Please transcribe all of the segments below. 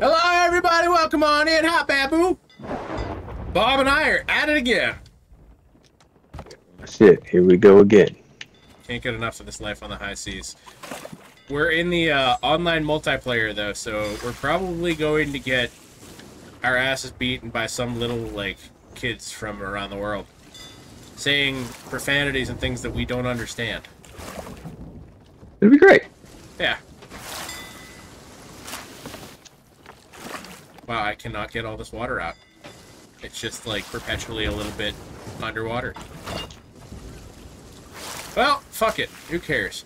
Hello, everybody. Welcome on in. Hi, Babu. Bob and I are at it again. That's it. Here we go again. Can't get enough of this life on the high seas. We're in the online multiplayer, though, so we're probably going to get our asses beaten by some little, like, kids from around the world saying profanities and things that we don't understand. It'd be great. Yeah. Wow, I cannot get all this water out. It's just, like, perpetually a little bit underwater. Well, fuck it. Who cares?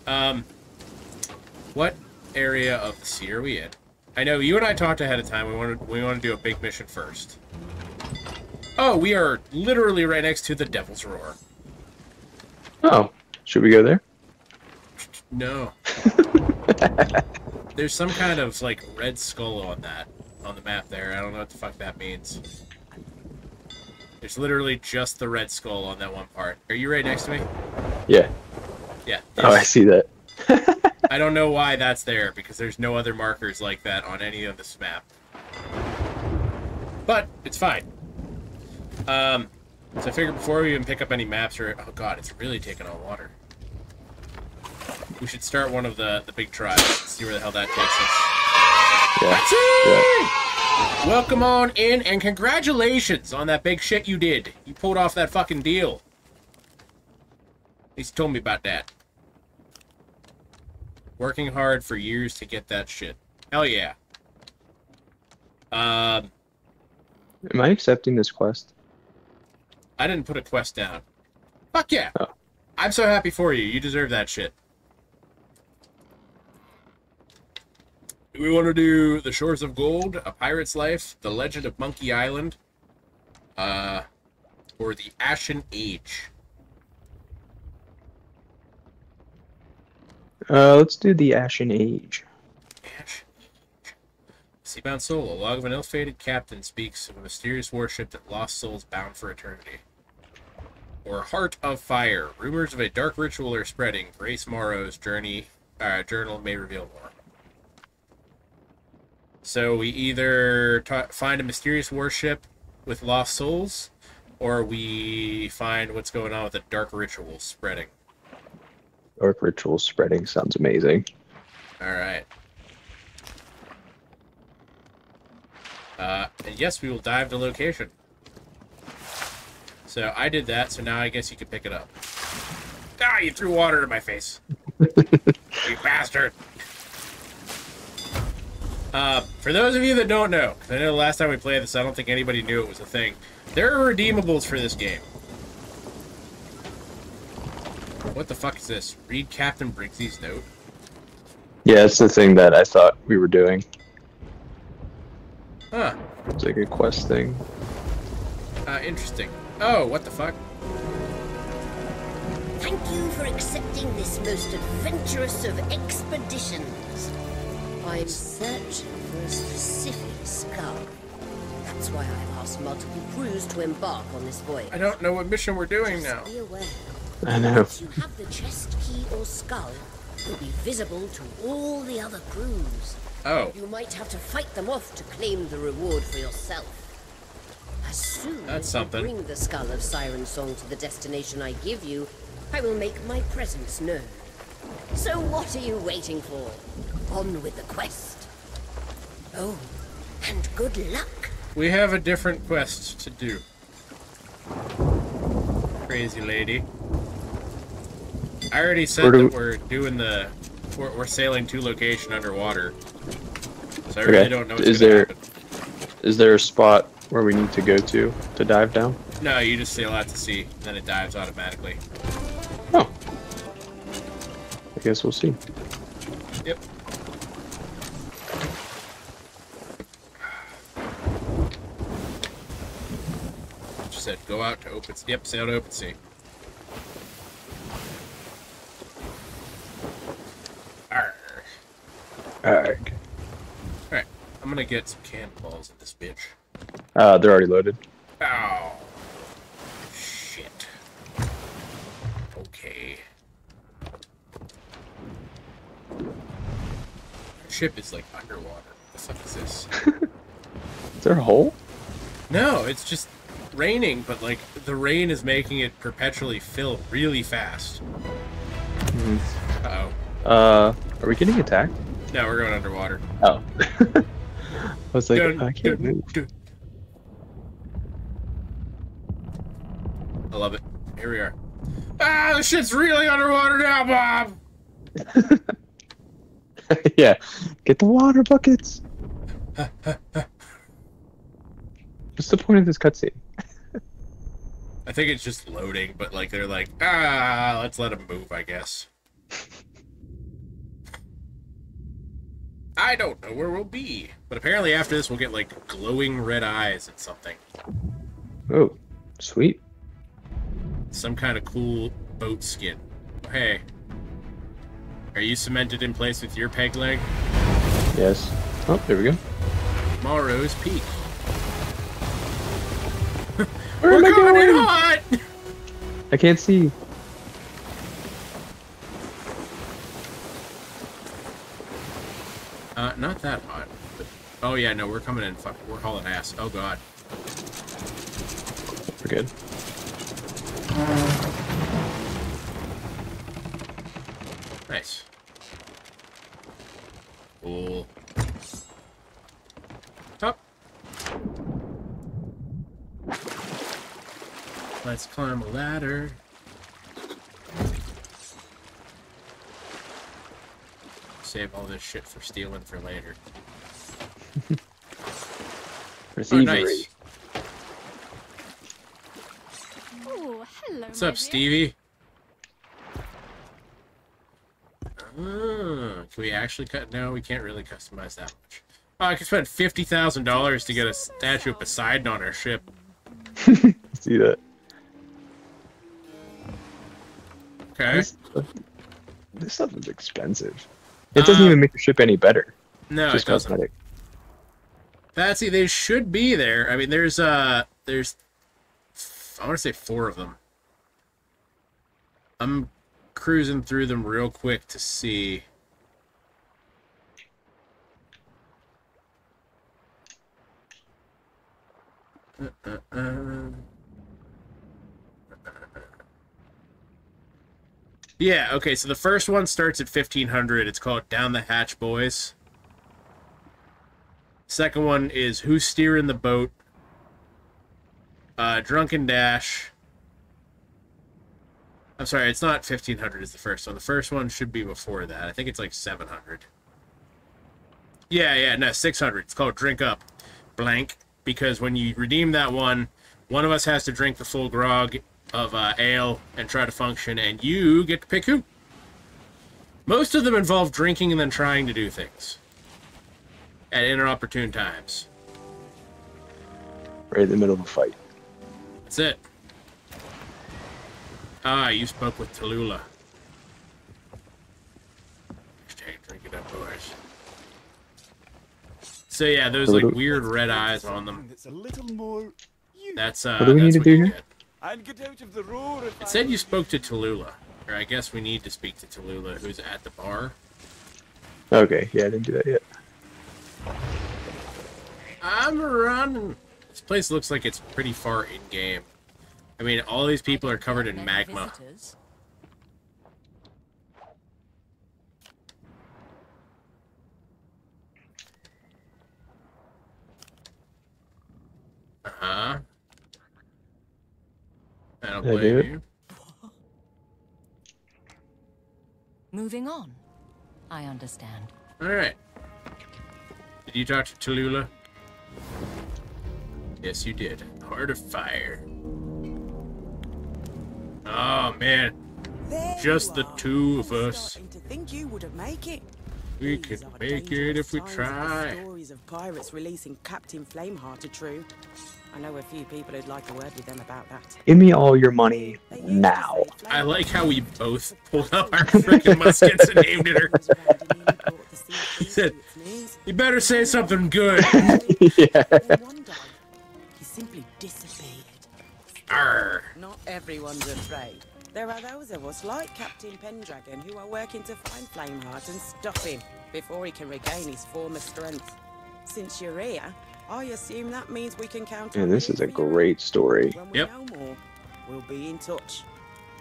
What area of the sea are we in? I know you and I talked ahead of time. We want to do a big mission first. Oh, we are literally right next to the Devil's Roar. Oh, should we go there? No. There's some kind of, like, red skull on that, on the map there. I don't know what the fuck that means. There's literally just the red skull on that one part. Are you right next to me? Yeah. Yeah. Yes. Oh, I see that. I don't know why that's there, because there's no other markers like that on any of this map. But it's fine. So I figured before we even pick up any maps or... Oh god, it's really taking on water. We should start one of the big tribes and see where the hell that takes us. Yeah. Welcome on in, and congratulations on that big shit you did. You pulled off that fucking deal. At least told me about that. Working hard for years to get that shit. Hell yeah. Am I accepting this quest? I didn't put a quest down. Fuck yeah. Oh. I'm so happy for you. You deserve that shit. We want to do the Shores of Gold, A Pirate's Life, The Legend of Monkey Island, or the Ashen Age. Let's do the Ashen Age. Ashen Age. Seabound Soul, a log of an ill-fated captain, speaks of a mysterious warship that lost souls bound for eternity. Or Heart of Fire, rumors of a dark ritual are spreading. Grace Morrow's journal may reveal more. So we either find a mysterious warship with lost souls, or we find what's going on with a dark ritual spreading. Dark ritual spreading sounds amazing. All right. And yes, we will dive to location. So I did that, so now I guess you can pick it up. Ah, you threw water to my face. You bastard. For those of you that don't know, because I know the last time we played this, I don't think anybody knew it was a thing. There are redeemables for this game. What the fuck is this? Read Captain Briggsy's note? Yeah, it's the thing that I thought we were doing. Huh. It's like a quest thing. Interesting. Oh, what the fuck? Thank you for accepting this most adventurous of expeditions. I'm searching for a specific skull. That's why I've asked multiple crews to embark on this voyage. I don't know what mission we're doing now. Be aware. I know. Once you have the chest key or skull, you'll be visible to all the other crews. Oh. You might have to fight them off to claim the reward for yourself. As soon as you bring the skull of Siren Song to the destination I give you, I will make my presence known. So what are you waiting for? On with the quest. Oh, and good luck. We have a different quest to do. Crazy lady. I already said that we're doing the... We're sailing to location underwater. So I really don't know what's going to happen. Is there a spot where we need to go to dive down? No, you just sail out to sea, and then it dives automatically. Oh. I guess we'll see. Yep. She said go out to open sea. Yep, sail to open sea. Arrgh. Arrgh. Alright, I'm gonna get some cannonballs in this bitch. They're already loaded. Ow. Shit. Okay. Ship is like underwater. the fuck is this? Is there a hole? No, it's just raining, but like the rain is making it perpetually fill really fast. Mm-hmm. Uh oh. Are we getting attacked? No, we're going underwater. Oh. I was like, I can't move. I love it. Here we are. Ah, this shit's really underwater now, Bob! Yeah. Get the water buckets! What's the point of this cutscene? I think it's just loading, but like they're like, ah, let's let them move, I guess. I don't know where we'll be, but apparently after this we'll get like glowing red eyes and something. Oh, sweet. Some kind of cool boat skin. Hey, are you cemented in place with your peg leg? Yes. Oh, there we go. Morrow's Peak. We're going in hot! I can't see. Not that hot. But... Oh yeah, no, we're coming in. Fuck, we're hauling ass. Oh god. We're good. Nice. Cool. Up. Let's climb a ladder. Save all this shit for stealing for later. Oh, nice. Ooh, hello, what's up, Stevie? Can we actually cut? No, we can't really customize that much. Oh, I could spend $50,000 to get a statue of Poseidon on our ship. See that? Okay. This stuff is expensive. It doesn't even make the ship any better. No, just it doesn't. Cosmetic. Patsy, they should be there. I mean, there's I want to say 4 of them. I'm cruising through them real quick to see. Yeah, okay, so the first one starts at 1500. It's called Down the Hatch, Boys. Second one is Who's Steering the Boat? Drunken Dash. I'm sorry, it's not 1500 is the first one. The first one should be before that. I think it's like 700. Yeah, no, 600. It's called Drink Up, blank, because when you redeem that one of us has to drink the full grog of ale and try to function, and you get to pick who. Most of them involve drinking and then trying to do things at inopportune times. Right in the middle of a fight. That's it. Ah, you spoke with Tallulah. Drink it up, boys. So yeah, those like weird red eyes on them. That's what do we need to do here? It said you spoke to Tallulah, or I guess we need to speak to Tallulah, who's at the bar. Okay, yeah, I didn't do that yet. I'm running. This place looks like it's pretty far in game. I mean, all these people are covered in magma. Uh-huh. I don't blame you. Moving on. I understand. Alright. Did you talk to Tallulah? Yes, you did. Heart of Fire. Oh, man. There just the two of us. To think you wouldn't make it. We could make it if we try. The stories of pirates releasing Captain Flameheart are true. I know a few people who'd like a word with them about that. Give me all your money now. I like how we both pulled out our freaking muskets and aimed at her. He said, you better say something good. Yeah. He simply disappeared. Arr. Not everyone's afraid. There are those of us like Captain Pendragon who are working to find Flameheart and stop him before he can regain his former strength. since you're here, I assume that means we can count. And this is a great story. Yep. We'll be in touch.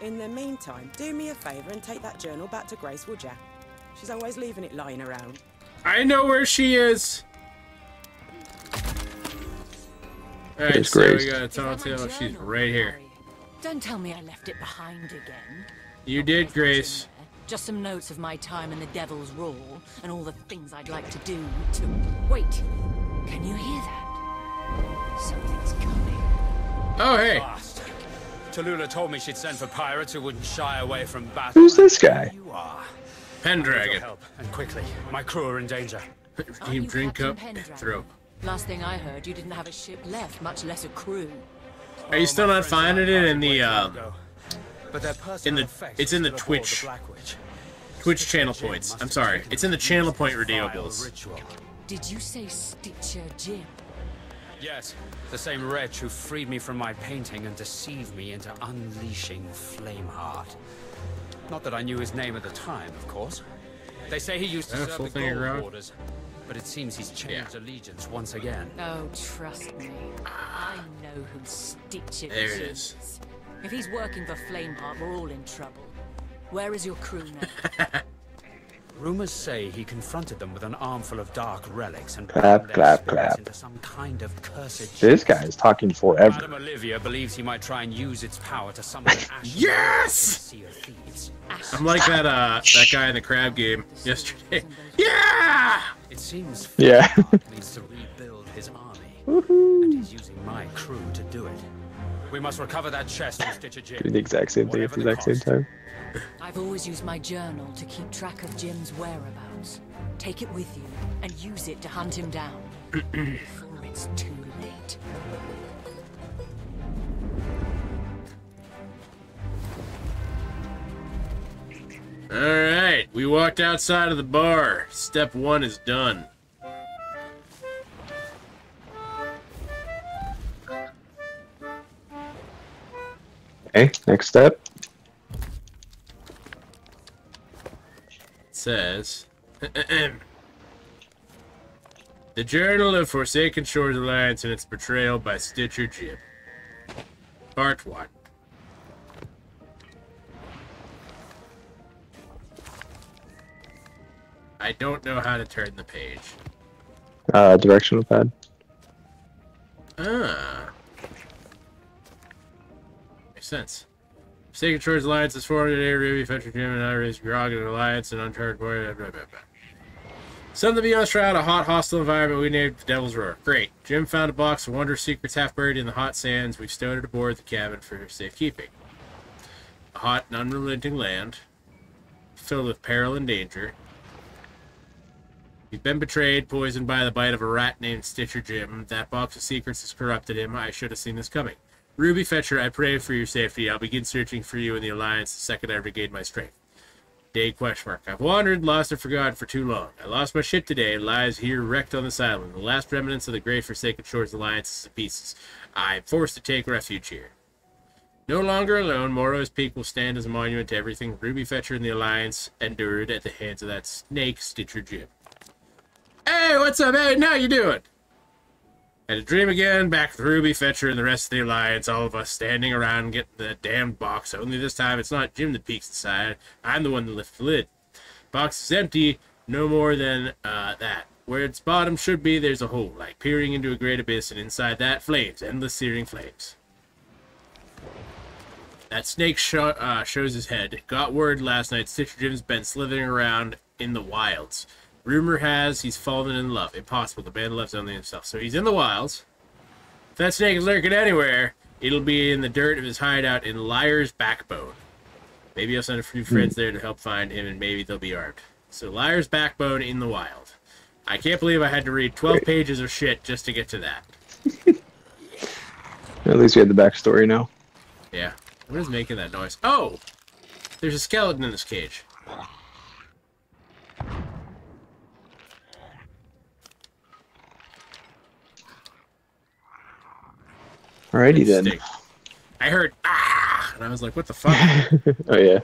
In the meantime, do me a favor and take that journal back to Grace, would ya? She's always leaving it lying around. I know where she is. All right, so Grace. We gotta tell Telltale. She's right here. Don't tell me I left it behind again. You did, Grace. Just some notes of my time in the Devil's Roar and all the things I'd like to do to... Wait, can you hear that? Something's coming. Oh, hey. Tallulah told me she'd send for pirates who wouldn't shy away from battle. Who's this guy? You are. Pendragon. Help, and quickly. My crew are in danger. Team drink up, throw. Last thing I heard, you didn't have a ship left, much less a crew. Are you still not finding it in the, it's in the Twitch channel points. I'm sorry. It's in the channel point redeemables. Did you say Stitcher Jim? Yes, the same wretch who freed me from my painting and deceived me into unleashing Flameheart. Not that I knew his name at the time, of course. They say he used to serve the gold borders, but it seems he's changed allegiance once again. Oh, trust me. I know who Stitcher Jim is. There it is. If he's working for Flameheart, we're all in trouble. Where is your crew now? Rumors say he confronted them with an armful of dark relics and clap into some kind of cursed. This guy is talking forever. Madame Olivia believes he might try and use its power to summon Ashen. Yes! I'm like that that guy in the crab game yesterday. Yeah! It seems Flameheart needs to rebuild his army. And he's using my crew to do it. We must recover that chest from Stitcher Jim. Do the exact same thing at the exact same time. I've always used my journal to keep track of Jim's whereabouts. Take it with you and use it to hunt him down. Before it's too late. Alright, we walked outside of the bar. Step one is done. Okay, next step. It says, the Journal of Forsaken Shores Alliance and its Betrayal by Stitcher Jim. Part 1. I don't know how to turn the page. Directional pad. Ah. Sense. Forsaken Shores Alliance is formed today. Ruby, Fetcher, Jim, and I raised Grog in an alliance and uncharted warrior. Something to be honest, try out a hot, hostile environment we named the Devil's Roar. Great. Jim found a box of wonder secrets half buried in the hot sands. We've stowed it aboard the cabin for safekeeping. A hot and unrelenting land filled with peril and danger. You've been betrayed, poisoned by the bite of a rat named Stitcher Jim. That box of secrets has corrupted him. I should have seen this coming. Ruby Fetcher, I pray for your safety. I'll begin searching for you in the Alliance the second I regain my strength. Day question mark. I've wandered, lost, and forgotten for too long. I lost my ship today. It lies here wrecked on this island. The last remnants of the Great Forsaken Shores Alliance is in pieces. I am forced to take refuge here. No longer alone, Morrow's Peak will stand as a monument to everything Ruby Fetcher and the Alliance endured at the hands of that snake Stitcher Jim. Hey, what's up, hey? Now you doing? Had a dream again, back with Ruby, Fetcher, and the rest of the Alliance, all of us standing around getting the damned box, only this time it's not Jim that peeks inside, I'm the one that lifts the lid. Box is empty, no more than that. Where its bottom should be, there's a hole, like peering into a great abyss, and inside that, flames, endless searing flames. That snake shows his head. Got word last night, Stitcher Jim's been slithering around in the wilds. Rumor has he's fallen in love. Impossible. The man loves only himself. So he's in the wilds. If that snake is lurking anywhere, it'll be in the dirt of his hideout in Liar's Backbone. Maybe I'll send a few friends there to help find him, and maybe they'll be armed. So Liar's Backbone in the wild. I can't believe I had to read 12 pages of shit just to get to that. At least we had the backstory now. Yeah. What is making that noise? Oh! There's a skeleton in this cage. Alrighty then. I heard ah, and I was like, "What the fuck?" Oh yeah.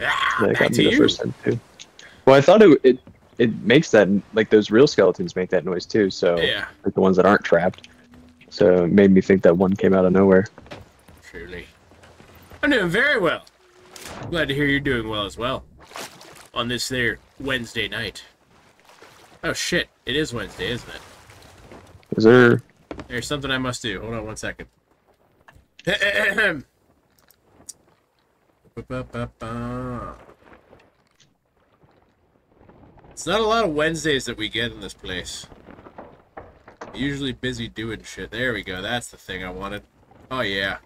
Ah, that got me the first time too. Well, I thought it it makes that, like, those real skeletons make that noise too, so yeah. Like the ones that aren't trapped. So it made me think that one came out of nowhere. Truly. I'm doing very well. Glad to hear you're doing well as well. On this there Wednesday night. Oh shit, it is Wednesday, isn't it? Is there... There's something I must do. Hold on one second. It's not a lot of Wednesdays that we get in this place. I'm usually busy doing shit. There we go. That's the thing I wanted. Oh yeah.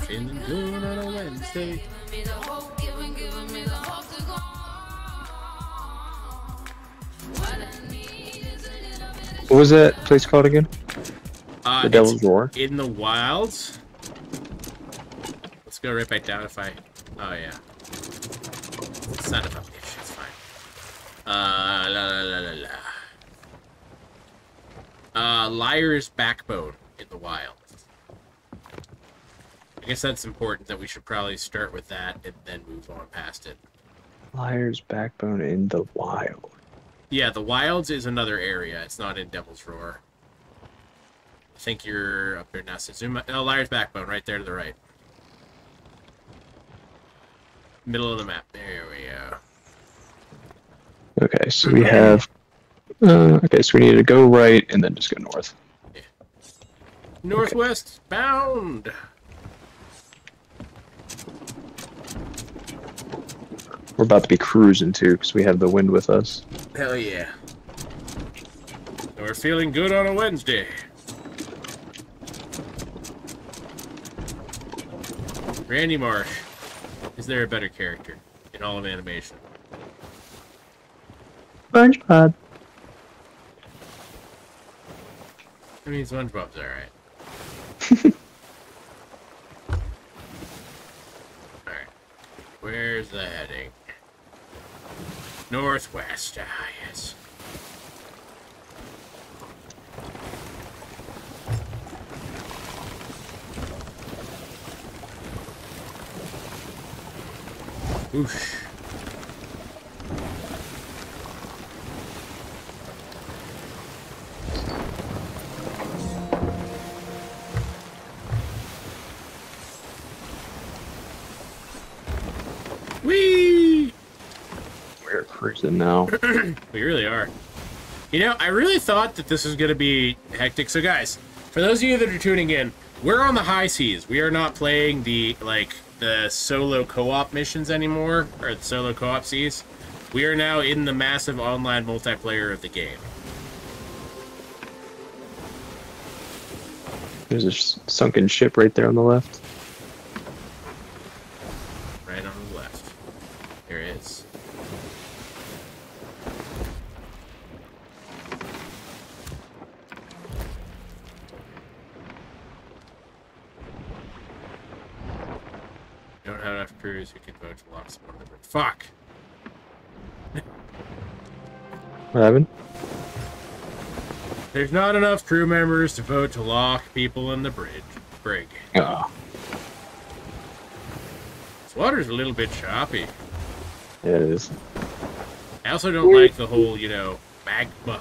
Feeling good on a Wednesday. What was that place called again? The Devil's Roar. In the wilds. Let's go right back down if I... Oh, yeah. It's not about this shit, it's fine. Liar's Backbone in the wilds. I guess that's important that we should probably start with that and then move on past it. Liar's Backbone in the wild. Yeah, the wilds is another area. It's not in Devil's Roar. I think you're up there now. Satsuma. Oh, Liar's Backbone, right there to the right. Middle of the map. There we go. Okay, so we have... okay, so we need to go right and then just go north. Yeah. Northwest okay. Bound! We're about to be cruising too, because we have the wind with us. Hell yeah. We're feeling good on a Wednesday. Randy Marsh. Is there a better character in all of animation? SpongeBob. I mean, SpongeBob's alright. Alright. Where's the heading? Northwest. Ah, yes. Oosh. Whee! We're cruising now. We really are. You know, I really thought that this was going to be hectic. So guys, for those of you that are tuning in, we're on the high seas. We are not playing the, like... the solo co-op missions anymore, or the solo co-op seas. We are now in the massive online multiplayer of the game. There's a sunken ship right there on the left. Right on the left. There it is. Crews who can vote to lock someone on the bridge. Fuck! What happened? There's not enough crew members to vote to lock people in the bridge. Brig. Oh. This water's a little bit choppy. Yeah, it is. I also don't like the whole, you know, magma.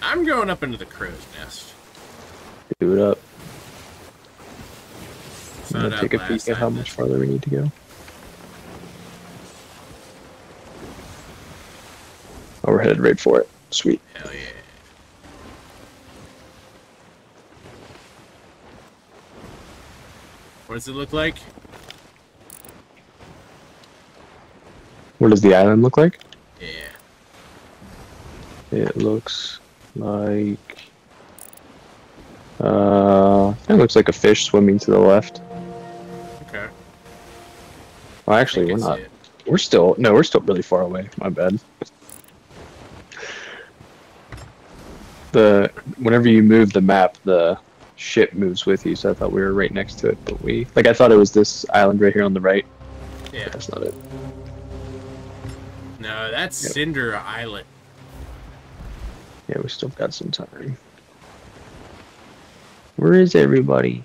I'm going up into the crow's nest. Do it up. I'm gonna take a peek at how much farther we need to go. Oh, we're headed right for it. Sweet. Hell yeah. What does it look like? What does the island look like? Yeah. It looks like... it looks like a fish swimming to the left. Okay. Well, actually, we're not. We're still no. We're still really far away. My bad. Whenever you move the map, the ship moves with you. So I thought we were right next to it, but we like I thought it was this island right here on the right. Yeah, but that's not it. No, that's yep. Cinder Island. Yeah, we still got some time. Where is everybody?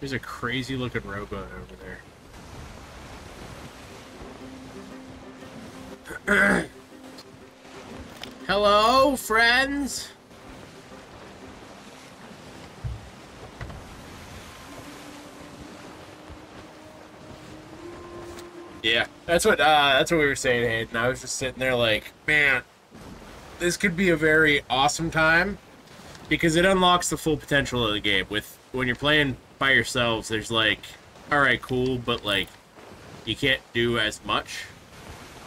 There's a crazy looking rowboat over there. Hello, friends? Yeah, that's what we were saying, Hayden. I was just sitting there like, man, this could be a very awesome time because it unlocks the full potential of the game. With when you're playing by yourselves, there's like, all right, cool, but like, you can't do as much.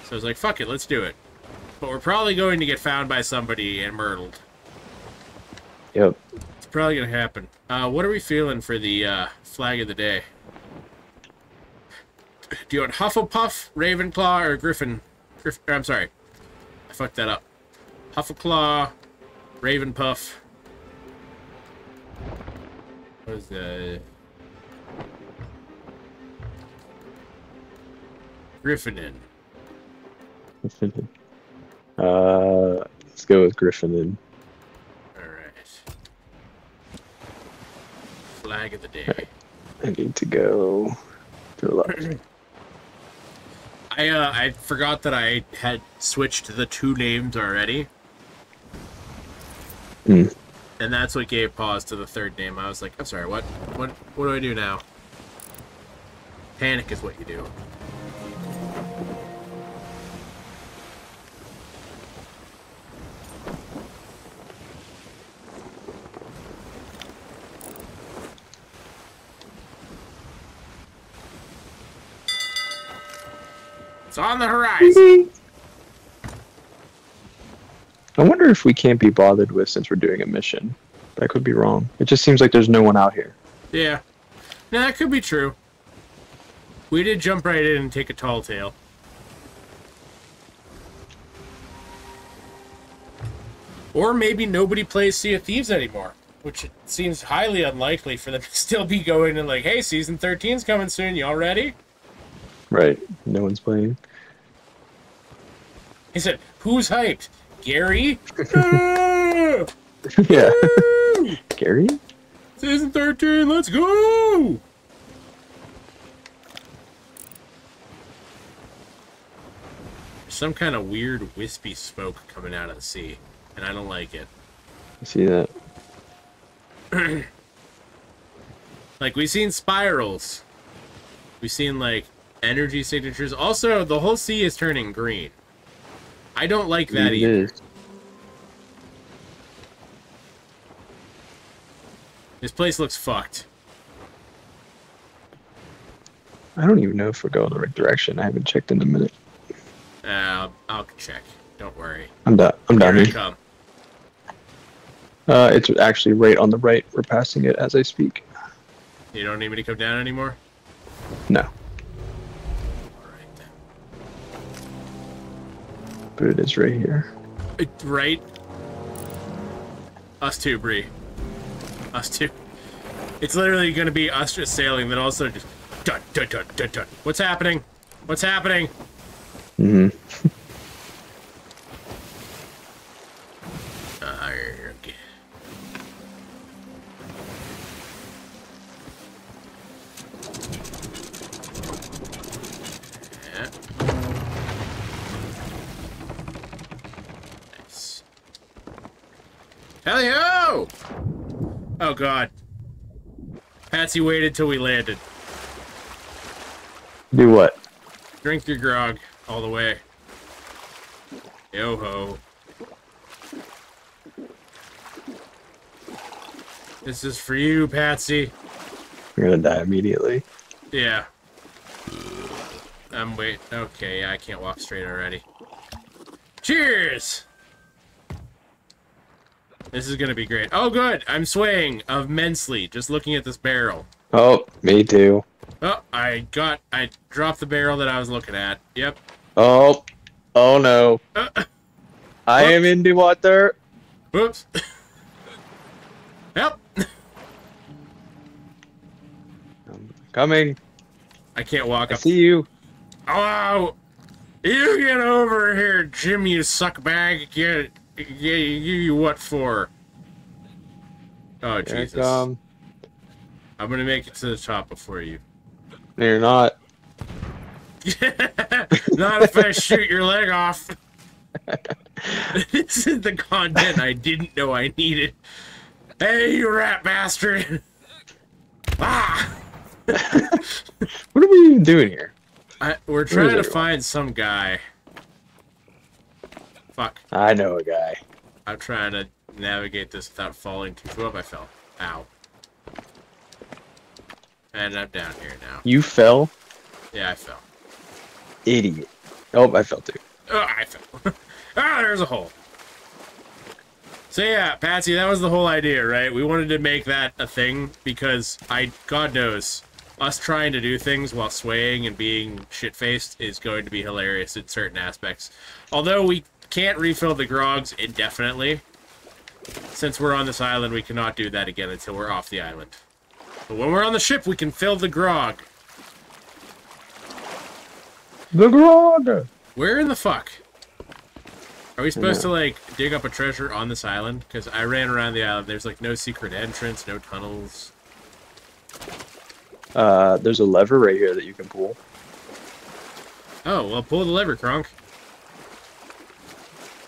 So I was like, fuck it, let's do it. But we're probably going to get found by somebody and murdered. Yep, it's probably gonna happen. What are we feeling for the flag of the day? Do you want Hufflepuff, Ravenclaw, or Griffin? I'm sorry. I fucked that up. Huffleclaw, Ravenpuff. What is that? Griffinin. Griffinin. Let's go with Griffinin. Alright. Flag of the day. Right. I need to go to the left. I forgot that I had switched the two names already. Mm. And that's what gave pause to the third name. I was like, I'm sorry, what do I do now? Panic is what you do. It's on the horizon. I wonder if we can't be bothered with since we're doing a mission. That could be wrong. It just seems like there's no one out here. Yeah. No, that could be true. We did jump right in and take a tall tale. Or maybe nobody plays Sea of Thieves anymore, which seems highly unlikely for them to still be going and like, hey, season 13's coming soon, y'all ready? Right. No one's playing. He said, who's hyped? Gary? No! Yeah. No! Gary? Season 13, let's go! There's some kind of weird wispy smoke coming out of the sea, and I don't like it. I see that. Like, we've seen spirals. We've seen, like, energy signatures. Also, the whole sea is turning green. I don't like that either. This place looks fucked. I don't even know if we're going the right direction. I haven't checked in a minute. I'll check. Don't worry. I'm done. It's actually right on the right. We're passing it as I speak. You don't need me to come down anymore? No. But it is right here. Right? Us too, Bree. Us too. It's literally going to be us just sailing, then all of a sudden just... Dun, dun, dun, dun, dun. What's happening? What's happening? Mm-hmm. Okay. Hell-yo! Oh, God. Patsy waited till we landed. Do what? Drink your grog all the way. Yo-ho. This is for you, Patsy. You're gonna die immediately. Yeah. I'm waiting. Okay, yeah, I can't walk straight already. Cheers! This is gonna be great. Oh, good! I'm swaying immensely just looking at this barrel. Oh, me too. Oh, I dropped the barrel that I was looking at. Yep. Oh, oh no. I am in the water. Whoops. Yep. I'm coming. I can't walk up. I see you. Oh, you get over here, Jim. You suck bag. Get. Yeah, you what for? Oh, Jesus. I'm gonna make it to the top before you. No, you're not. Not if I shoot your leg off. This is the content I didn't know I needed. Hey, you rat bastard! Ah! What are we even doing here? We're trying to find some guy. Fuck. I know a guy. I'm trying to navigate this without falling too far. I fell. Ow. And I'm down here now. You fell? Yeah, I fell. Idiot. Oh, I fell too. Oh, I fell. Ah, there's a hole. So yeah, Patsy, that was the whole idea, right? We wanted to make that a thing because God knows, us trying to do things while swaying and being shit-faced is going to be hilarious in certain aspects. Although we can't refill the grogs indefinitely. Since we're on this island, we cannot do that again until we're off the island. But when we're on the ship, we can fill the grog. The grog! Where in the fuck? Are we supposed to, like, dig up a treasure on this island? Because I ran around the island. There's, like, no secret entrance, no tunnels. There's a lever right here that you can pull. Oh, well, pull the lever, Kronk.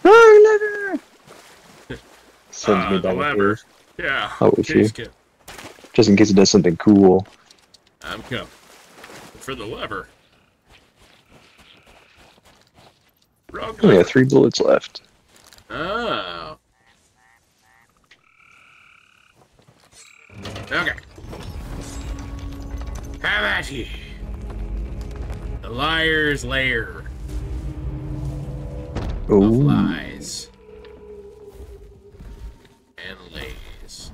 Oh, lever! Sends me down the lever. Yeah. Oh, just in case it does something cool. I'm coming. For the lever. Oh, yeah, 3 bullets left. Oh. Okay. How about you? The Liar's Lair. Ooh. Of lies. And lays.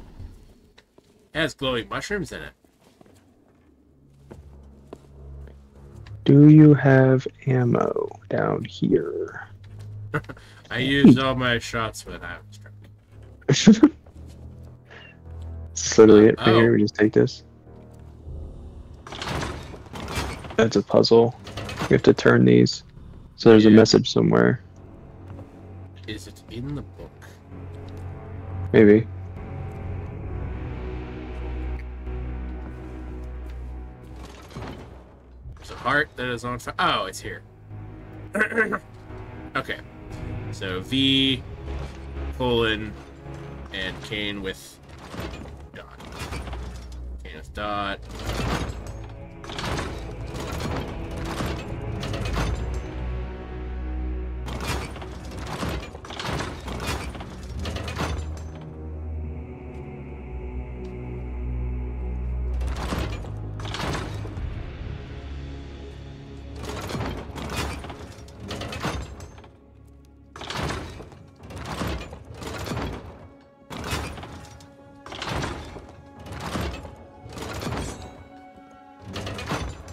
It has glowing mushrooms in it. Do you have ammo down here? I used all my shots when I was struck. That's literally it right here. We just take this. That's a puzzle. We have to turn these. So there's a message somewhere. Is it in the book? Maybe. Heart that is on fire. Oh, it's here. Okay. So V, colon, and Kane with dot. Kane with dot.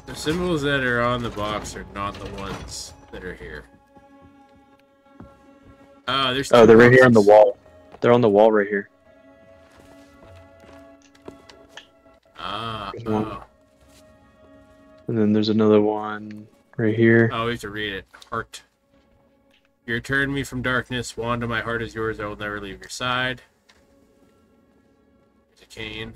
The symbols that are on the box are not the ones that are here. Oh, there's they're boxes right here on the wall. They're on the wall right here. Ah, oh. And then there's another one right here. Oh, we have to read it. Heart. You returned me from darkness. Wanda, my heart is yours. I will never leave your side. There's a cane.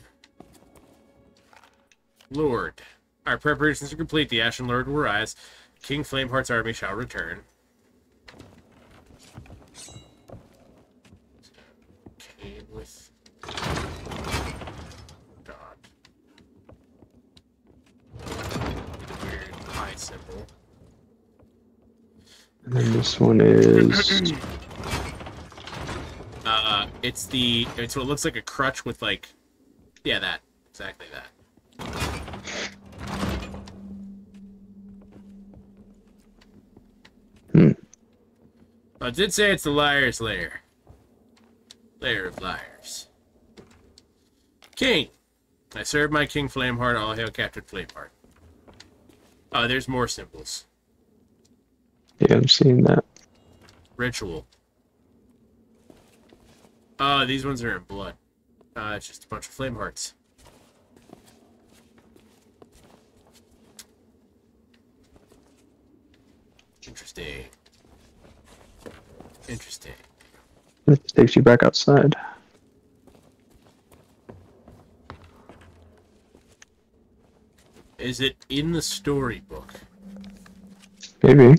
Lord. Our preparations are complete. The Ashen Lord will rise. King Flameheart's army shall return. Cane with dot. The weird eye symbol. And then this one is. It's what looks like a crutch with like, yeah, that exactly that. I did say it's the Liar's Lair. Lair of Liars. King! I serve my King Flameheart, all hail Captain Flameheart. Oh, there's more symbols. Yeah, I'm seeing that. Ritual. Oh, these ones are in blood. It's just a bunch of Flamehearts. Interesting. Interesting. It takes you back outside. Is it in the storybook? Maybe.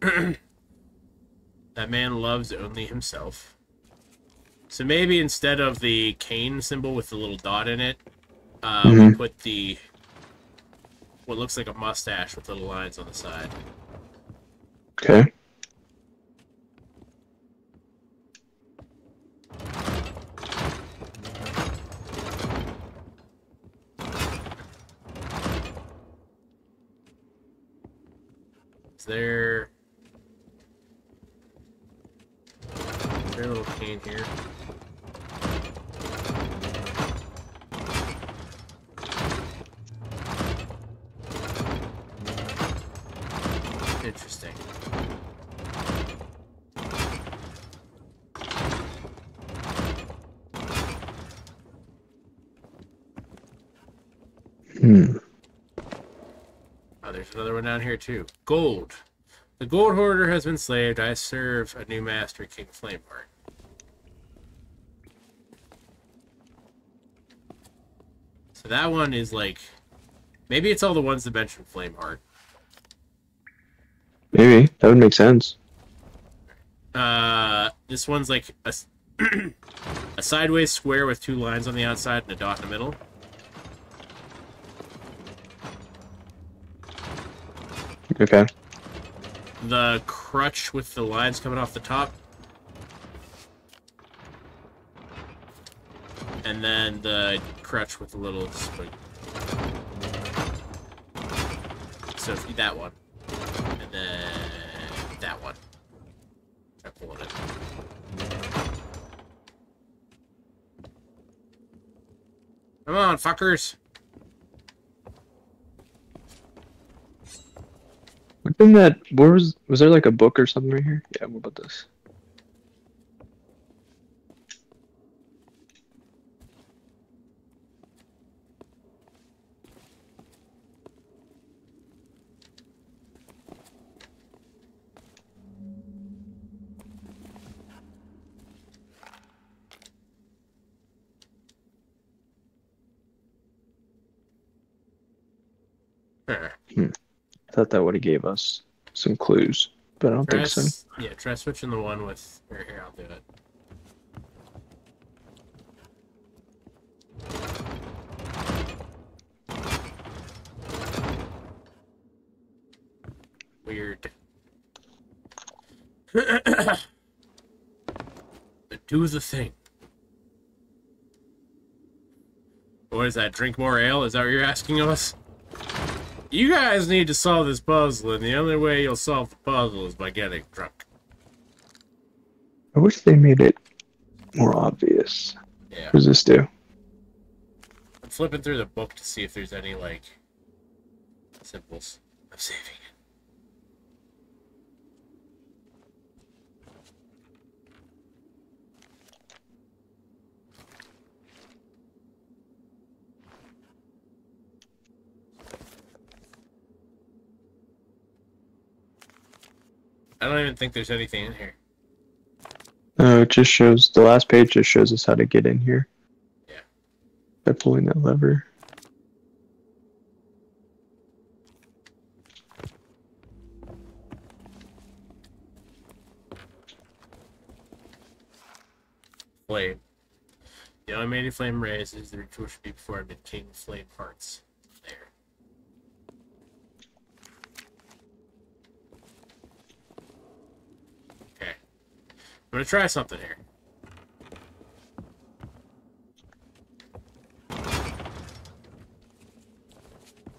That man loves only himself. So maybe instead of the cane symbol with the little dot in it, we put the... what looks like a mustache with little lines on the side. Okay. Is there a little cane here? Interesting. Oh, there's another one down here too. Gold. The gold hoarder has been slaved. I serve a new master, King Flameheart. So that one is like... maybe it's all the ones that mention Flameheart. Maybe. That would make sense. This one's like a, a sideways square with two lines on the outside and a dot in the middle. Okay. The crutch with the lines coming off the top. And then the crutch with the little spring. So that one. And then that one. I pulled it. Come on, fuckers. In that, where was there like a book or something right here? Yeah, what about this? I thought that would have gave us some clues, but I don't think so. Yeah, try switching the one with... Here, I'll do it. Weird. Do the thing. What is that? Drink more ale? Is that what you're asking of us? You guys need to solve this puzzle, and the only way you'll solve the puzzle is by getting drunk. I wish they made it more obvious. Yeah. What does this do? I'm flipping through the book to see if there's any, like, symbols. I'm saving it. I don't even think there's anything in here. No, it just shows... the last page just shows us how to get in here. Yeah. By pulling that lever. Flame. The automated flame raises the ritual should be performed in King Flame Hearts. I'm gonna try something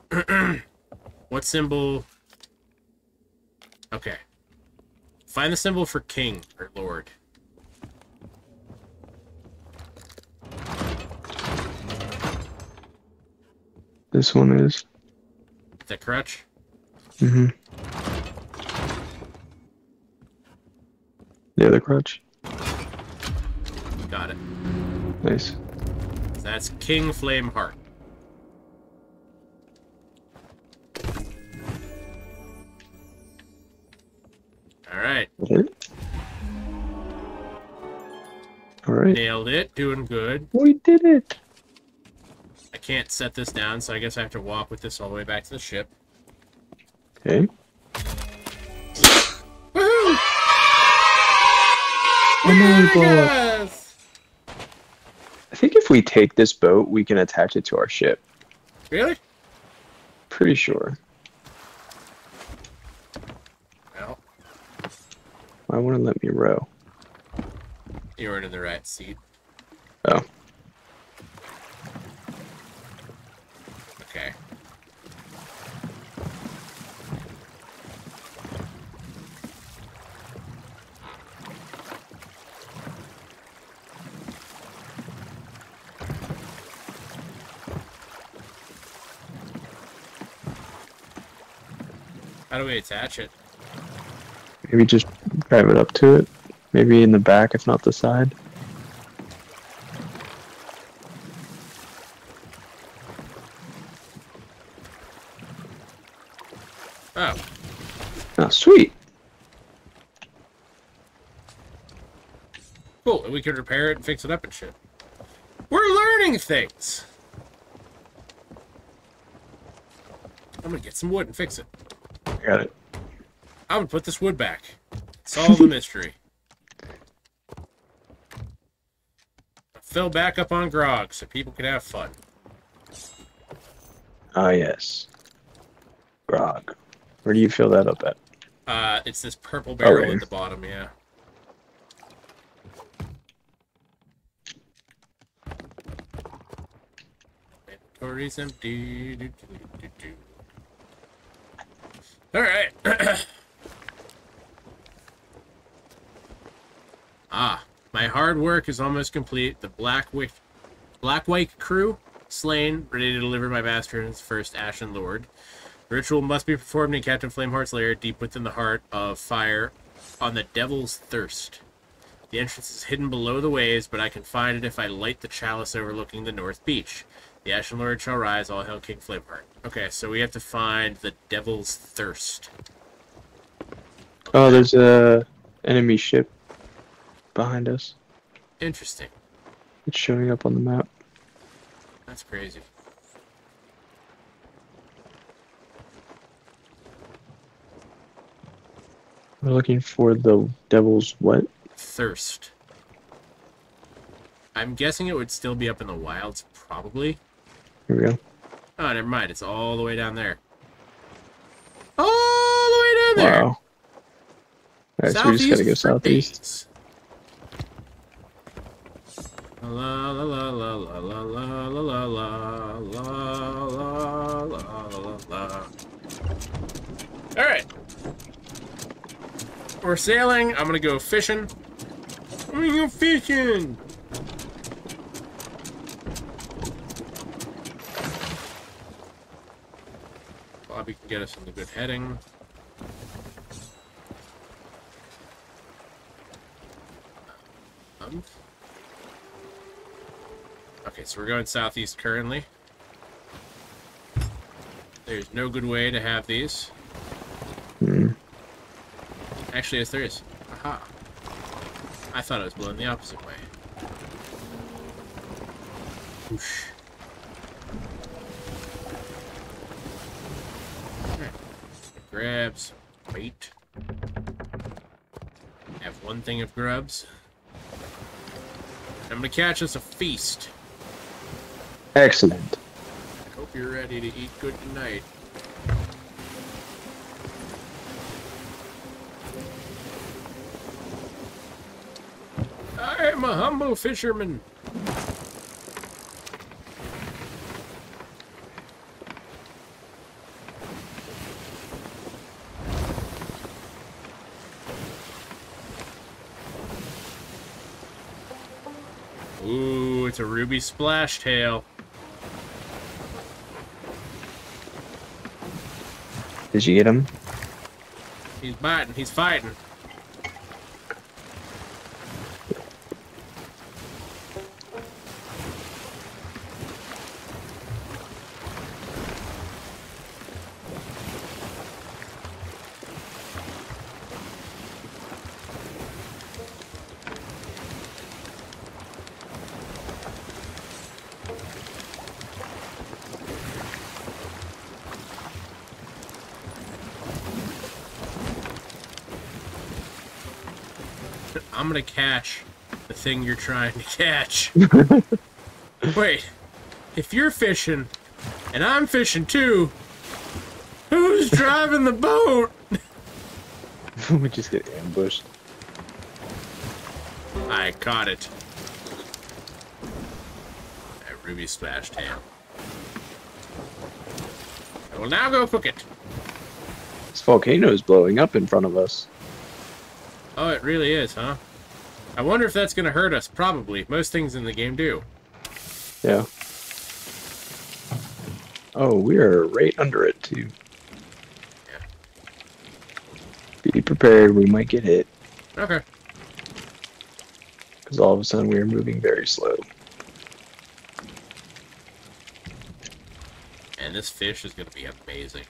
here. What symbol? Okay. Find the symbol for king or lord. This one is. The crutch? Mm-hmm. The other crutch. Got it. Nice. That's King Flameheart. Alright. Alright. Nailed it. Doing good. We did it. I can't set this down, so I guess I have to walk with this all the way back to the ship. Okay. Woohoo! Unbelievable! I think if we take this boat, we can attach it to our ship. Really? Pretty sure. Well. Why wouldn't it let me row? You were in the right seat. Oh. Okay. How do we attach it? Maybe just drive it up to it. Maybe in the back, if not the side. Oh. Oh, sweet. Cool, and we could repair it and fix it up and shit. We're learning things! I'm gonna get some wood and fix it. I got it. I would put this wood back. Solve the mystery. Fill back up on grog so people can have fun. Ah, yes. Grog. Where do you fill that up at? It's this purple barrel at the bottom, yeah. Inventory's empty. Do, do, do, do. All right. Ah, my hard work is almost complete. The Blackwake crew slain, ready to deliver my bastard's first Ashen Lord. The ritual must be performed in Captain Flameheart's lair, deep within the Heart of Fire, on the Devil's Thirst. The entrance is hidden below the waves, but I can find it if I light the chalice overlooking the North Beach. The Ashen Lord shall rise, all hail King Flameheart. Okay, so we have to find the Devil's Thirst. Oh, there's a enemy ship behind us. Interesting. It's showing up on the map. That's crazy. We're looking for the Devil's what? Thirst. I'm guessing it would still be up in the wilds, probably. Here we go. Oh, never mind. It's all the way down there. All the way down there! Wow. Alright, so we just gotta go southeast. La la la la la la la la la la la la. Alright. We're sailing. I'm gonna go fishing. I'm gonna go fishing! Bobby can get us in the good heading. Okay, so we're going southeast currently. There's no good way to have these. Mm. Actually, yes, there is. Aha. I thought I was blowing the opposite way. Whoosh. Grabs. Wait. I have one thing of grubs. I'm gonna catch us a feast. Excellent. I hope you're ready to eat good tonight. I am a humble fisherman. A Ruby Splashtail. Did you get him? He's biting. He's fighting. I'm gonna catch the thing you're trying to catch. Wait, if you're fishing and I'm fishing too, who's driving the boat? We just get ambushed. I caught it. That Ruby Splashtail. I will now go cook it. This volcano is blowing up in front of us. Oh, it really is, huh? I wonder if that's going to hurt us. Probably. Most things in the game do. Yeah. Oh, we are right under it, too. Yeah. Be prepared. We might get hit. Okay. Because all of a sudden we are moving very slow. And this fish is going to be amazing.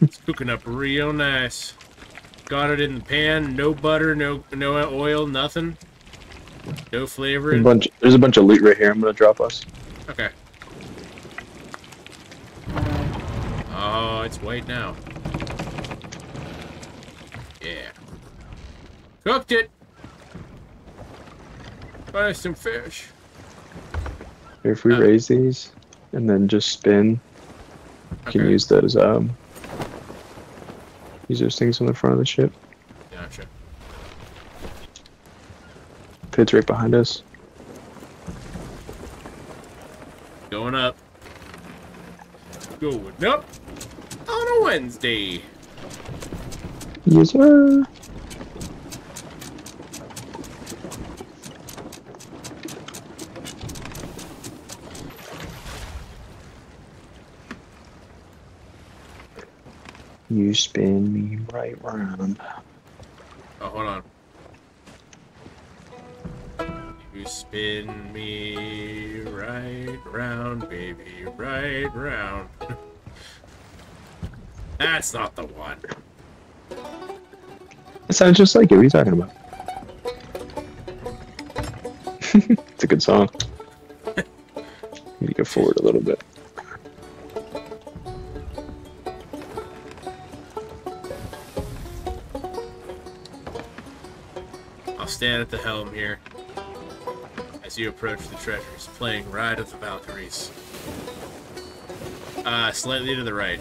It's cooking up real nice. Got it in the pan. No butter, no oil, nothing. No flavoring. There's a bunch of loot right here. I'm going to drop us. Okay. Oh, it's white now. Yeah. Cooked it. Buy some fish. If we raise these and then just spin, you can use those. Use those things on the front of the ship. Gotcha. Pit's right behind us. Going up. Going up on a Wednesday. Yes, sir. You spin me right round. Oh, hold on. You spin me right round, baby, right round. That's not the one. It sounds just like it. What are you talking about? It's a good song. Need to go forward a little bit. Stand at the helm here as you approach the treasures, playing Ride of the Valkyries. Slightly to the right.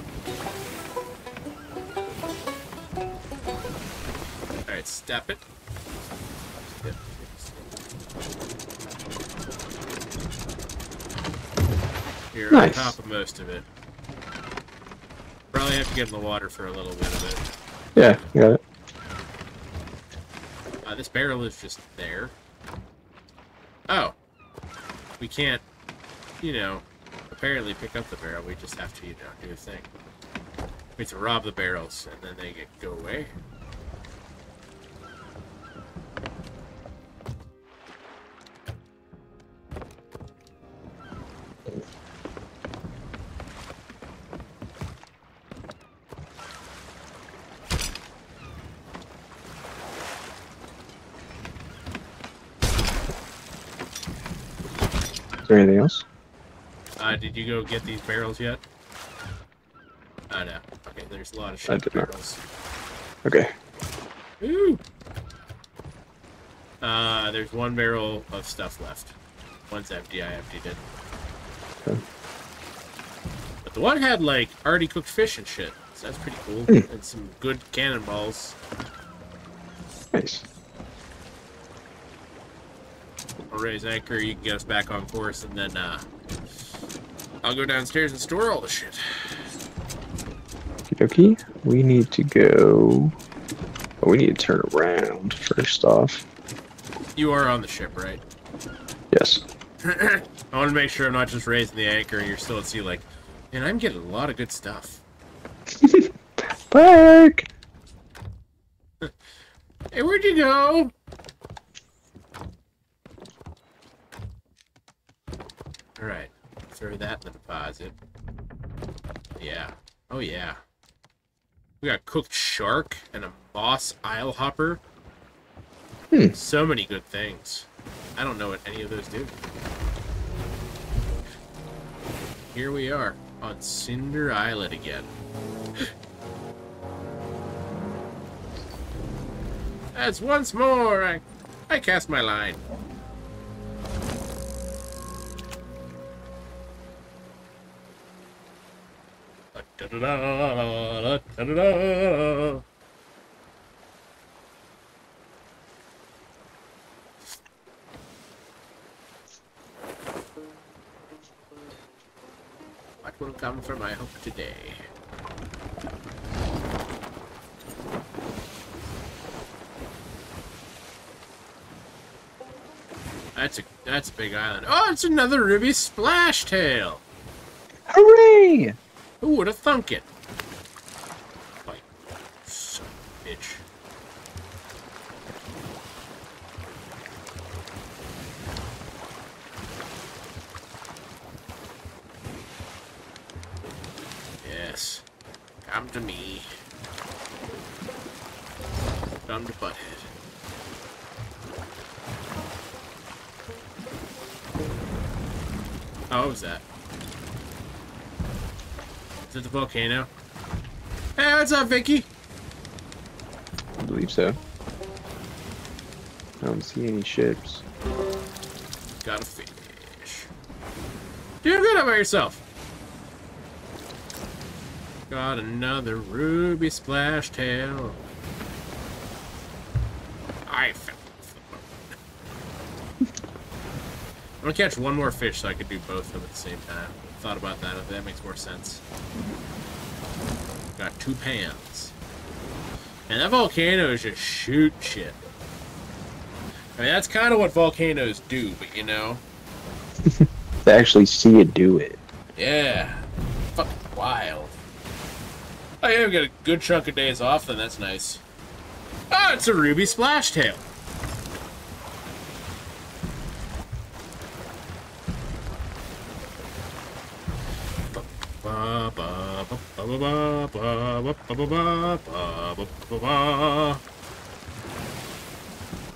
Alright, step it. You're nice. On top of most of it. Probably have to get in the water for a little bit of it. Yeah, got it. This barrel is just there. Oh. We can't, you know, apparently pick up the barrel. We just have to, you know, do a thing. We have to rob the barrels, and then they go away. Anything else? Did you go get these barrels yet? Oh, no. Okay, there's a lot of shit barrels. Okay. Ooh. There's one barrel of stuff left. One's empty, I emptied it. Okay. But the one had, like, already cooked fish and shit, so that's pretty cool. Mm. And some good cannonballs. Nice. I'll raise anchor, you can get us back on course, and then I'll go downstairs and store all the shit. Okay, we need to go... Oh, we need to turn around first off. You are on the ship, right? Yes. I want to make sure I'm not just raising the anchor and you're still at sea like, man, I'm getting a lot of good stuff. Park! Hey, where'd you go? Alright, throw that in the deposit. Yeah. Oh, yeah. We got cooked shark and a boss isle hopper. Hmm. So many good things. I don't know what any of those do. Here we are on Cinder Island again. That's once more. I cast my line. What will come from my hook today? That's a big island. Oh, it's another Ruby Splashtail! Hooray! Who would have thunk it? Like, son of a bitch. Yes. Come to me. Come to Butthead. Oh, what was that? Is it the volcano? Hey, what's up, Vicky? I believe so. I don't see any ships. Gotta finish. Doing good all by yourself. Got another Ruby Splashtail. I fell off the boat. I'm gonna catch one more fish so I could do both of them at the same time. Thought about that, if that makes more sense. Got two pans. And that volcano is just shoot shit. I mean, that's kind of what volcanoes do, but you know. They actually see it do it. Yeah. Fucking wild. Oh yeah, we got a good chunk of days off, then that's nice. Oh, it's a Ruby Splashtail.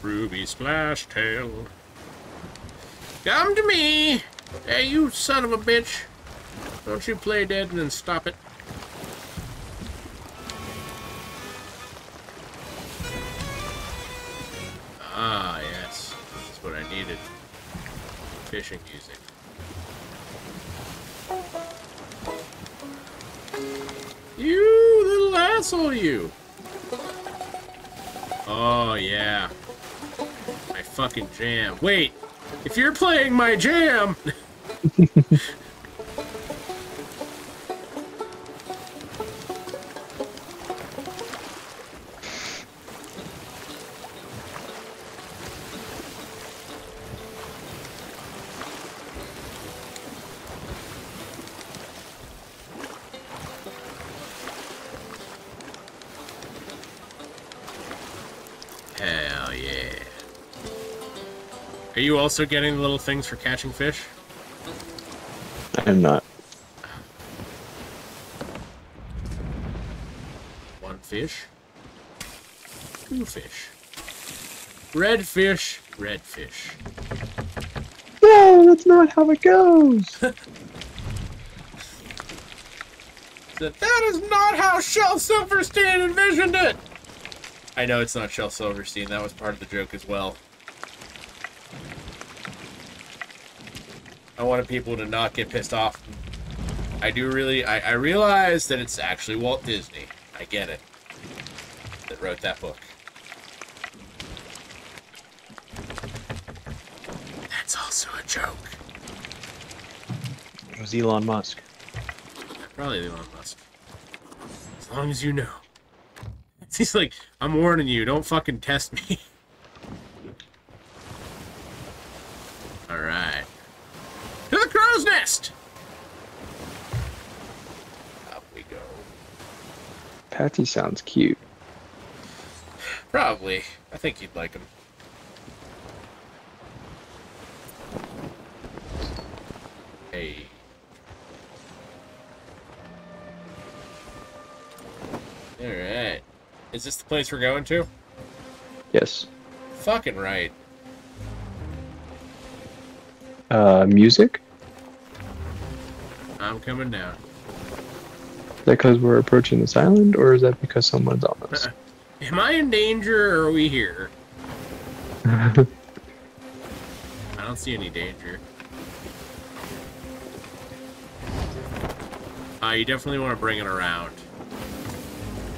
Ruby Splashtail. Come to me! Hey, you son of a bitch. Don't you play dead and then stop it. Ah, yes. This is what I needed. Fishing music. You little asshole, you! Oh, yeah. My fucking jam. Wait! If you're playing my jam! Are you also getting the little things for catching fish? I am not. One fish. Two fish. Red fish. Red fish. No, that's not how it goes! That is not how Shel Silverstein envisioned it! I know it's not Shel Silverstein, that was part of the joke as well. I wanted people to not get pissed off. I do really... I realize that it's actually Walt Disney. I get it. That wrote that book. That's also a joke. It was Elon Musk. Probably Elon Musk. As long as you know. He's like, I'm warning you, don't fucking test me. Alright. To the crow's nest! Up we go. Patty sounds cute. Probably. I think you'd like him. Hey. Alright. Is this the place we're going to? Yes. Fucking right. Music? I'm coming down. Is that because we're approaching this island, or is that because someone's on us? Am I in danger, or are we here? I don't see any danger. You definitely want to bring it around.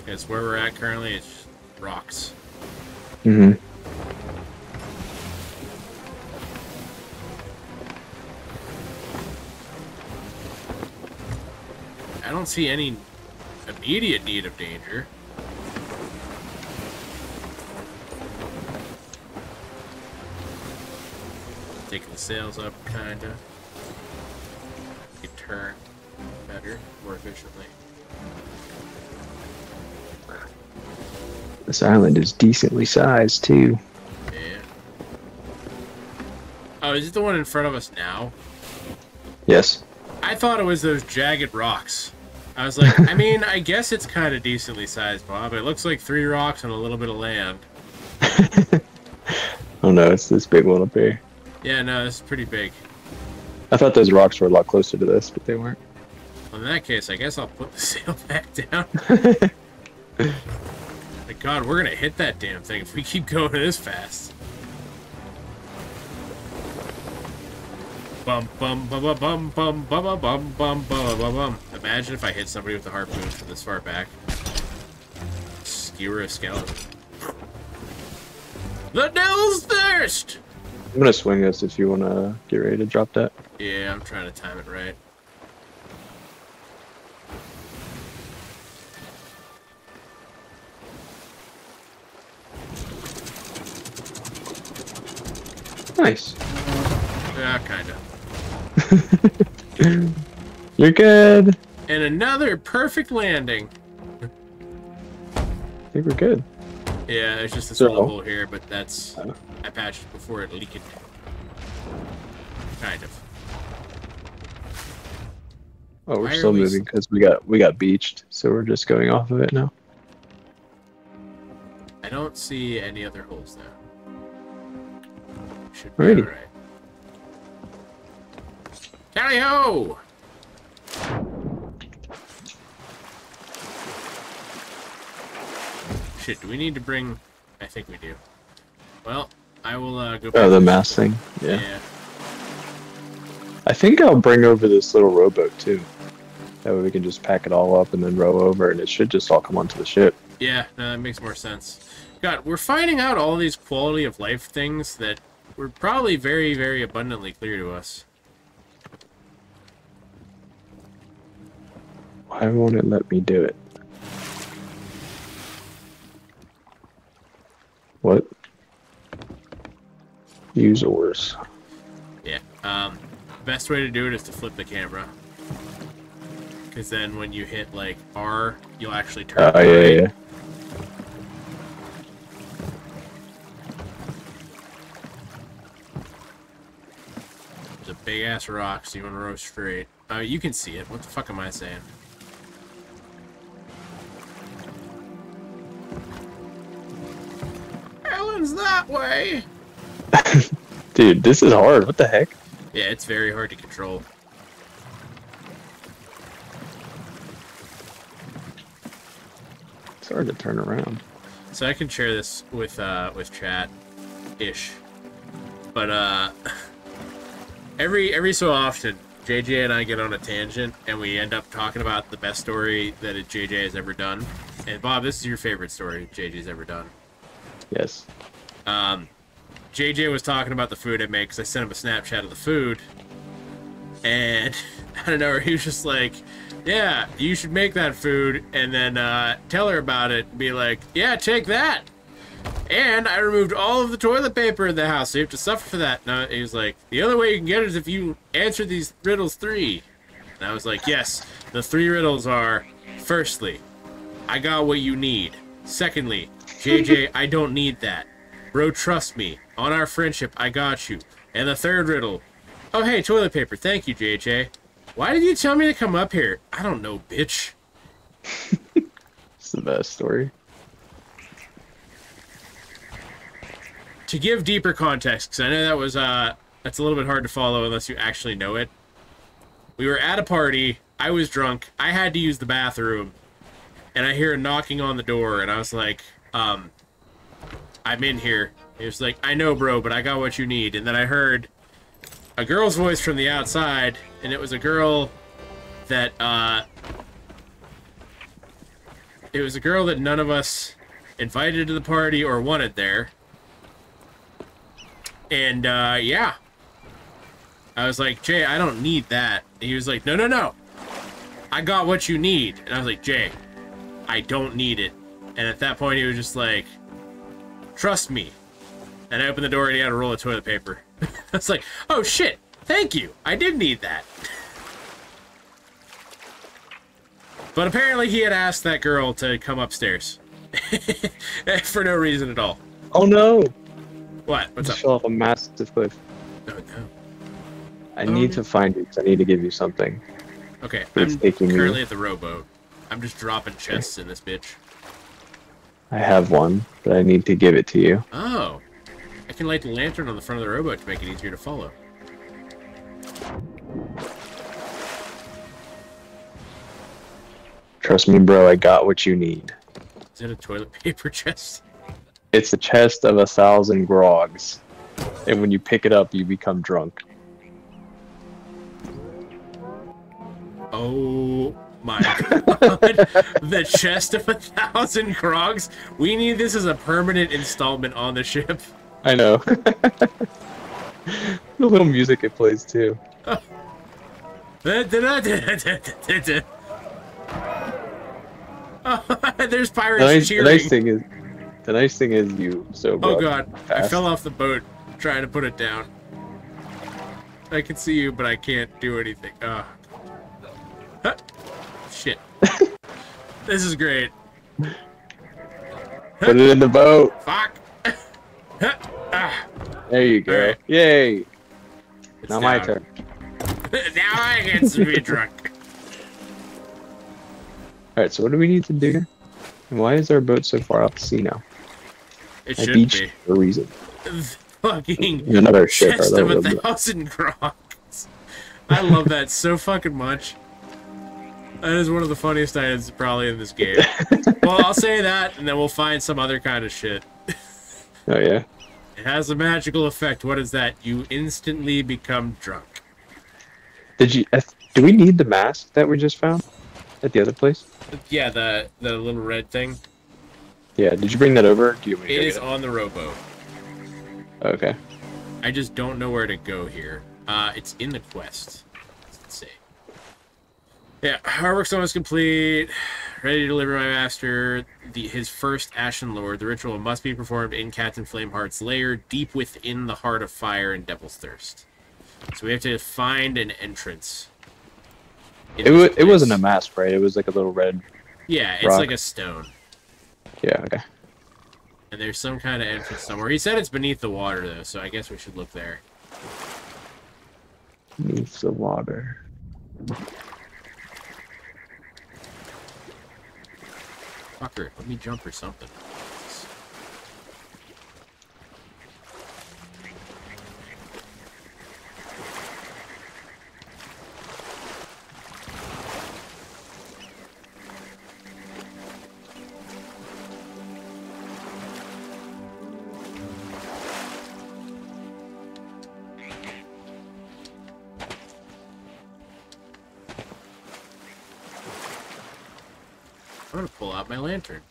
It's where we're at currently. It's just rocks. Mm-hmm. I don't see any immediate need of danger. Taking the sails up, kinda. You turn better, more efficiently. This island is decently sized, too. Yeah. Oh, is it the one in front of us now? Yes. I thought it was those jagged rocks. I was like, I mean, I guess it's kind of decently sized, Bob. It looks like 3 rocks and a little bit of land. Oh no, it's this big one up here. Yeah, no, this is pretty big. I thought those rocks were a lot closer to this, but they weren't. Well, in that case, I guess I'll put the sail back down. Like, God, we're gonna hit that damn thing if we keep going this fast. Bum bum bum bum bum bum bum bum bum bum bum bum. Imagine if I hit somebody with a harpoon from this far back. Skewer a skeleton. The devil's thirst! I'm gonna swing this if you wanna get ready to drop that. Yeah, I'm trying to time it right. Nice. Yeah, kinda. You're good. And another perfect landing. I think we're good. Yeah, there's just this little hole here, but that's... I patched it before it leaked. Kind of. Oh, we're still moving because we got beached, so we're just going off of it now. I don't see any other holes now. Should be alright. Tally-ho! Shit, do we need to bring... I think we do. Well, I will go back. Oh, the mass thing? Yeah. I think I'll bring over this little rowboat, too. That way we can just pack it all up and then row over, and it should just all come onto the ship. Yeah, no, that makes more sense. God, we're finding out all these quality of life things that were probably very, very abundantly clear to us. Why won't it let me do it? What? Use oars. Yeah. Best way to do it is to flip the camera. Because then when you hit, like, R, you'll actually turn. Oh, yeah, yeah. There's a big-ass rock, so you want to row straight. Oh, you can see it. What the fuck am I saying? That way. Dude, this is hard. What the heck? Yeah, it's very hard to control. It's hard to turn around. So I can share this with chat ish. But every so often JJ and I get on a tangent and we end up talking about the best story that JJ has ever done. And Bob, this is your favorite story JJ's ever done. Yes. JJ was talking about the food I made because I sent him a Snapchat of the food, and I don't know, he was just like, yeah, you should make that food and then tell her about it and be like, yeah, take that, and I removed all of the toilet paper in the house, so you have to suffer for that. No, he was like, the only way you can get it is if you answer these riddles 3, and I was like, yes, the 3 riddles are, firstly, I got what you need, secondly, JJ, I don't need that. Bro, trust me. On our friendship, I got you. And the 3rd riddle. Oh, hey, toilet paper. Thank you, JJ. Why did you tell me to come up here? I don't know, bitch. It's the best story. To give deeper context, because I know that was, that's a little bit hard to follow unless you actually know it. We were at a party. I was drunk. I had to use the bathroom. And I hear a knocking on the door, and I was like... I'm in here. He was like, I know, bro, but I got what you need. And then I heard a girl's voice from the outside, and it was a girl that, it was a girl that none of us invited to the party or wanted there. And, yeah. I was like, Jay, I don't need that. And he was like, no, no, no. I got what you need. And I was like, Jay, I don't need it. And at that point, he was just like, trust me. And I opened the door and he had a roll of toilet paper. I was like, oh, shit. Thank you. I did need that. But apparently he had asked that girl to come upstairs. For no reason at all. Oh, no. What? What's up? I fell off a massive cliff. Oh, no. I need to find you because I need to give you something. Okay, I'm currently at the rowboat. I'm just dropping chests in this bitch. I have one, but I need to give it to you. Oh. I can light the lantern on the front of the rowboat to make it easier to follow. Trust me, bro, I got what you need. Is it a toilet paper chest? It's the chest of 1,000 grogs. And when you pick it up, you become drunk. Oh my god. The chest of 1,000 grogs? We need this as a permanent installment on the ship. I know. The little music it plays too. Oh. There's pirates cheering. The nice thing is you sober. Oh god, fast. I fell off the boat trying to put it down. I can see you, but I can't do anything. Huh. Shit. This is great. Put it in the boat. Fuck. There you go. Right. Yay. It's now down. My turn. Now I get to be drunk. Alright, so what do we need to do? And why is our boat so far out to sea now? It should be. For a reason. Fucking another ship, chest of 1,000 grogs. I love that so fucking much. That is one of the funniest items probably in this game. Well, I'll say that, and then we'll find some other kind of shit. Oh, yeah? It has a magical effect. What is that? You instantly become drunk. Do we need the mask that we just found at the other place? Yeah, the little red thing. Yeah, did you bring that over? Do you want me to get it? On the rowboat. Okay. I just don't know where to go here. It's in the quest. Let's see. Yeah, our work's almost complete. Ready to deliver my master his first Ashen Lord. The ritual must be performed in Captain Flameheart's lair, deep within the Heart of Fire and Devil's Thirst. So we have to find an entrance. It wasn't a mask, right? It was like a little red. Yeah, it's rock. Like a stone. Yeah, okay. And there's some kind of entrance somewhere. He said it's beneath the water, though, so I guess we should look there. Beneath the water. Fucker, let me jump or something. I'm gonna pull out my lantern.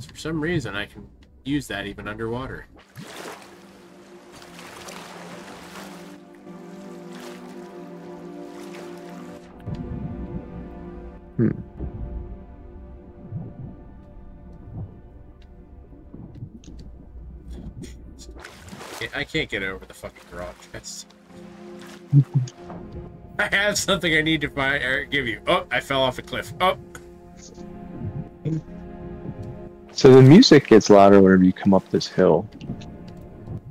For some reason, I can use that even underwater. Hmm. I can't get over the fucking garage chest. I have something I need to find or give you. Oh, I fell off a cliff. Oh. So the music gets louder whenever you come up this hill,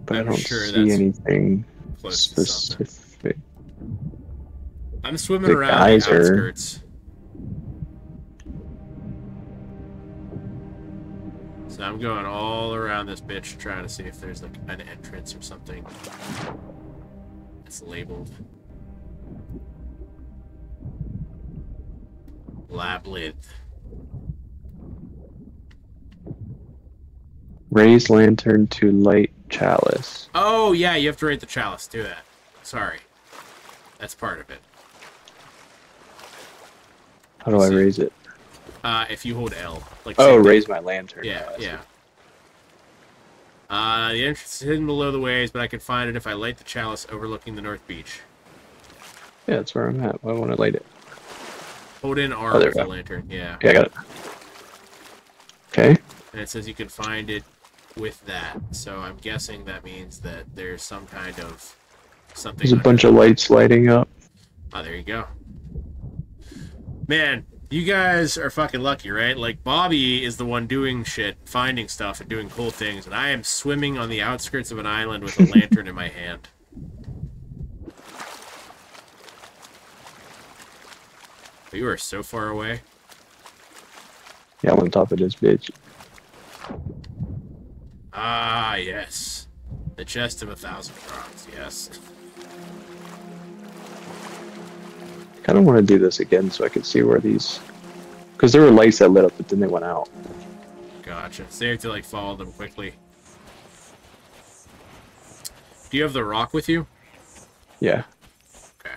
but I don't see anything specific. I'm swimming around the outskirts. So I'm going all around this bitch trying to see if there's like an entrance or something. It's labeled. Labyrinth. Raise lantern to light chalice. Oh, yeah, you have to rate the chalice. Do that. Sorry. That's part of it. How do I raise it? If you hold L. Like, oh, raise my lantern. Yeah, yeah. The entrance is hidden below the waves, but I can find it if I light the chalice overlooking the north beach. Yeah, that's where I'm at. Why won't I light it? Hold in R with the lantern, yeah. Yeah, I got it. Okay. And it says you can find it with that, so I'm guessing that means that there's some kind of something. There's a bunch of lights lighting up. Oh, there you go. Man, you guys are fucking lucky, right? Like, Bobby is the one doing shit, finding stuff and doing cool things, and I am swimming on the outskirts of an island with a lantern in my hand. But you are so far away. Yeah, I'm on top of this bitch. Ah, yes. The chest of 1,000 crowns, yes. I kind of want to do this again so I can see where these... Because there were lights that lit up, but then they went out. Gotcha. So you have to, like, follow them quickly. Do you have the rock with you? Yeah. Okay.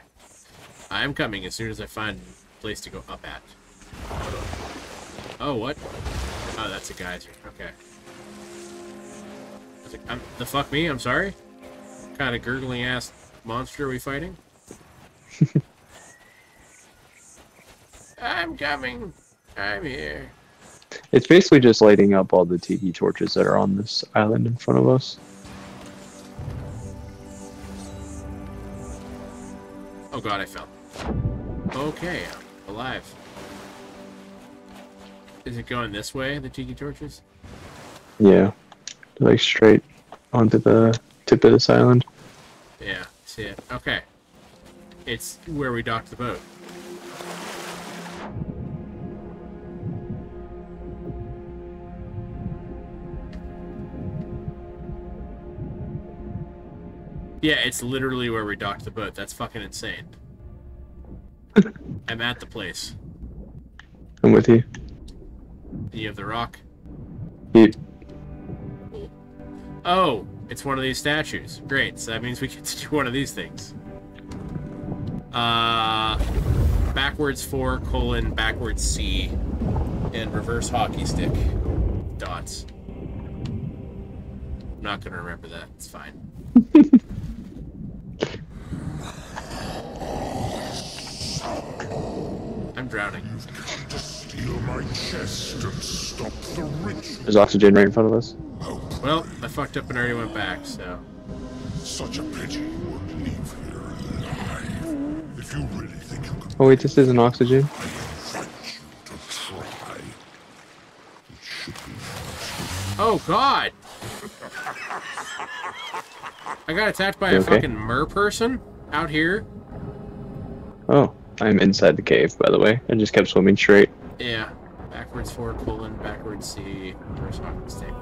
I am coming as soon as I find a place to go up at. Oh, what? Oh, that's a geyser. Okay. The fuck me? I'm sorry? What kind of gurgling ass monster are we fighting? I'm coming. I'm here. It's basically just lighting up all the tiki torches that are on this island in front of us. Oh god, I fell. Okay, I'm alive. Is it going this way, the tiki torches? Yeah. Like, straight onto the tip of this island. Yeah, see it. Okay. It's where we docked the boat. Yeah, it's literally where we docked the boat. That's fucking insane. I'm at the place. I'm with you. Do you have the rock? Yeah. Oh, it's one of these statues. Great, so that means we get to do one of these things. Backwards 4, colon, backwards C, and reverse hockey stick. Dots. I'm not going to remember that. It's fine. I'm drowning. You've come to steal my chest and stop the rich. There's oxygen right in front of us. Well, I fucked up and already went back, so... Such a pity you would leave here alive. If you really think you could... Oh wait, this isn't oxygen? I invite you to try. It should be... Oh god! I got attacked by a fucking mer person out here. Oh, I'm inside the cave, by the way. I just kept swimming straight. Yeah. Backwards 4, colon, backwards C, reverse hockey stick.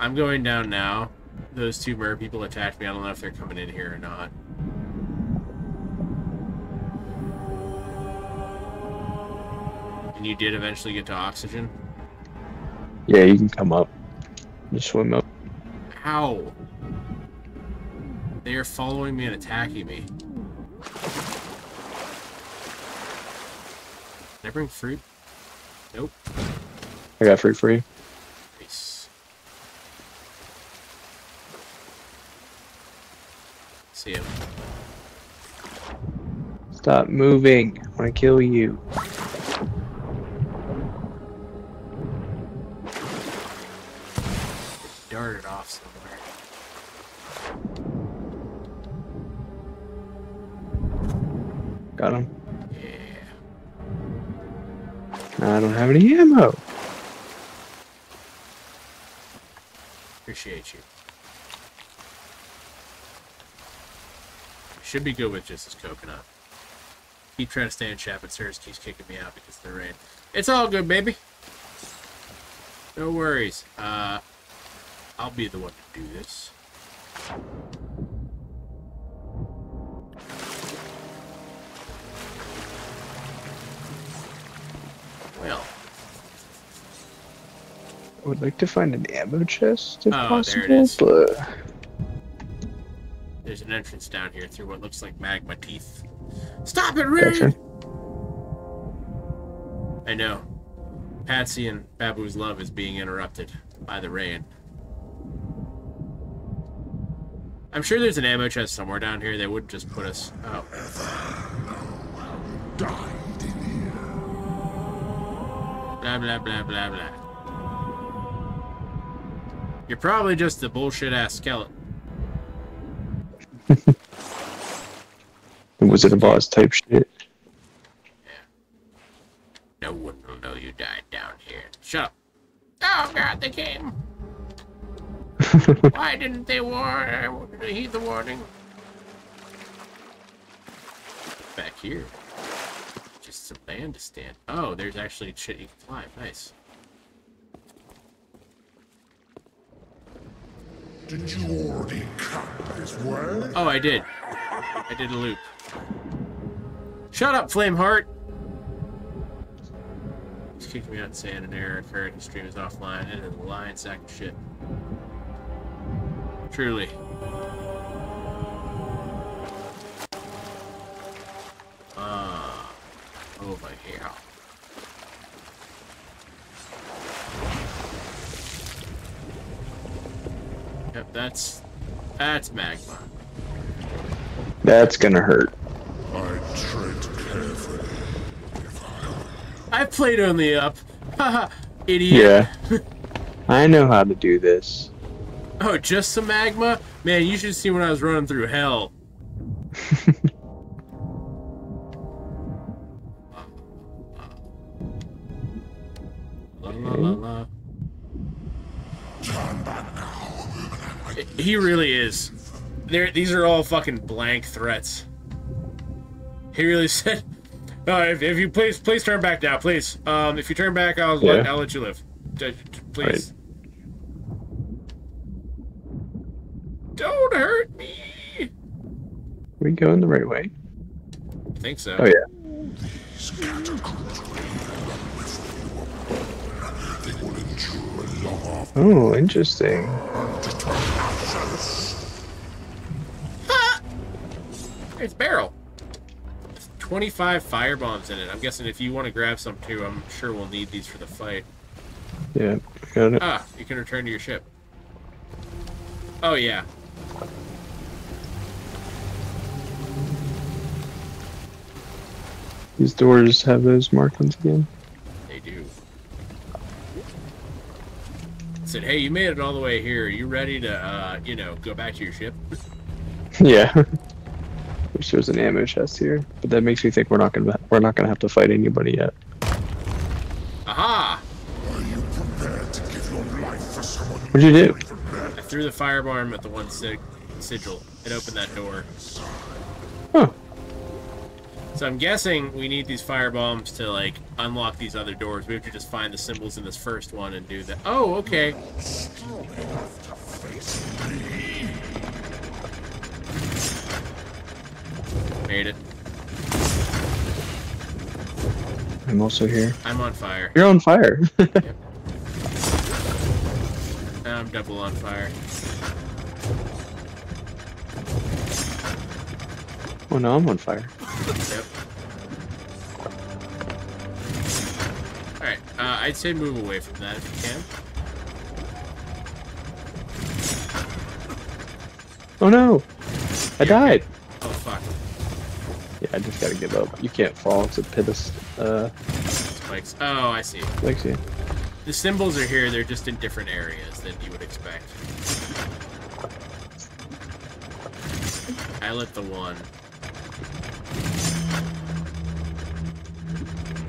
I'm going down now. Those two mer people attacked me. I don't know if they're coming in here or not. And you did eventually get to oxygen? Yeah, you can come up. Just swim up. How? They are following me and attacking me. Did I bring fruit? Nope. I got fruit for you. You. Stop moving. I want to kill you. It darted off somewhere. Got him. Yeah. I don't have any ammo. Appreciate you. Should be good with just this coconut. Keep trying to stay in chat, but Sirs keeps kicking me out because of the rain. It's all good, baby. No worries. I'll be the one to do this. will. I would like to find an ammo chest if possible. There it is. But... there's an entrance down here through what looks like magma teeth. Stop it, Ray! Gotcha. I know. Patsy and Babu's love is being interrupted by the rain. I'm sure there's an ammo chest somewhere down here. They would just put us... oh. Died in here. Blah, blah, blah, blah, blah. You're probably just a bullshit-ass skeleton. Was it a boss type shit? Yeah. No one will know you died down here. Shut up. Oh god, they came! Why didn't they heed the warning? Back here. Just some land to stand. Oh, there's actually shit you can climb. Nice. Did you already come this way? Oh, I did. I did a loop. Shut up, Flameheart! He's kicked me out saying an error occurred and stream is offline and in the lion sack of shit. Truly. Over here. Yep, that's magma. That's gonna hurt. I tread carefully. I played only up. Haha, idiot. Yeah. I know how to do this. Oh, just some magma? Man, you should have seen when I was running through hell. La, la, la, la. He really is. These are all fucking blank threats. He really said, "No, if you please turn back now, please. If you turn back, I'll let you live. Please. Right. Don't hurt me." Are we going the right way? I think so. Oh yeah. These catacombs will run with you. They will endure long after. Oh, interesting. It's barrel. 25 firebombs in it. I'm guessing if you want to grab some too, I'm sure we'll need these for the fight. Yeah, got it. Ah, you can return to your ship. Oh yeah. These doors have those markings again? They do. I said, hey, you made it all the way here. Are you ready to, you know, go back to your ship? Yeah. Wish there was an ammo chest here, but that makes me think we're not gonna have to fight anybody yet. Aha! Are you prepared to give your life for someone? What'd you do? I threw the firebomb at the one sigil. It opened that door. Huh. So I'm guessing we need these firebombs to like unlock these other doors. We have to just find the symbols in this first one and do that. Oh, okay. Made it. I'm also here. I'm on fire. You're on fire. Yep. Now I'm double on fire. Oh no, I'm on fire. Yep. Alright, I'd say move away from that if you can. Oh no! I died! Oh fuck. Yeah, I just gotta give up. You can't fall. It's a pit of spikes. Oh, I see. Spikes, yeah. The symbols are here. They're just in different areas than you would expect. I lit the one.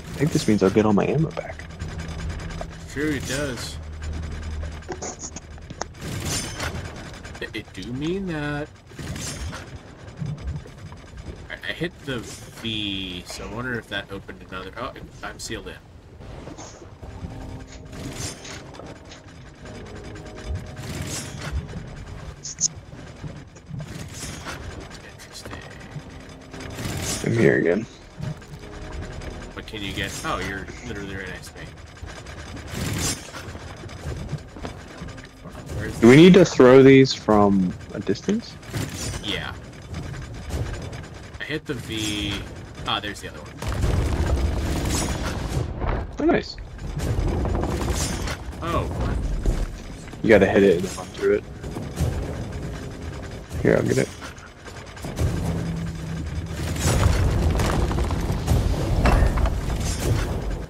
I think this means I'll get all my ammo back. Sure, it does. It do mean that. I hit the V, so I wonder if that opened another... oh, I'm sealed in. Interesting. I'm here again. What What can you guess? Oh, you're literally right next to me. Do we need to throw these from a distance? Yeah. I hit the V. Ah, there's the other one. Oh, nice. Oh. You gotta hit it and then run through it. Here, I'll get it.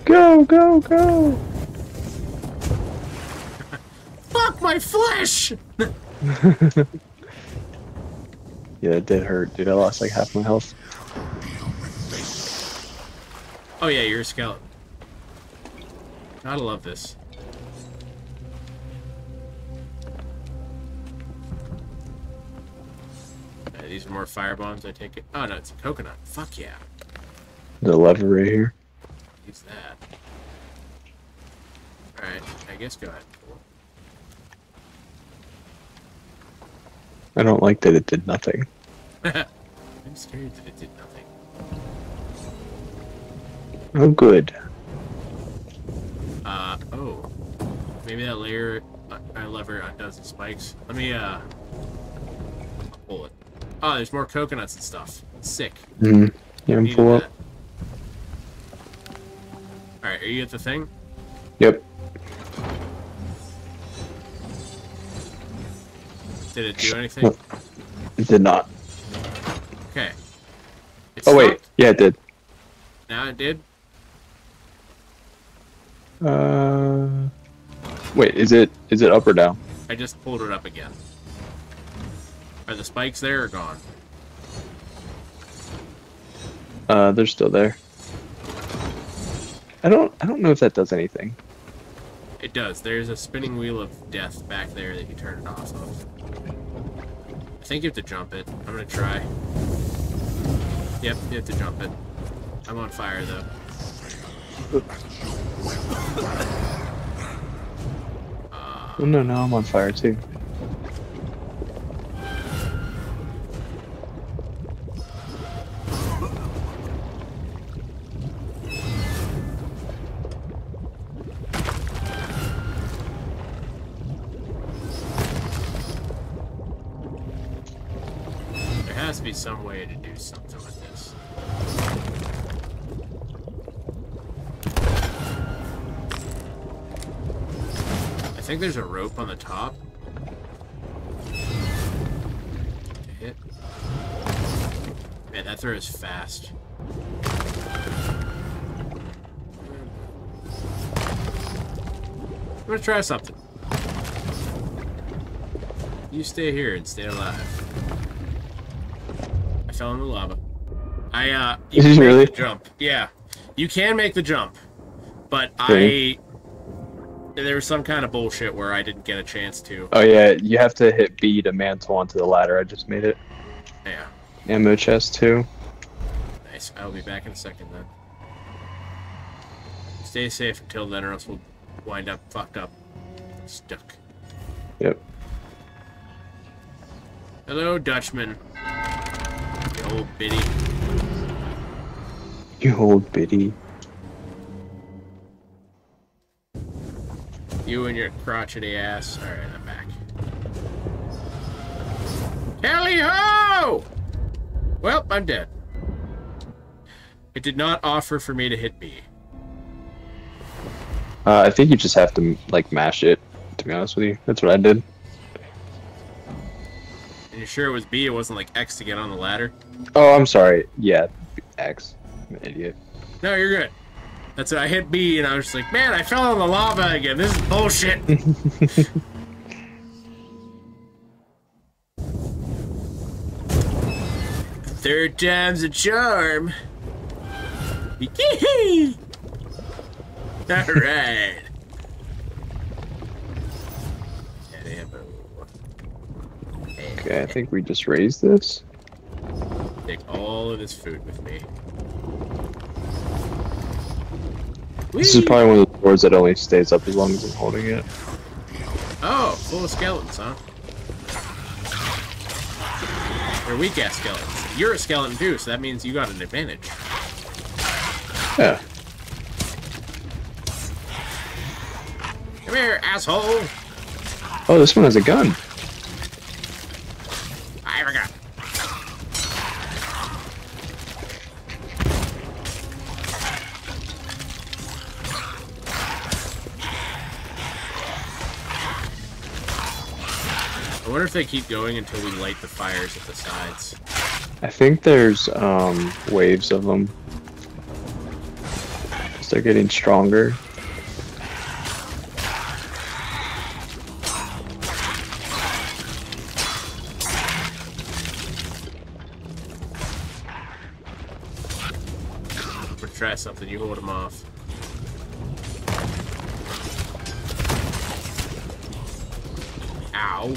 Go, go, go! Fuck my flesh! Yeah, it did hurt, dude. I lost like half my health. Oh yeah, you're a skeleton. Gotta love this. These are more fire bombs, I take it. Oh no, it's a coconut. Fuck yeah. The lever right here. Use that. Alright, I guess go ahead. I don't like that it did nothing. I'm scared that it did nothing. Oh, good. Oh. Maybe that layer, lever undoes the spikes. Let me, pull it. Oh, there's more coconuts and stuff. That's sick. Mm-hmm. Yeah, I'm full up. Alright, are you at the thing? Yep. Did it do anything? No, it did not. Okay. It stopped. Wait. Yeah, it did. Now it did? Wait, is it up or down? I just pulled it up again. Are the spikes there or gone? They're still there. I don't know if that does anything. It does. There's a spinning wheel of death back there that you turn it off of. I think you have to jump it. I'm gonna try. Yep, you have to jump it. I'm on fire though. Oh, no, I'm on fire too. Some way to do something with this. I think there's a rope on the top. Hit. Man, that throw is fast. I'm gonna try something. You stay here and stay alive. Fell in the lava. You can make the jump. Yeah, you can make the jump, but there was some kind of bullshit where I didn't get a chance to. Oh yeah, you have to hit B to mantle onto the ladder. I just made it. Yeah. Ammo chest too. Nice. I'll be back in a second then. Stay safe until then, or else we'll wind up fucked up, stuck. Yep. Hello, Dutchman. Old biddy. You old biddy. You and your crotchety ass. Alright, I'm back. Kelly ho! Well, I'm dead. It did not offer for me to hit B. I think you just have to, like, mash it, to be honest with you. That's what I did. And you're sure it was B? It wasn't like X to get on the ladder? Oh, I'm sorry. Yeah, X. I'm an idiot. No, you're good. That's it. I hit B and I was just like, man, I fell in the lava again. This is bullshit. Third time's a charm. All right. Okay, I think we just raised this. Take all of this food with me. Whee! This is probably one of the doors that only stays up as long as I'm holding it. Oh, full of skeletons, huh? They're weak-ass skeletons. You're a skeleton too, so that means you got an advantage. Yeah. Come here, asshole! Oh, this one has a gun. I have a gun. I wonder if they keep going until we light the fires at the sides. I think there's waves of them. Because they're getting stronger. I'm gonna try something, you hold them off. Ow.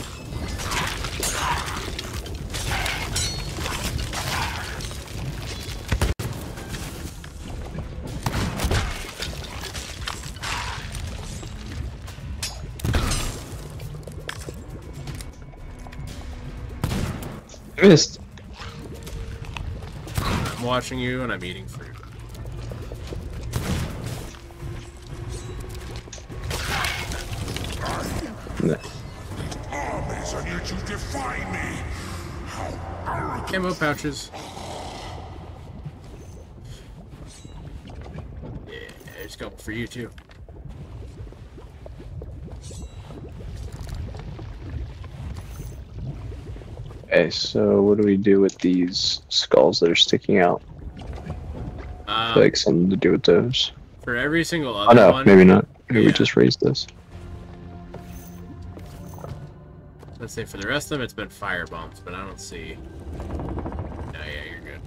Missed. I'm watching you and I'm eating fruit. No. Always on you to defy me. How camo pouches. Yeah, there's a couple for you too. Okay, so what do we do with these skulls that are sticking out? Like something to do with those. For every single other one. Oh no, one, maybe not. Maybe we just raised this. Let's say for the rest of them, it's been fire bombs, but I don't see. Oh yeah, you're good.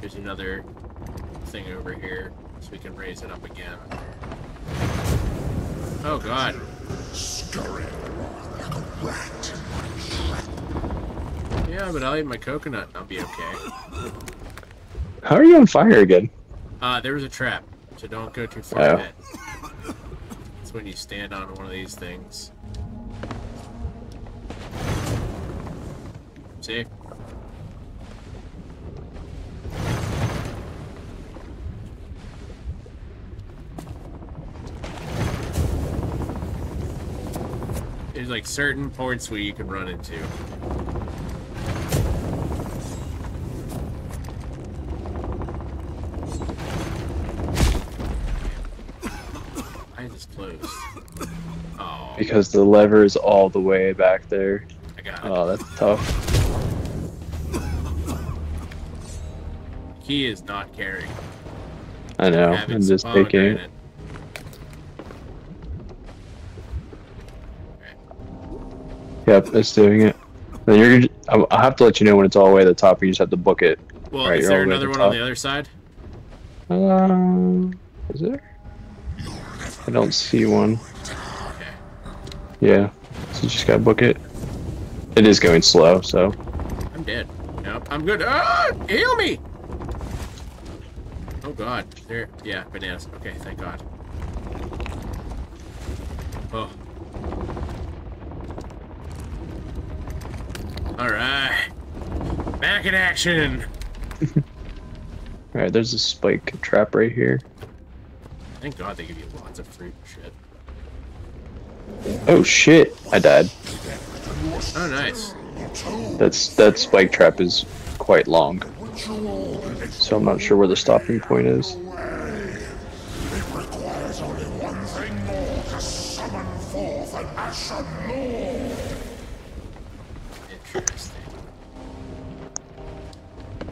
There's another thing over here, so we can raise it up again. Oh god. Scurrying along like a rat in my trap. Yeah, but I'll eat my coconut and I'll be okay. How are you on fire again? There was a trap, so don't go too far ahead. It's when you stand on one of these things. See? There's like certain points where you can run into. I just closed. Oh. Because the lever is all the way back there. I got it. Oh, that's tough. He is not carrying. I know. I'm just taking. Yep, it's doing it. Then I'll have to let you know when it's all the way at the top. You just have to book it. Well, right, is there another one on the other side? Is there? I don't see one. Okay. Yeah, so you just gotta book it. It is going slow, so. I'm dead. Nope, I'm good. Ah, heal me! Oh god. There. Yeah, bananas. Okay, thank god. Oh. Alright. Back in action! Alright, there's a spike trap right here. Thank god they give you lots of fruit and shit. Oh shit! I died. Oh nice. That spike trap is quite long. So I'm not sure where the stopping point is.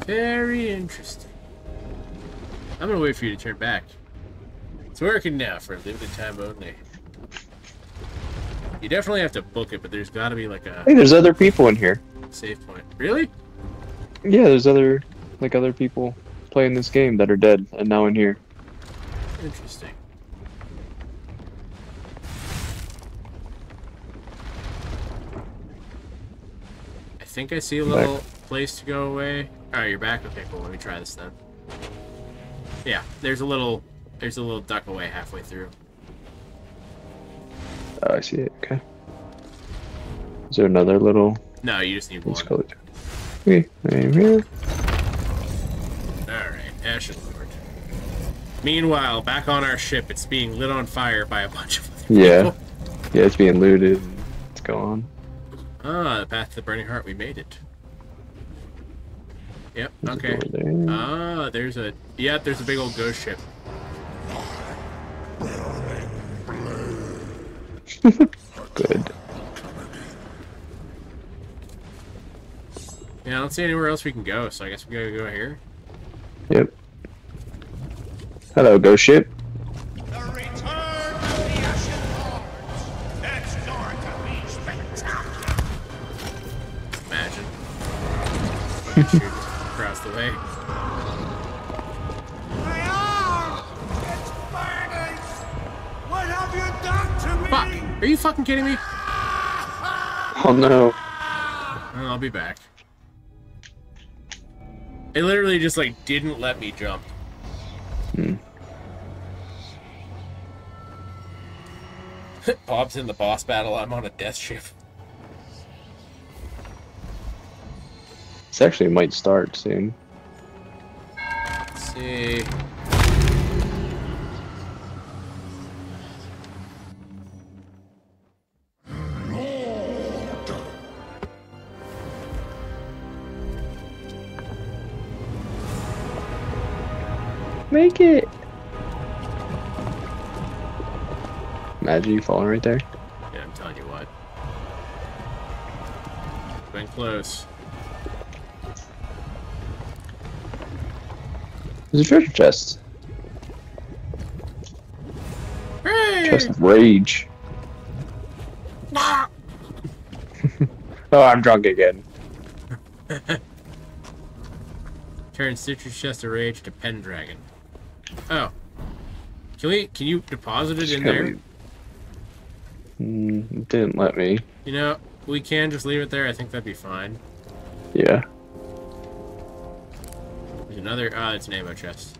Very interesting. I'm gonna wait for you to turn back. It's working now for a limited time only. You definitely have to book it, but there's gotta be like a... Hey, there's other people in here. Save point. Really? Yeah, there's other people playing this game that are dead and now in here. Interesting. I think I see a little place to go away. Oh, you're back? Okay, cool. Let me try this then. Yeah, there's a little duck away halfway through. Oh, I see it. Okay. Is there another little? No, you just need one. Okay, right here. All right, Ashen Lord. Meanwhile, back on our ship, it's being lit on fire by a bunch of other people. Yeah, it's being looted. It's gone. Ah, the path to the Burning Heart. We made it. Yep. There's okay. There. Ah, there's a there's a big old ghost ship. Good. Yeah, I don't see anywhere else we can go, so I guess we gotta go here. Yep. Hello, ghost ship. The return of the Ashen Lords. That's going to be spectacular. Imagine. Shoot across the way. My arm! It's burning! What have you done to me? Fuck! Are you fucking kidding me? Oh no. I'll be back. It literally just like didn't let me jump. Hmm. Bob's in the boss battle. I'm on a death ship. This actually might start soon. Let's see. Make it! Imagine you falling right there. Yeah, I'm telling you what. Been close. There's a treasure chest. Hey! Chest of rage. Ah. Oh, I'm drunk again. Turn Citrus Chest of Rage to Pendragon. Oh, can you deposit it in there? It didn't let me. You know, we can just leave it there. I think that'd be fine. Yeah. There's another. Ah, it's an ammo chest.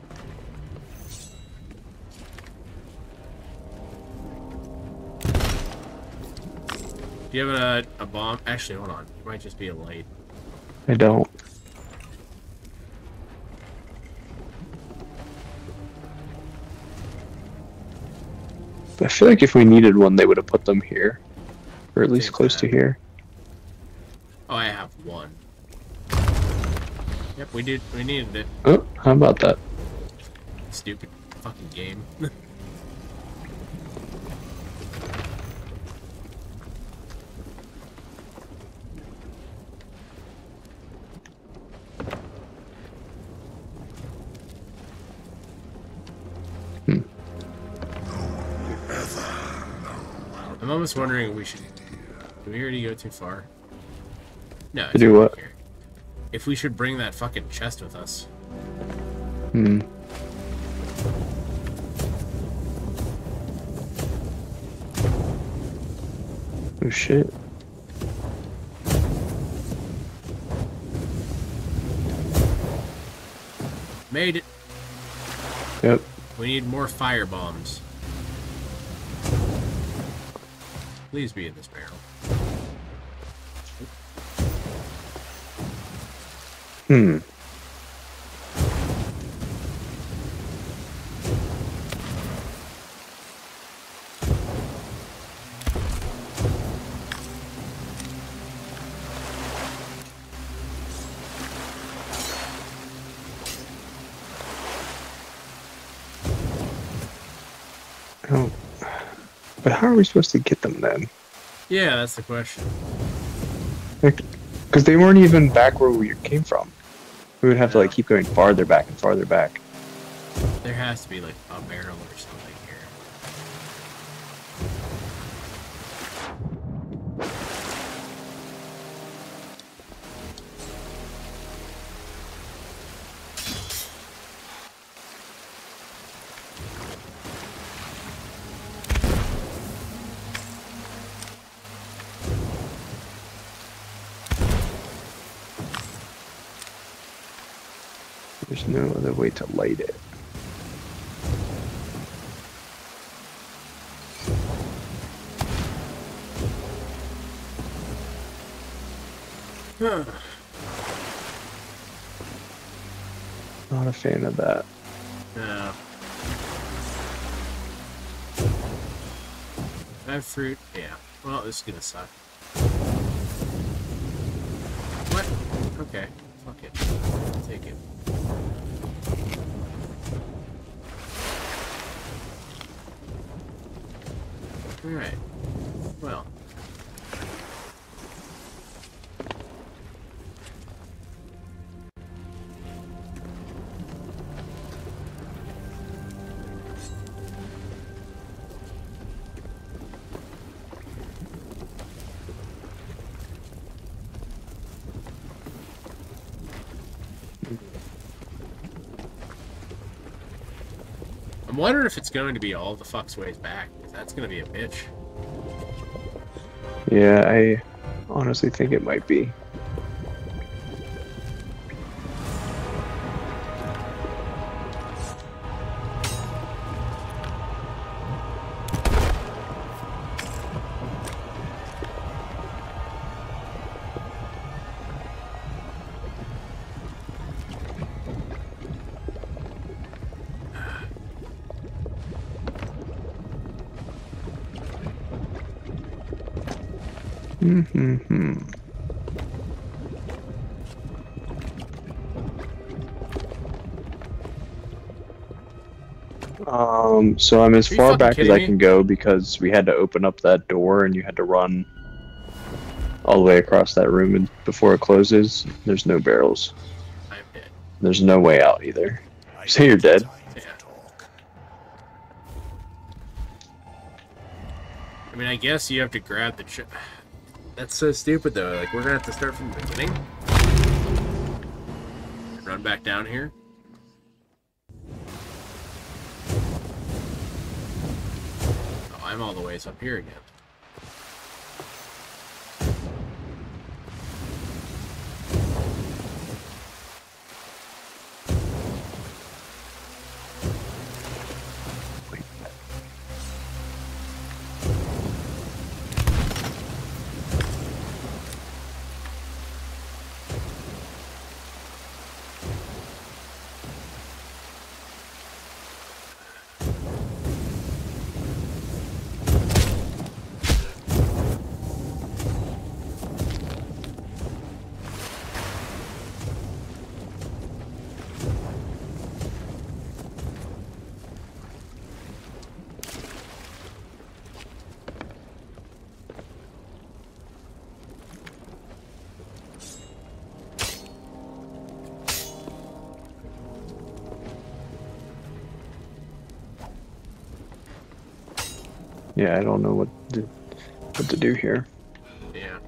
Do you have a bomb? Actually, hold on. It might just be a light. I don't. I feel like if we needed one, they would have put them here. Or at least close to here. Oh, I have one. Yep, we needed it. Oh, how about that? Stupid fucking game. I'm almost wondering if we should. Did we already go too far? No. To do what? Here. If we should bring that fucking chest with us. Hmm. Oh shit. Made it. Yep. We need more fire bombs. Please be in this barrel. Hmm. Oh. But how are we supposed to get them then? Yeah, that's the question. Because they weren't even back where we came from. We would have to like keep going farther back and farther back. There has to be like a barrel or something here. There's no other way to light it. Huh. Not a fan of that. No. No fruit. Yeah. Well, this is gonna suck. What? Okay. Fuck it. I'll take it. Alright. Well. I'm wondering if it's going to be all the fuck's ways back. That's going to be a bitch. Yeah, I honestly think it might be. So I'm as far back as I can go because we had to open up that door and you had to run all the way across that room and before it closes. There's no barrels. I'm dead. There's no way out either. So you're dead. Yeah. I mean, I guess you have to grab the chip. That's so stupid though. Like, we're gonna have to start from the beginning. Run back down here. I'm all the way up here again. Yeah, I don't know what to do here. Yeah.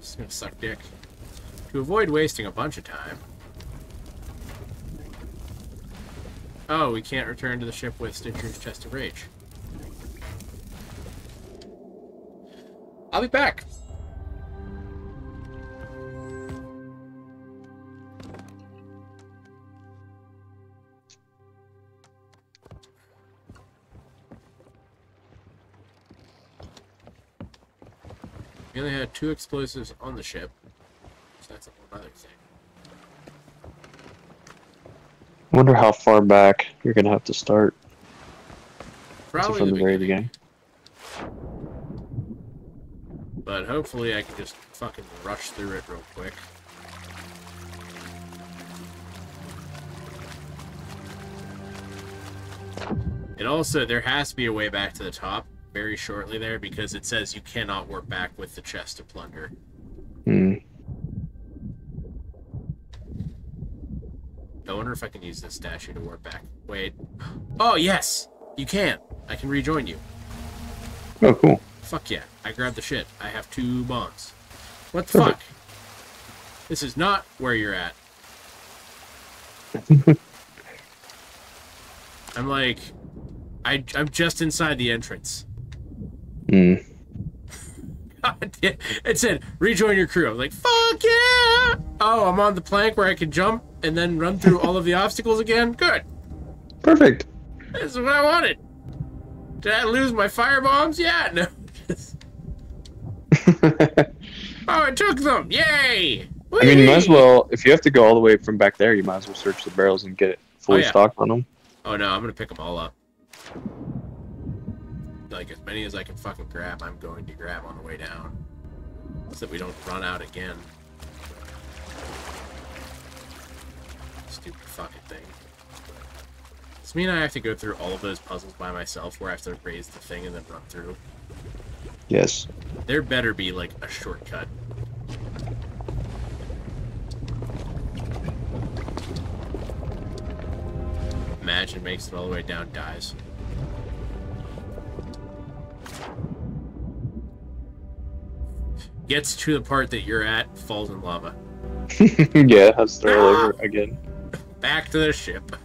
Just gonna suck dick. To avoid wasting a bunch of time. Oh, we can't return to the ship with Stitcher's Chest of Rage. I'll be back. We only had 2 explosives on the ship, so that's a whole other thing. I wonder how far back you're going to have to start. Probably from the very beginning. But hopefully I can just fucking rush through it real quick. And also, there has to be a way back to the top. Very shortly there, because it says you cannot work back with the chest to plunder. Hmm. I wonder if I can use this statue to work back. Wait. Oh, yes! You can! I can rejoin you. Oh, cool. Fuck yeah. I grabbed the shit. I have 2 bombs. What the fuck? This is not where you're at. I'm like... I'm just inside the entrance. Mm. God, it said, rejoin your crew. I'm like, fuck yeah! Oh, I'm on the plank where I can jump and then run through all of the obstacles again? Good. Perfect. This is what I wanted. Did I lose my fire bombs? Yeah, no. Oh, I took them! Yay! Whee! I mean, you might as well, if you have to go all the way from back there, you might as well search the barrels and get it fully stocked on them? Oh no, I'm gonna pick them all up. Like as many as I can fucking grab, I'm going to grab on the way down, so that we don't run out again. Stupid fucking thing. Does mean I have to go through all of those puzzles by myself, where I have to raise the thing and then run through? Yes. There better be like a shortcut. Imagine makes it all the way down, dies. Gets to the part that you're at, falls in lava. Yeah, has to roll over again. Back to the ship.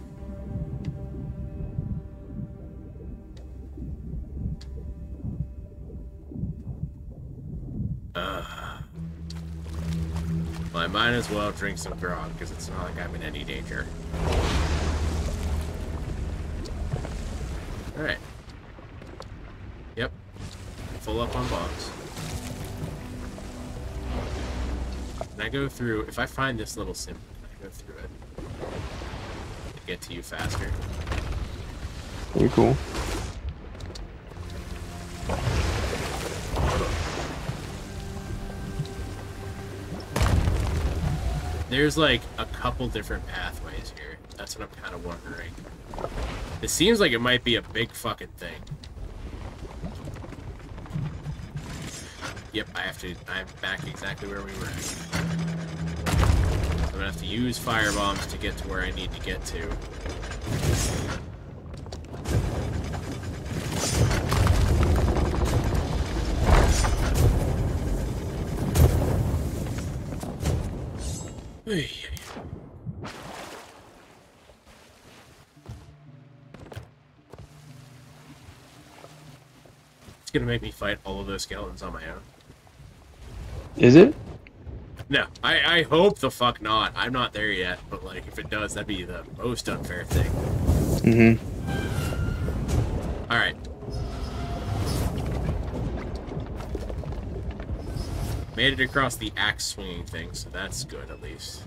Well, I might as well drink some grog, because it's not like I'm in any danger. Alright. Yep. Full up on bombs. Can I go through... If I find this little symbol, can I go through it to get to you faster? Pretty cool. There's like a couple different pathways here. That's what I'm kind of wondering. It seems like it might be a big fucking thing. Yep, I have to. I'm back exactly where we were at. I'm gonna have to use fire bombs to get to where I need to get to. It's gonna make me fight all of those skeletons on my own. Is it? No, I hope the fuck not. I'm not there yet, but like if it does, that'd be the most unfair thing. Mm-hmm. All right. Made it across the axe swinging thing, so that's good at least.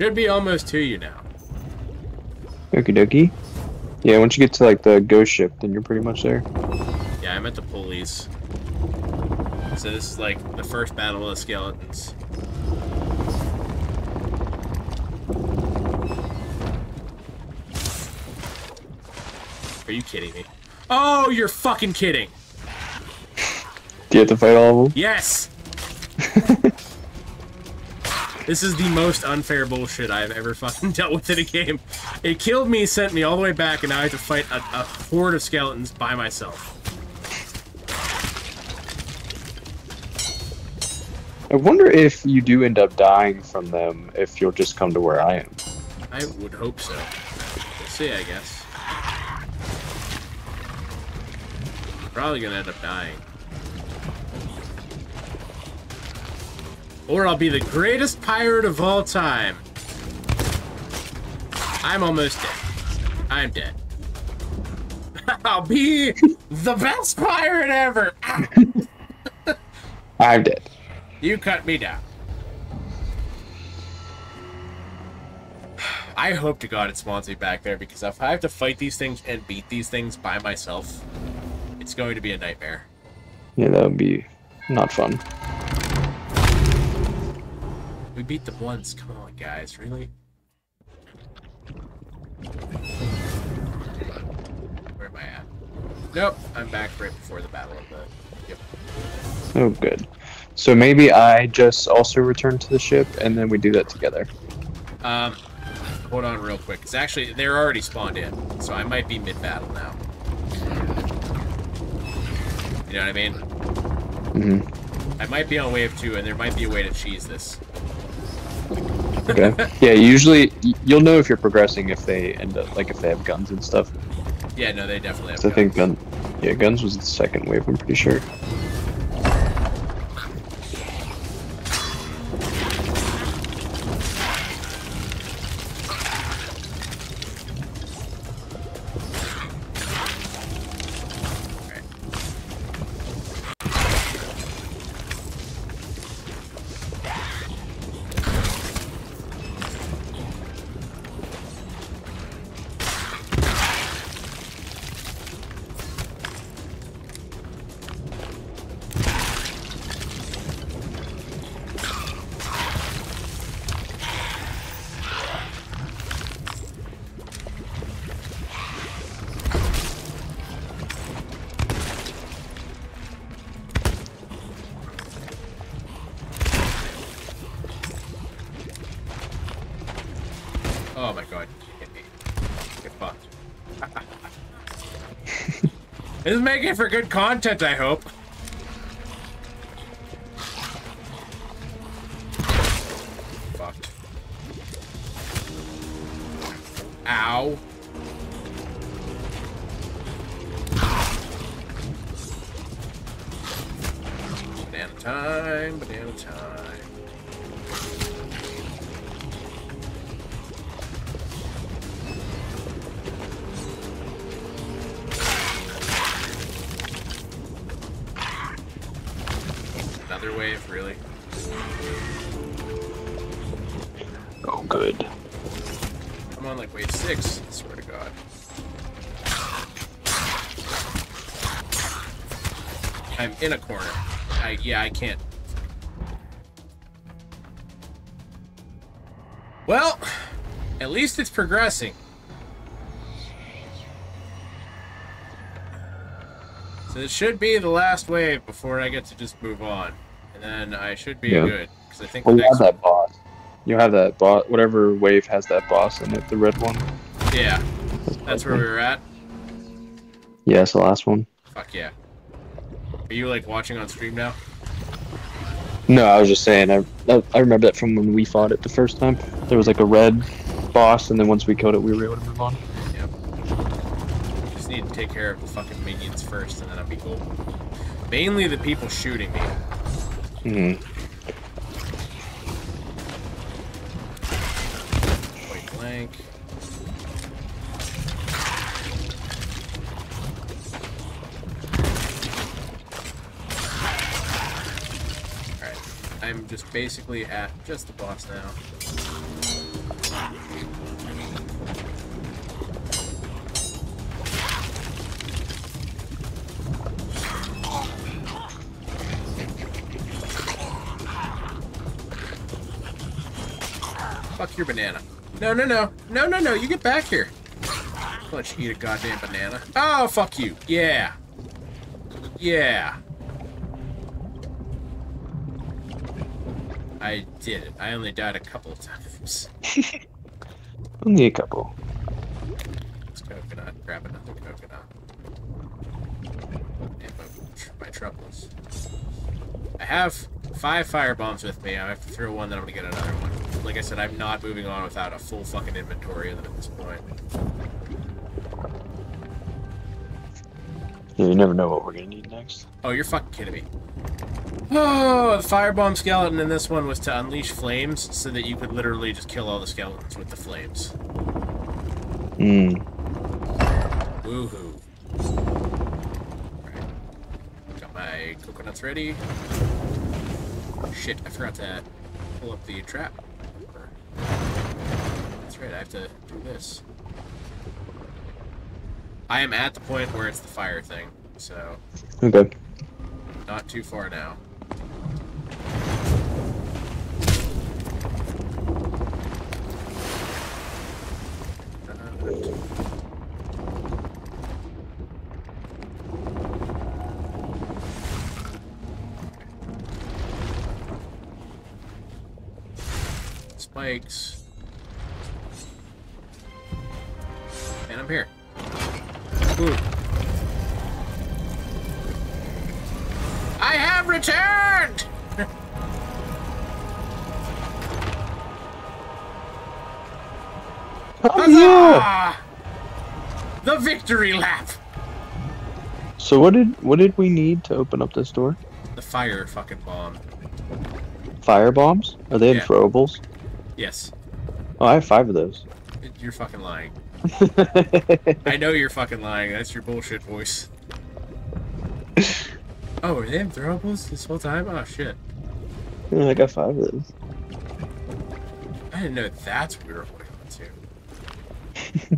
Should be almost to you now. Okie dokie. Yeah, once you get to like the ghost ship, then you're pretty much there. Yeah, I'm at the pulleys. So this is like the first battle of the skeletons. Are you kidding me? Oh, you're fucking kidding! Do you have to fight all of them? Yes! This is the most unfair bullshit I've ever fucking dealt with in a game. It killed me, sent me all the way back, and now I have to fight a horde of skeletons by myself. I wonder if you do end up dying from them, if you'll just come to where I am. I would hope so. We'll see, I guess. Probably gonna end up dying. Or I'll be the greatest pirate of all time. I'm almost dead. I'm dead. I'll be the best pirate ever! I'm dead. You cut me down. I hope to God it spawns me back there, because if I have to fight these things and beat these things by myself, it's going to be a nightmare. Yeah, that would be not fun. We beat them once. Come on, guys. Really? Where am I at? Nope. I'm back right before the battle of the... Yep. Oh, good. So maybe I just also return to the ship, and then we do that together. Hold on real quick. It's actually, they're already spawned in, so I might be mid-battle now. You know what I mean? Mm-hmm. I might be on wave 2, and there might be a way to cheese this. Okay. Yeah, usually, you'll know if you're progressing if they end up, like, if they have guns and stuff. Yeah, no, they definitely have guns. I think guns was the second wave, I'm pretty sure. This is making for good content, I hope. Fucked. Ow. Banana time, banana time. Another wave, really. Oh, good. I'm on like wave 6, I swear to God. I'm in a corner. Yeah, I can't. Well, at least it's progressing. So this should be the last wave before I get to just move on. And then I should be good. Because I think the next one... boss. You have that boss. Whatever wave has that boss in it, the red one. Yeah. That's where we were at. Yeah, that's the last one. Fuck yeah. Are you like watching on stream now? No, I was just saying. I remember that from when we fought it the first time. There was like a red boss, and then once we killed it, we were able to move on. Yep. I just need to take care of the fucking minions first, and then I'll be cool. Mainly the people shooting me. Point blank. I'm just basically at just the boss now. Fuck your banana. No, no, no. No, no, no. You get back here. I'll let you eat a goddamn banana. Oh, fuck you. Yeah. Yeah. I did it. I only died a couple of times. Only a couple. This coconut. Grab another coconut. And my troubles. I have 5 firebombs with me. I have to throw one, then I'm gonna get another one. Like I said, I'm not moving on without a full fucking inventory of them at this point. Yeah, you never know what we're gonna need next. Oh, you're fucking kidding me. Oh, the firebomb skeleton in this one was to unleash flames so that you could literally just kill all the skeletons with the flames. Woohoo. Right. Got my coconuts ready. Shit, I forgot to pull up the trap. That's right, I have to do this. I am at the point where it's the fire thing, so... Okay. Not too far now. Spikes. And I'm here. Ooh. I have returned! Huzzah! The victory lap! So what did we need to open up this door? The fire fucking bomb. Fire bombs? Are they throwables? Yes. Oh, I have 5 of those. You're fucking lying. I know you're fucking lying. That's your bullshit voice. Oh, were they in throwables this whole time? Oh, shit. Yeah, I got 5 of those. I didn't know that's what we were holding on to.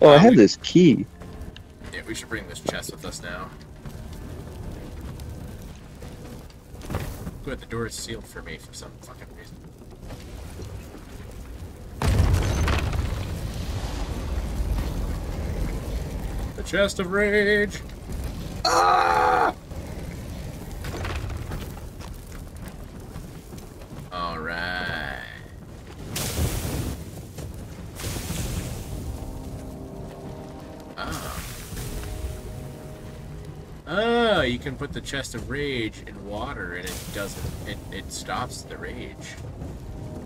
Oh, I had this key. Yeah, we should bring this chest with us now. Good, the door is sealed for me for some fucking reason. The chest of rage! Ah! Alright. Ah. Oh, you can put the chest of rage in water and it doesn't, it stops the rage.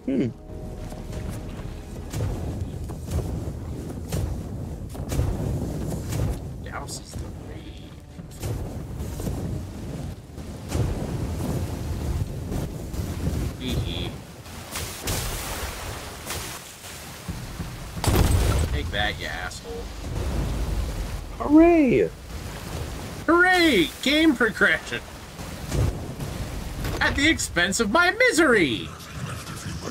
Hmm. Douses the rage. Hee-hee. Take that, you asshole. Hooray! Hooray! Game progression! At the expense of my misery! I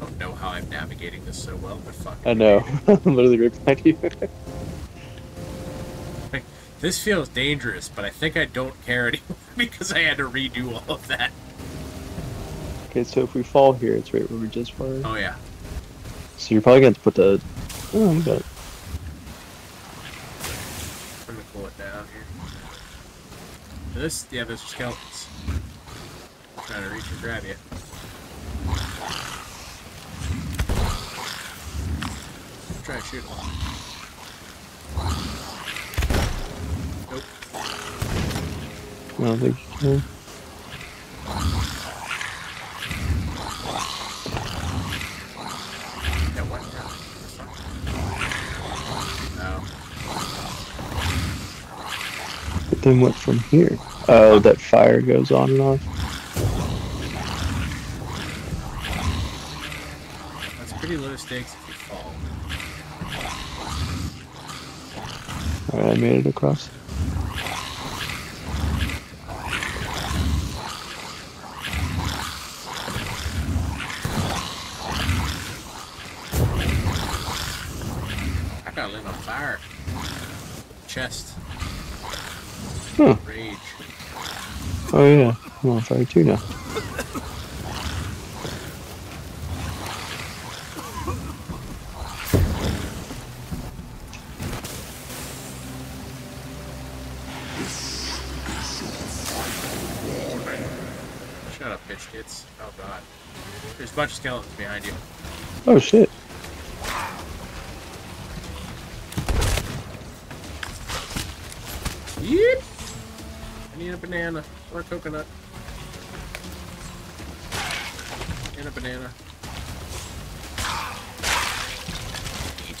don't know how I'm navigating this so well, but fuck. I know. I'm literally right behind you. Like, this feels dangerous, but I think I don't care anymore because I had to redo all of that. Okay, so if we fall here, it's right where we just were. Oh, yeah. So you're probably going to put the... Ooh, I'm going to pull it down here. This... Yeah, those skeletons. I'm trying to reach and grab you. Try to shoot one. Nope. I don't think so. Then what from here? Oh, that fire goes on and off. That's pretty low stakes if you fall. Alright, I made it across. I gotta live on fire. Chest. Huh. Rage. Oh yeah, I'm on fire too now. Shut up, bitch kids. Oh god. There's a bunch of skeletons behind you. Oh shit. Yep. Need a banana or a coconut. And a banana. Eat.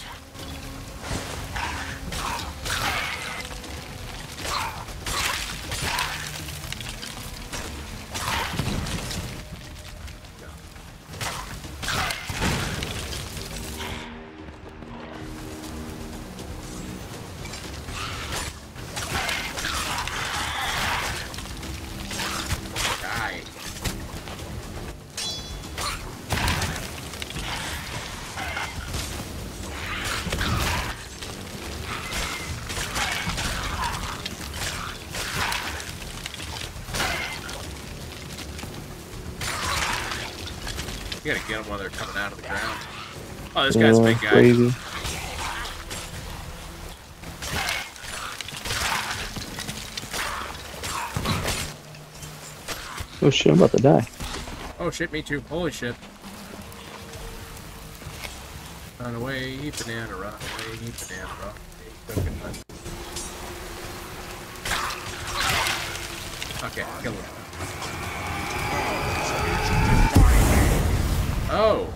You gotta get them while they're coming out of the ground. Oh, this guy's a big guy. Crazy. Oh shit, I'm about to die. Oh shit, me too. Holy shit. Run away, banana, run away, banana, run away, coconut. Okay, kill him. Oh!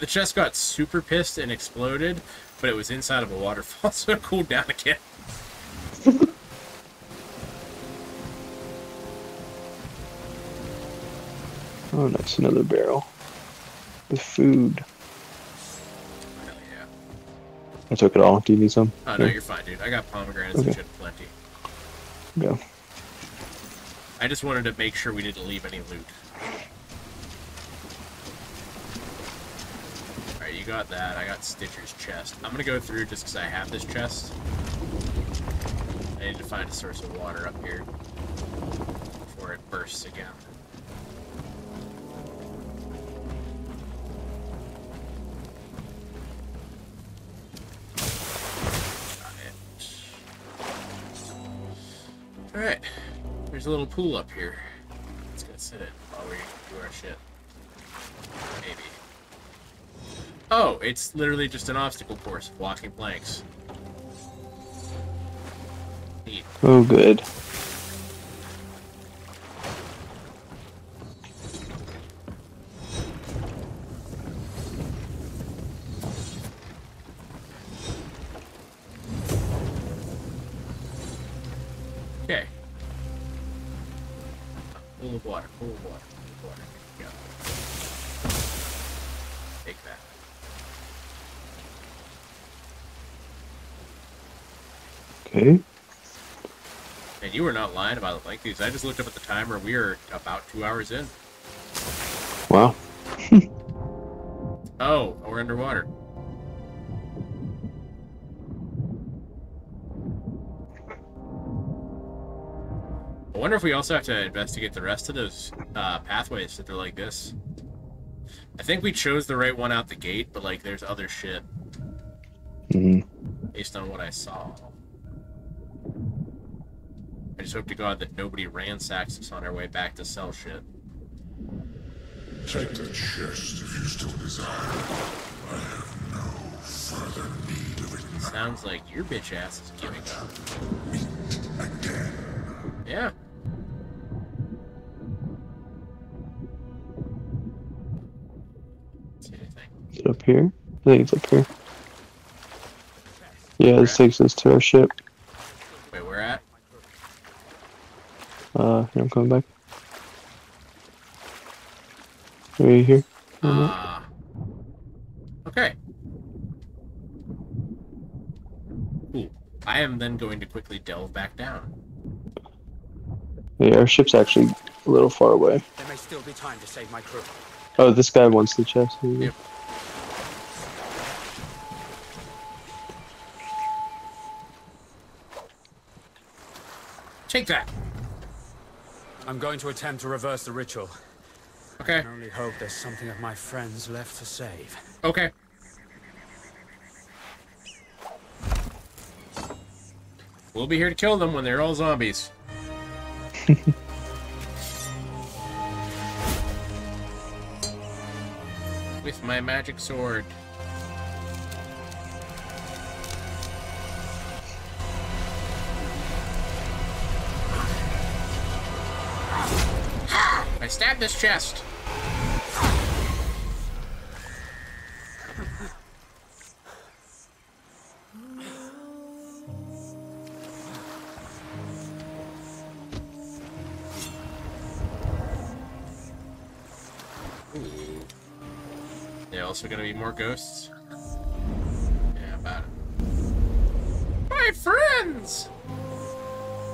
The chest got super pissed and exploded, but it was inside of a waterfall, so it cooled down again. Oh, that's another barrel. The food. Hell yeah. I took it all. Do you need some? Oh, no, you're fine, dude. I got pomegranates and shit plenty. Go. I just wanted to make sure we didn't leave any loot. Alright, you got that. I got Stitcher's chest. I'm gonna go through just because I have this chest. I need to find a source of water up here before it bursts again. Got it. Alright. There's a little pool up here. Let's go sit it while we do our shit. Maybe. Oh, it's literally just an obstacle course, walking planks. Neat. Oh, good. You were not lying about the lengthies. I just looked up at the timer. We are about 2 hours in. Wow. Oh, we're underwater. I wonder if we also have to investigate the rest of those pathways that they're like this. I think we chose the right one out the gate, but like there's other shit. Mm-hmm. Based on what I saw. I just hope to God that nobody ransacks us on our way back to sell shit. Take the chest if you still desire. I have no further need of it now. Sounds like your bitch ass is giving up. Meet again. Yeah. See anything? Is it up here? I think it's up here. Yeah, this takes us to our ship. Wait, where at? Here I'm coming back. Are you here? Okay. Cool. I am then going to quickly delve back down. Yeah, our ship's actually a little far away. There may still be time to save my crew. Oh, this guy wants the chest. Yep. Take that. I'm going to attempt to reverse the ritual. Okay. I can only hope there's something of my friends left to save. Okay. We'll be here to kill them when they're all zombies. With my magic sword. I stabbed this chest. Ooh. There also gonna be more ghosts. Yeah, about it. My friends.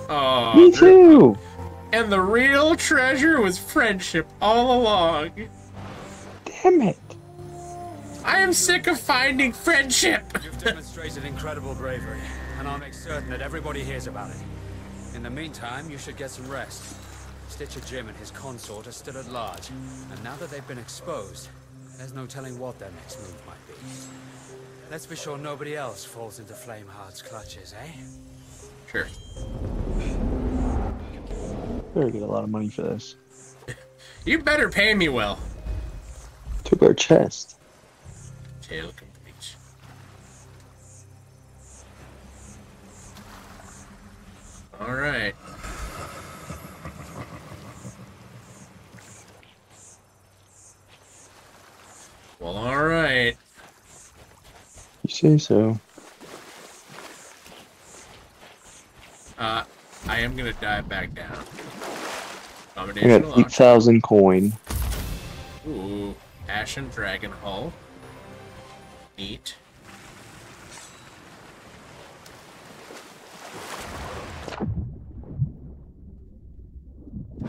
Oh, me too. And the real treasure was friendship all along. Damn it. I am sick of finding friendship. You've demonstrated incredible bravery, and I'll make certain that everybody hears about it. In the meantime, you should get some rest. Stitcher Jim and his consort are still at large, and now that they've been exposed, there's no telling what their next move might be. Let's be sure nobody else falls into Flameheart's clutches, eh? Sure. We're gonna get a lot of money for this. You better pay me well. Took our chest. Tail complete. All right. Well, all right. You say so. I am gonna dive back down. I got 8,000 coin. Ooh, Ashen Dragon Hull. Neat. I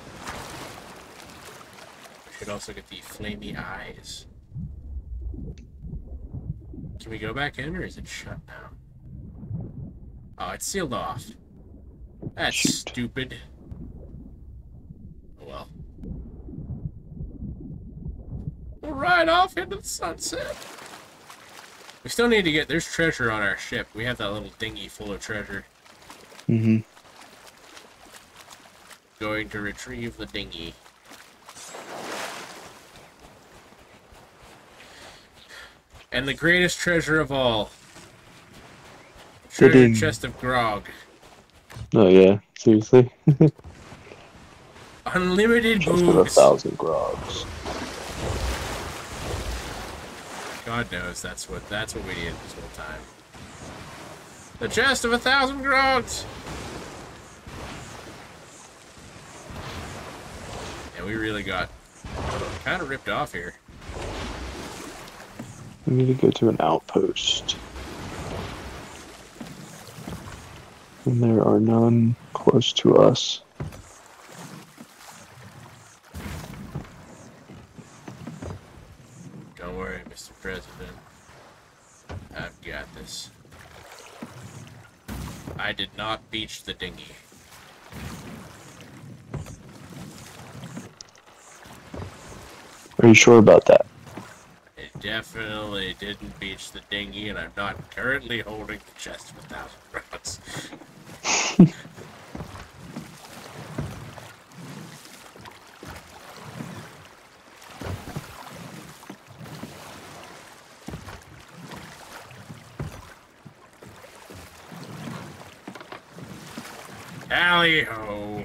should also get the flamey eyes. Can we go back in, or is it shut down? Oh, it's sealed off. That's stupid. Oh well. We'll ride off into the sunset. We still need to get... There's treasure on our ship. We have that little dinghy full of treasure. Mm-hmm. Going to retrieve the dinghy. And the greatest treasure of all. Treasure chest of grog. Oh yeah, seriously. Unlimited booze. Just for 1,000 grogs. God knows that's what we did this whole time. The chest of 1,000 grogs. And we really got kind of ripped off here. We need to go to an outpost. And there are none close to us. Don't worry, Mr. President. I've got this. I did not beach the dinghy. Are you sure about that? I definitely didn't beach the dinghy, and I'm not currently holding the chest of 1,000 rods. Alley-ho!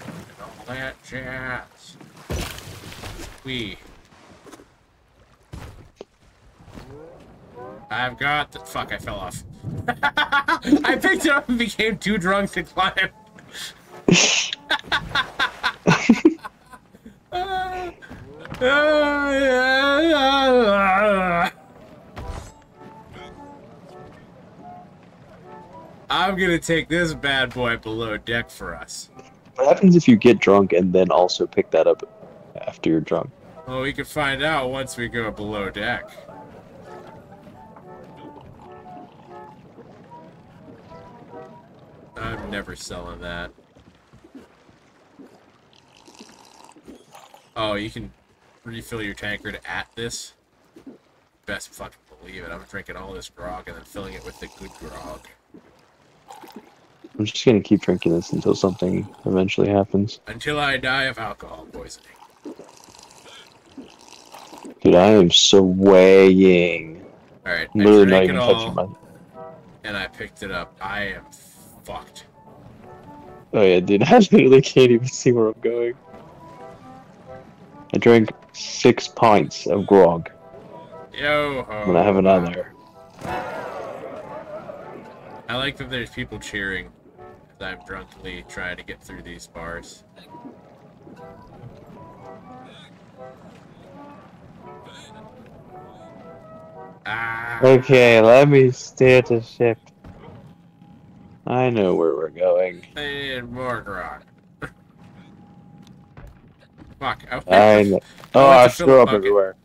And all that jazz. We. I've got the... Fuck, I fell off. I picked it up and became too drunk to climb. I'm gonna take this bad boy below deck for us. What happens if you get drunk and then also pick that up after you're drunk? Well, we can find out once we go below deck. I'm never selling that. Oh, you can refill your tankard at this? Best fucking believe it. I'm drinking all this grog and then filling it with the good grog. I'm just gonna keep drinking this until something eventually happens. Until I die of alcohol poisoning. Dude, I am swaying. Alright, I drank it all, and I picked it up. I am fucked. Oh yeah, dude, I literally can't even see where I'm going. I drank 6 pints of grog. Yo ho. And I have another. I like that there's people cheering as I'm drunkenly trying to get through these bars. Ah. Okay, let me steer the ship. I know where we're going. I need more grog. Fuck. I know. Oh, I screw up everywhere.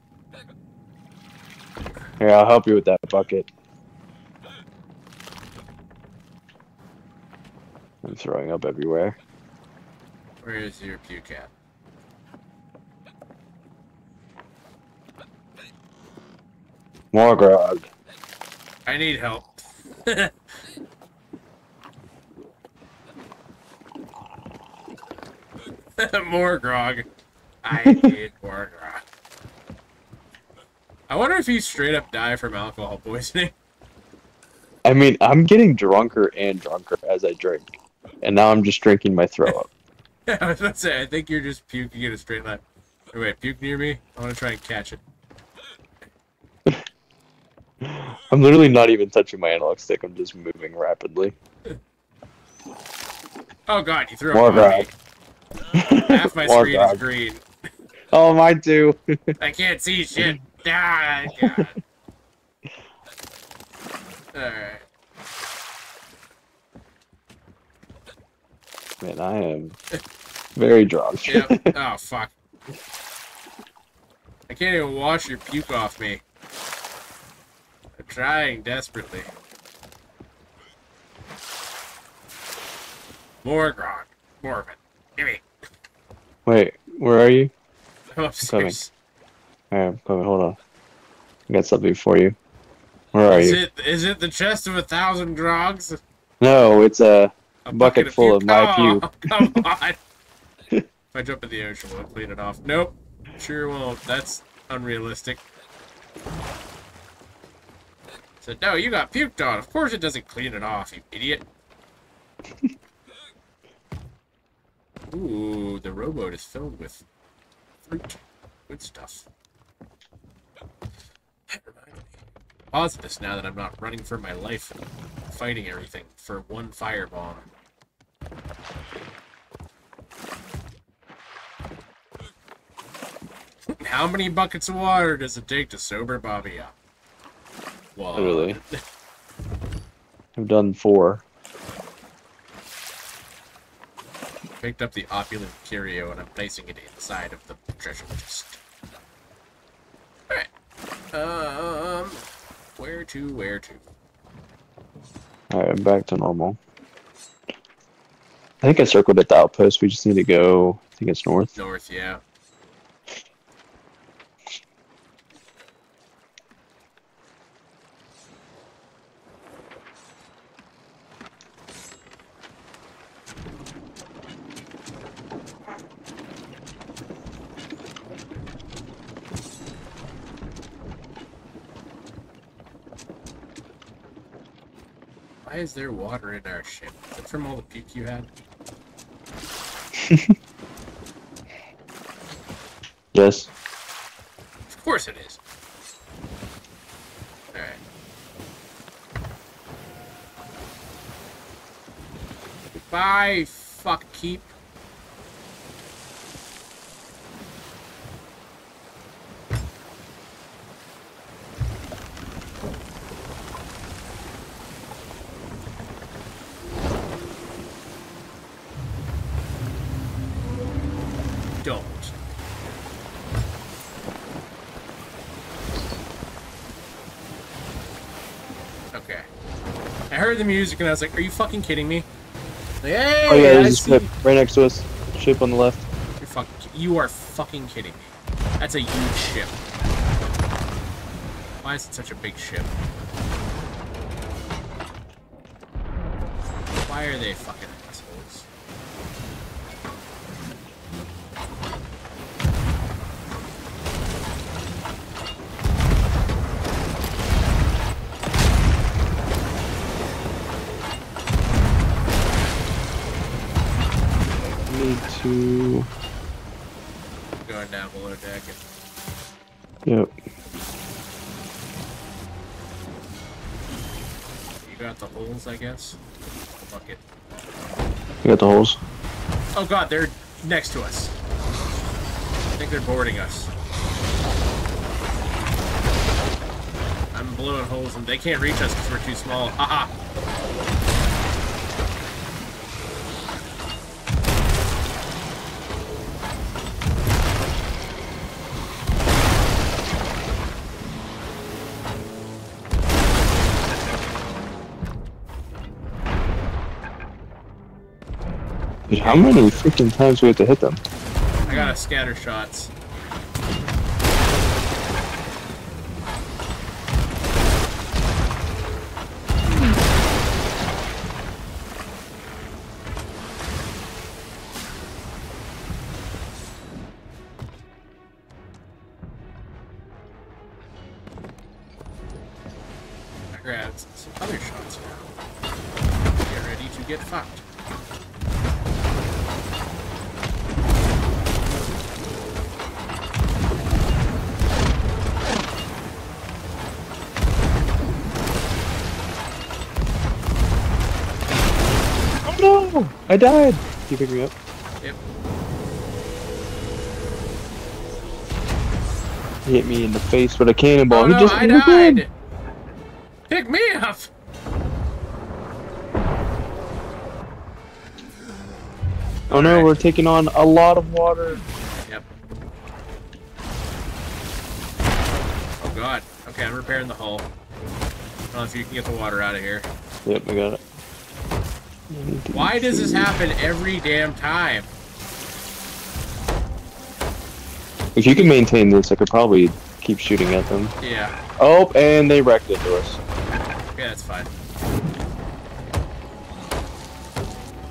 Here, I'll help you with that bucket. I'm throwing up everywhere. Where is your pew cat? More grog. I need help. More grog. I need more grog. I wonder if you straight up die from alcohol poisoning. I mean, I'm getting drunker and drunker as I drink. And now I'm just drinking my throw up. Yeah, I was about to say, I think you're just puking in a straight line. Oh, wait, puke near me? I want to try and catch it. I'm literally not even touching my analog stick. I'm just moving rapidly. Oh god, you threw up on me. Half my screen is green. Oh, mine too. I can't see shit. Ah, god. Alright. Man, I am very drunk. Yep. Oh, fuck. I can't even wash your puke off me. I'm trying desperately. More grog. More of it. Give me. Wait, where are you? I'm upstairs. Alright, I'm coming. Hold on. I got something for you. Where are you? Is it the chest of 1,000 grogs? No, it's a bucket full of my puke. Oh, come on. If I jump in the ocean, will it clean it off? Nope. Sure won't. That's unrealistic. Said, no, you got puked on. Of course it doesn't clean it off, you idiot. Ooh, the rowboat is filled with fruit. Good stuff. Positive now that I'm not running for my life and fighting everything for one firebomb. How many buckets of water does it take to sober Bobby up? Well, really? I've done 4. Picked up the opulent curio and I'm placing it inside of the treasure chest. Alright. Where to, where to? Alright, I'm back to normal. I think I circled at the outpost. We just need to go, I think it's north. North, yeah. Why is there water in our ship? Is it from all the puke you had? Yes. Of course it is. Alright. Goodbye, fuck keep. The music and I was like, are you fucking kidding me? Like, hey, oh yeah, there's a ship right next to us. Ship on the left. You're fucking, you are fucking kidding me. That's a huge ship. Why is it such a big ship? Why are they fucking assholes? Going down below deck. Yep. You got the holes, I guess. Fuck it. You got the holes. Oh god, they're next to us. I think they're boarding us. I'm blowing holes and they can't reach us because we're too small. Haha. How many freaking times do we have to hit them? I got a scatter shots. I grabbed some other shots now. Get ready to get fucked. I died! Can you pick me up? Yep. He hit me in the face with a cannonball. Oh, no, he just I died! Him. Pick me up! Oh no, right. We're taking on a lot of water. Yep. Oh god. Okay, I'm repairing the hull. I don't know if you can get the water out of here. Yep, I got it. Why does this happen every damn time? If you can maintain this, I could probably keep shooting at them. Yeah. Oh, and they wrecked it to us. Okay, that's fine.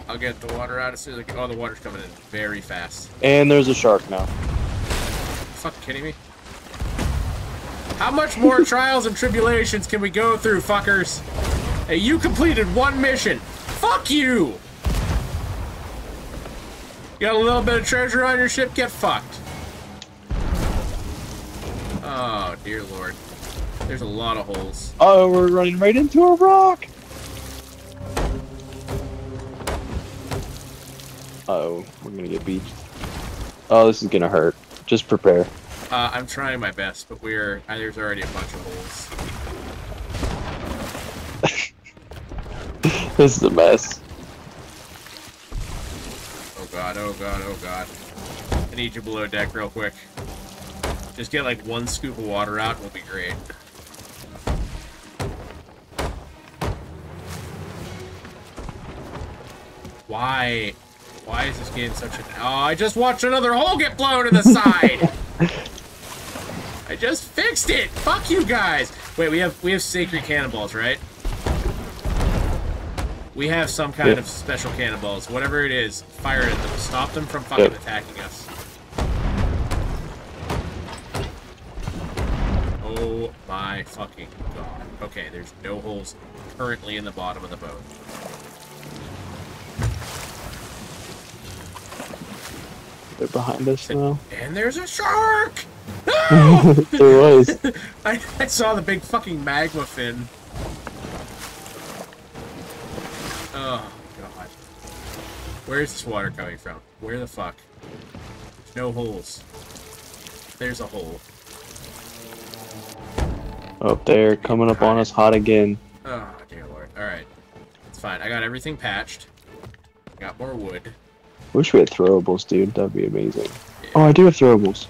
I'll get the water out as soon as I can. Oh, the water's coming in very fast. And there's a shark now. Are you fucking kidding me? How much more trials and tribulations can we go through, fuckers? Hey, you completed one mission. Fuck you! Got a little bit of treasure on your ship? Get fucked. Oh, dear lord. There's a lot of holes. Oh, we're running right into a rock! Uh-oh, we're gonna get beached. Oh, this is gonna hurt. Just prepare. I'm trying my best, but we're... there's already a bunch of holes. This is a mess. Oh god, oh god, oh god. I need you below deck real quick. Just get like one scoop of water out and we'll be great. Why? Why is this game such a... Oh, I just watched another hole get blown to the side! I just fixed it! Fuck you guys! Wait, we have sacred cannonballs, right? We have some kind of special cannonballs. Whatever it is, fire at them. Stop them from fucking attacking us. Oh my fucking god. Okay, there's no holes currently in the bottom of the boat. They're behind us now. And there's a shark! No! There was. I saw the big fucking magma fin. Oh, god. Where is this water coming from? Where the fuck? There's no holes. There's a hole. Up there, coming up on us hot again. Oh, dear lord. Alright. It's fine. I got everything patched. I got more wood. Wish we had throwables, dude. That'd be amazing. Yeah. Oh, I do have throwables.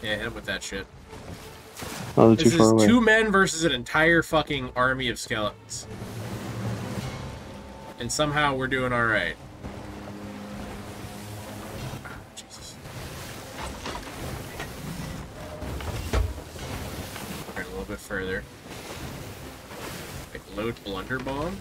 Yeah, hit him with that shit. Oh, this is away. Two men versus an entire fucking army of skeletons. And somehow we're doing alright. Oh, Jesus. Right, a little bit further. Like, load blunder bomb?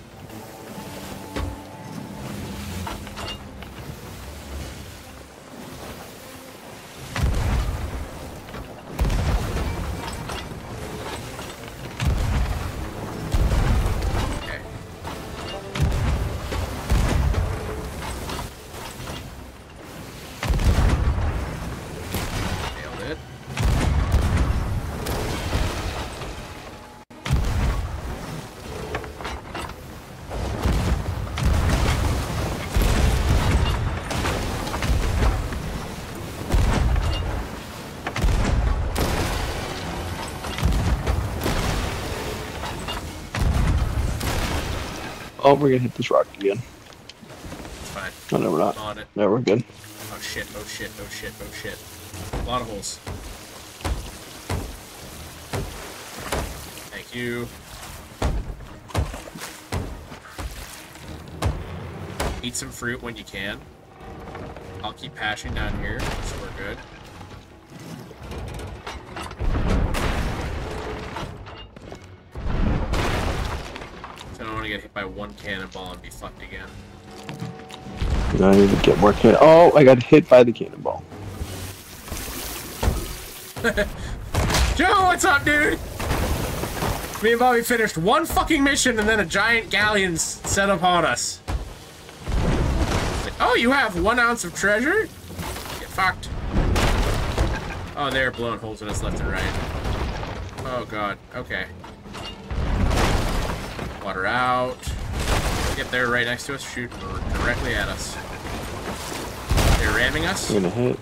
Oh, we're gonna hit this rock again. It's fine. Oh, no, we're not. On it. No, we're good. Oh shit, oh shit, oh shit, oh shit. A lot of holes. Thank you. Eat some fruit when you can. I'll keep patching down here, so we're good. Get hit by one cannonball and be fucked again. I need to get more cannon. Oh, I got hit by the cannonball. Joe, what's up, dude? Me and Bobby finished one fucking mission and then a giant galleon set upon us. Like, oh, you have 1 ounce of treasure? Get fucked. Oh, they're blowing holes in us left and right. Oh, god. Okay. Water out. Yep, they're right next to us. Shoot directly at us. They're ramming us. We're gonna hit.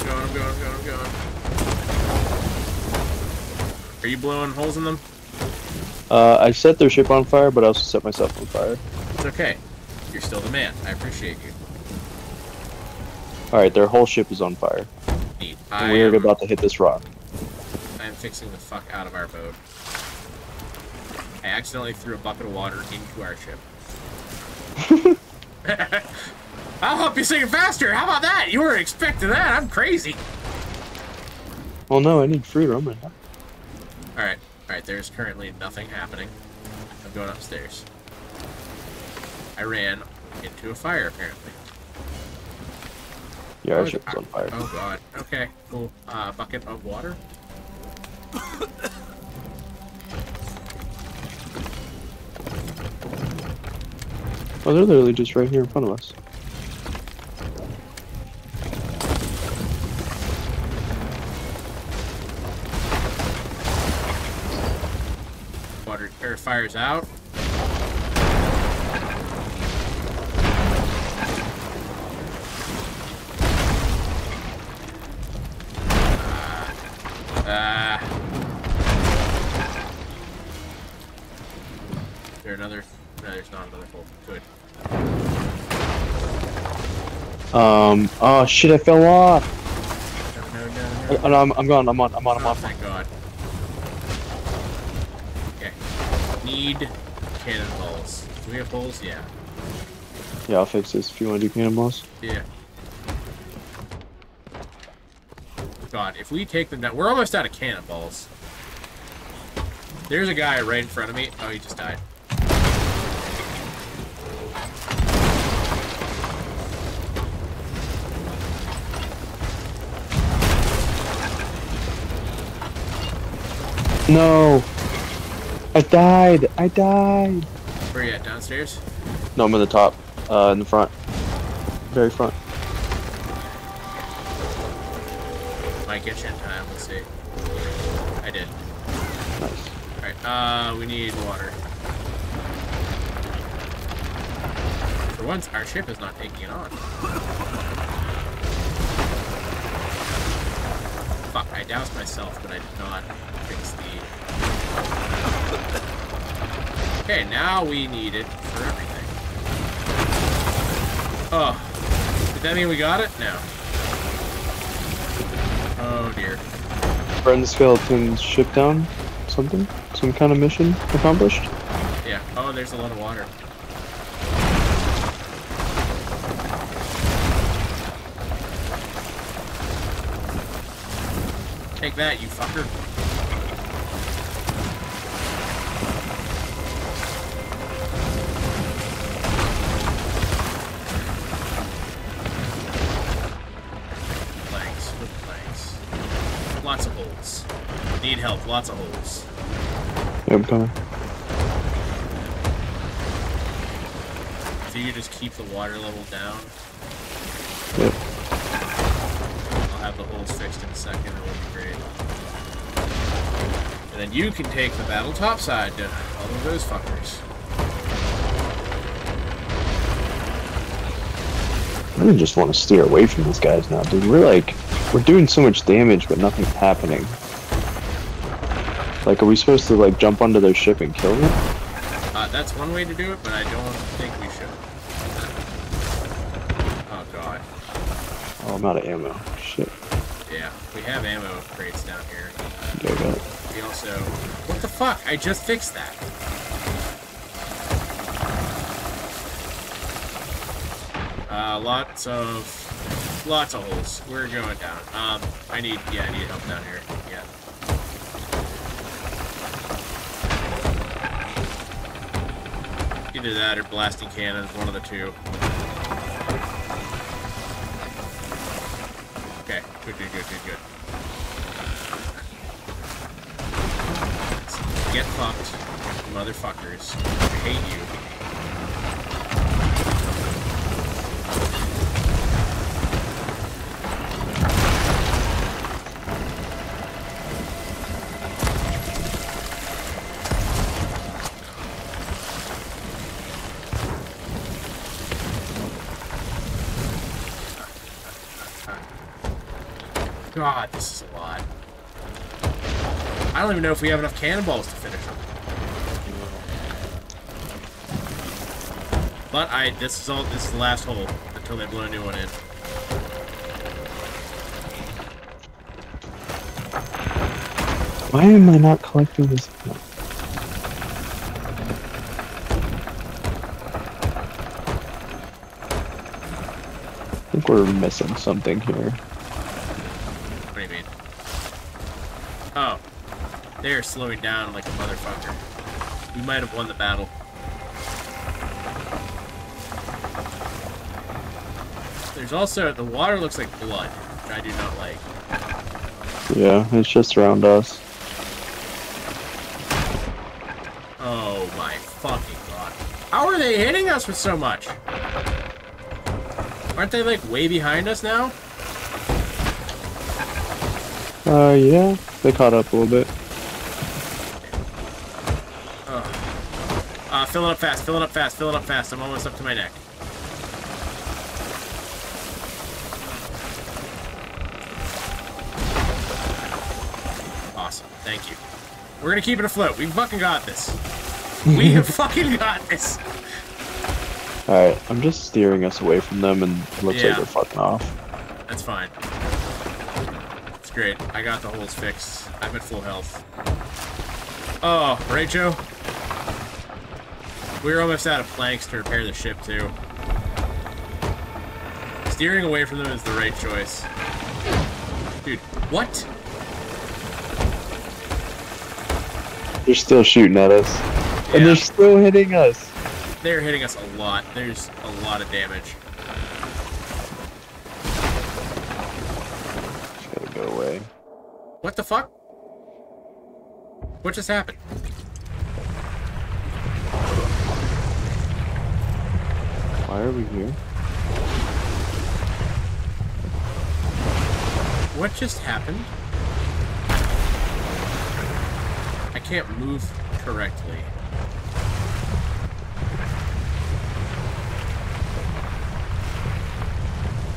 I'm going, I'm going, I'm going, I'm going. Are you blowing holes in them? I set their ship on fire, but I also set myself on fire. It's okay. You're still the man. I appreciate you. Alright, their whole ship is on fire. Neat. And we're about to hit this rock. Fixing the fuck out of our boat. I accidentally threw a bucket of water into our ship. I'll help you sink it faster! How about that? You weren't expecting that! I'm crazy! Well, no, I need fruit. I'm gonna... Alright. Alright, there's currently nothing happening. I'm going upstairs. I ran into a fire, apparently. Yeah, our ship's on fire. Oh god. Okay, cool. Bucket of water. Oh, they're literally just right here in front of us. Water or fire's out. Oh shit, I fell off! No, no, no, no. I'm on. Thank god. Okay. Need cannonballs. Do we have holes? Yeah. Yeah, I'll fix this if you want to do cannonballs. Yeah. God, if we take them down... We're almost out of cannonballs. There's a guy right in front of me. Oh, he just died. No! I died! Where are you at? Downstairs? No, I'm at the top. In the front. Very front. Might get you in time, let's see. I did. Nice. Alright, we need water. For once, our ship is not taking it on. Fuck, I doused myself, but I did not fix the... Okay, now we need it for everything. Oh. Did that mean we got it? No. Oh, dear. Burn the skeleton's ship down? Something? Some kind of mission accomplished? Yeah. Oh, there's a lot of water. Take that, you fucker. Planks. Lots of holes. Need help, lots of holes. Yeah, I'm coming. So you just keep the water level down? Yep. I'll have the holes fixed in a second, it'll be great. And then you can take the battle topside to all of those fuckers. I really just want to steer away from these guys now, dude. We're like, we're doing so much damage, but nothing's happening. Like, are we supposed to, like, jump onto their ship and kill them? That's one way to do it, but I don't think we should. Oh, god. Oh, I'm out of ammo. Shit. Yeah, we have ammo crates down here. Okay, got it. We also... What the fuck? I just fixed that. Lots of holes. We're going down. I need help down here. Yeah. Either that or blasting cannons, one of the two. Okay, good. Let's get fucked, motherfuckers. I hate you. God, this is a lot. I don't even know if we have enough cannonballs to finish them. But this is the last hole until they blow a new one in. Why am I not collecting this? I think we're missing something here. They're slowing down like a motherfucker. We might have won the battle. They're There's also, the water looks like blood, which I do not like. Yeah, it's just around us. Oh my fucking god. How are they hitting us with so much? Aren't they like way behind us now? Yeah, they caught up a little bit. Fill it up fast, fill it up fast, fill it up fast. I'm almost up to my neck. Awesome, thank you. We're gonna keep it afloat. We fucking got this. We have fucking got this. Alright, I'm just steering us away from them and it looks like they're fucking off. That's fine. It's great. I got the holes fixed. I'm at full health. Oh, right, Joe? We were almost out of planks to repair the ship, too. Steering away from them is the right choice. Dude, what? They're still shooting at us. Yeah. And they're still hitting us. They're hitting us a lot. There's a lot of damage. Just gotta go away. What the fuck? What just happened? Why are we here? What just happened? I can't move correctly.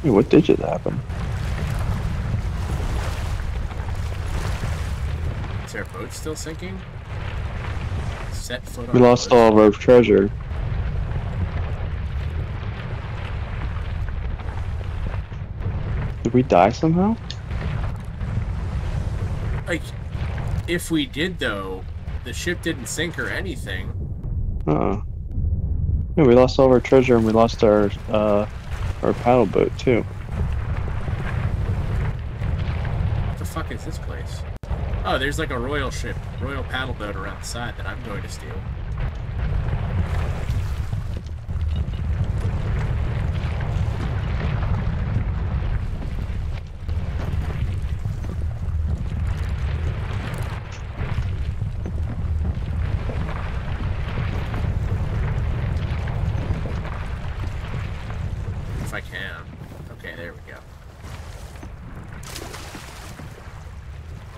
Hey, what did just happen? Is our boat still sinking? Set foot on. We lost all of our treasure. Did we die somehow? Like, if we did though, the ship didn't sink or anything. Uh-uh. Yeah, we lost all of our treasure and we lost our paddle boat too. What the fuck is this place? Oh, there's like a royal ship, royal paddle boat around the side that I'm going to steal.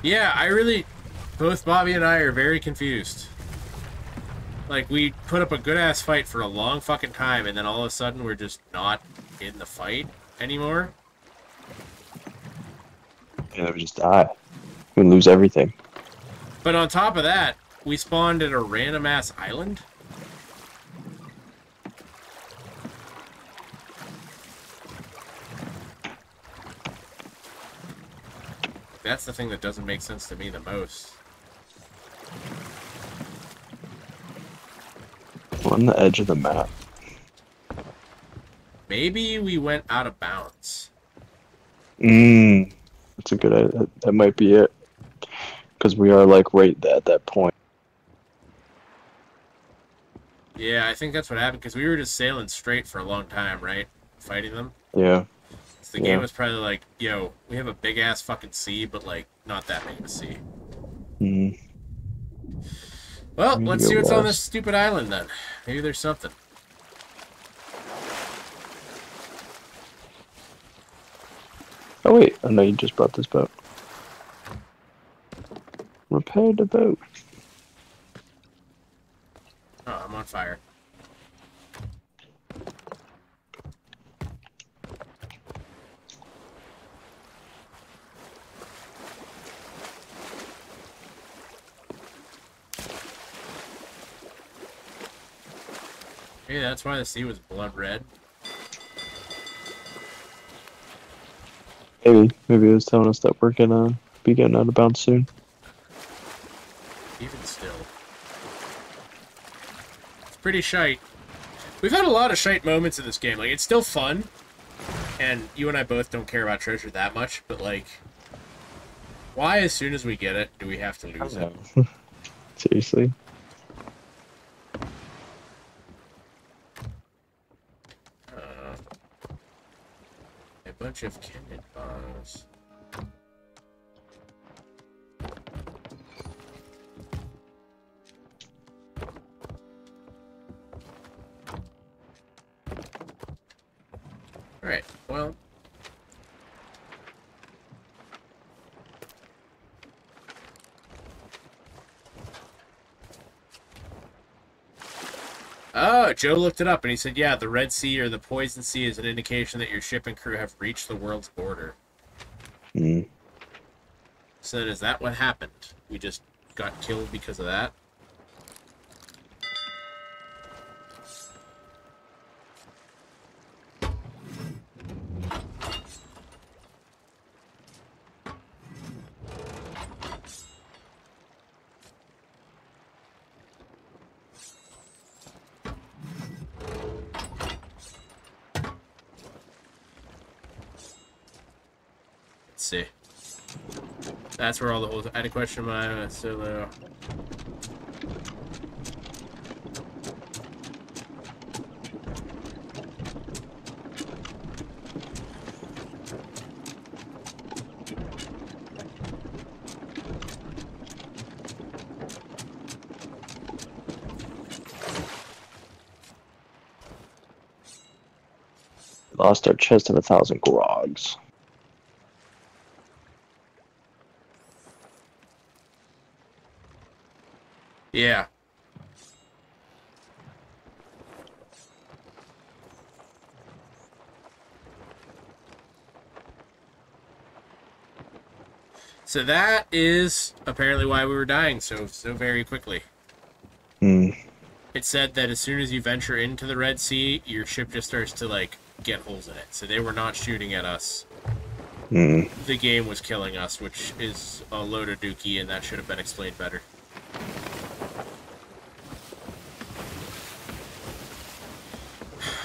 Yeah, I really, both Bobby and I are very confused. Like, we put up a good-ass fight for a long fucking time, and then all of a sudden we're just not in the fight anymore. Yeah, we just die. We lose everything. But on top of that, we spawned at a random-ass island. That's the thing that doesn't make sense to me the most. On the edge of the map. Maybe we went out of bounds. That's a good idea. That might be it. Because we are like right at that point. Yeah, I think that's what happened. Because we were just sailing straight for a long time, right? Fighting them. Yeah. The game was probably like, yo, we have a big ass fucking sea, but like not that big of a sea. Well, let's see what's on this stupid island then. Maybe there's something. Oh wait, I know you just brought this boat. Repair the boat. Oh, I'm on fire. Hey, that's why the sea was blood red. Maybe it was telling us that we're gonna be getting out of bounds soon. Even still. It's pretty shite. We've had a lot of shite moments in this game. Like, it's still fun. And you and I both don't care about treasure that much, but like... Why, as soon as we get it, do we have to lose it? Seriously? A bunch of cannon balls. Alright, well. Oh, Joe looked it up and he said, yeah, the Red Sea or the Poison Sea is an indication that your ship and crew have reached the world's border. Mm. So is that what happened? We just got killed because of that? That's where all the holes. I had a question when I was solo. Lost our chest of 1,000 grogs. Yeah. So that is apparently why we were dying so very quickly. Mm. It said that as soon as you venture into the Red Sea, your ship just starts to, like, get holes in it. So they were not shooting at us. Mm. The game was killing us, which is a load of dookie, and that should have been explained better.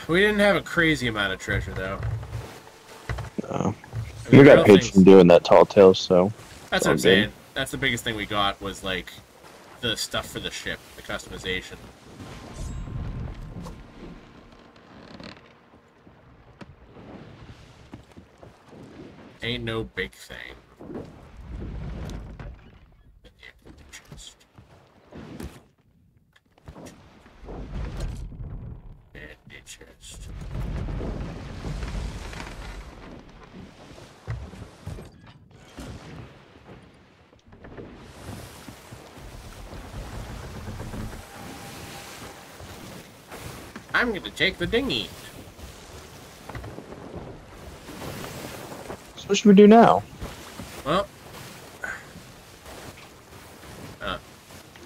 We didn't have a crazy amount of treasure, though. No. I mean, you got paid from doing that tall tale, so... That's what I'm saying. That's the biggest thing we got, was, like, the stuff for the ship, the customization. Ain't no big thing. I'm going to take the dinghy. So what should we do now? Well.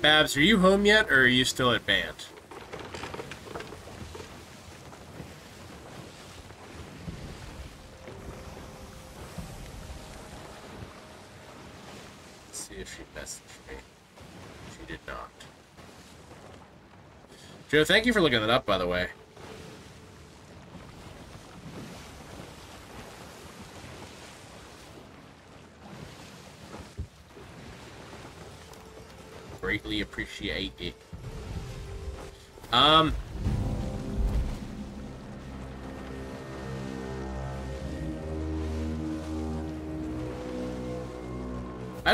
Babs, are you home yet, or are you still at band? Let's see if she messaged me. She did not. Joe, thank you for looking it up, by the way. Greatly appreciate it. I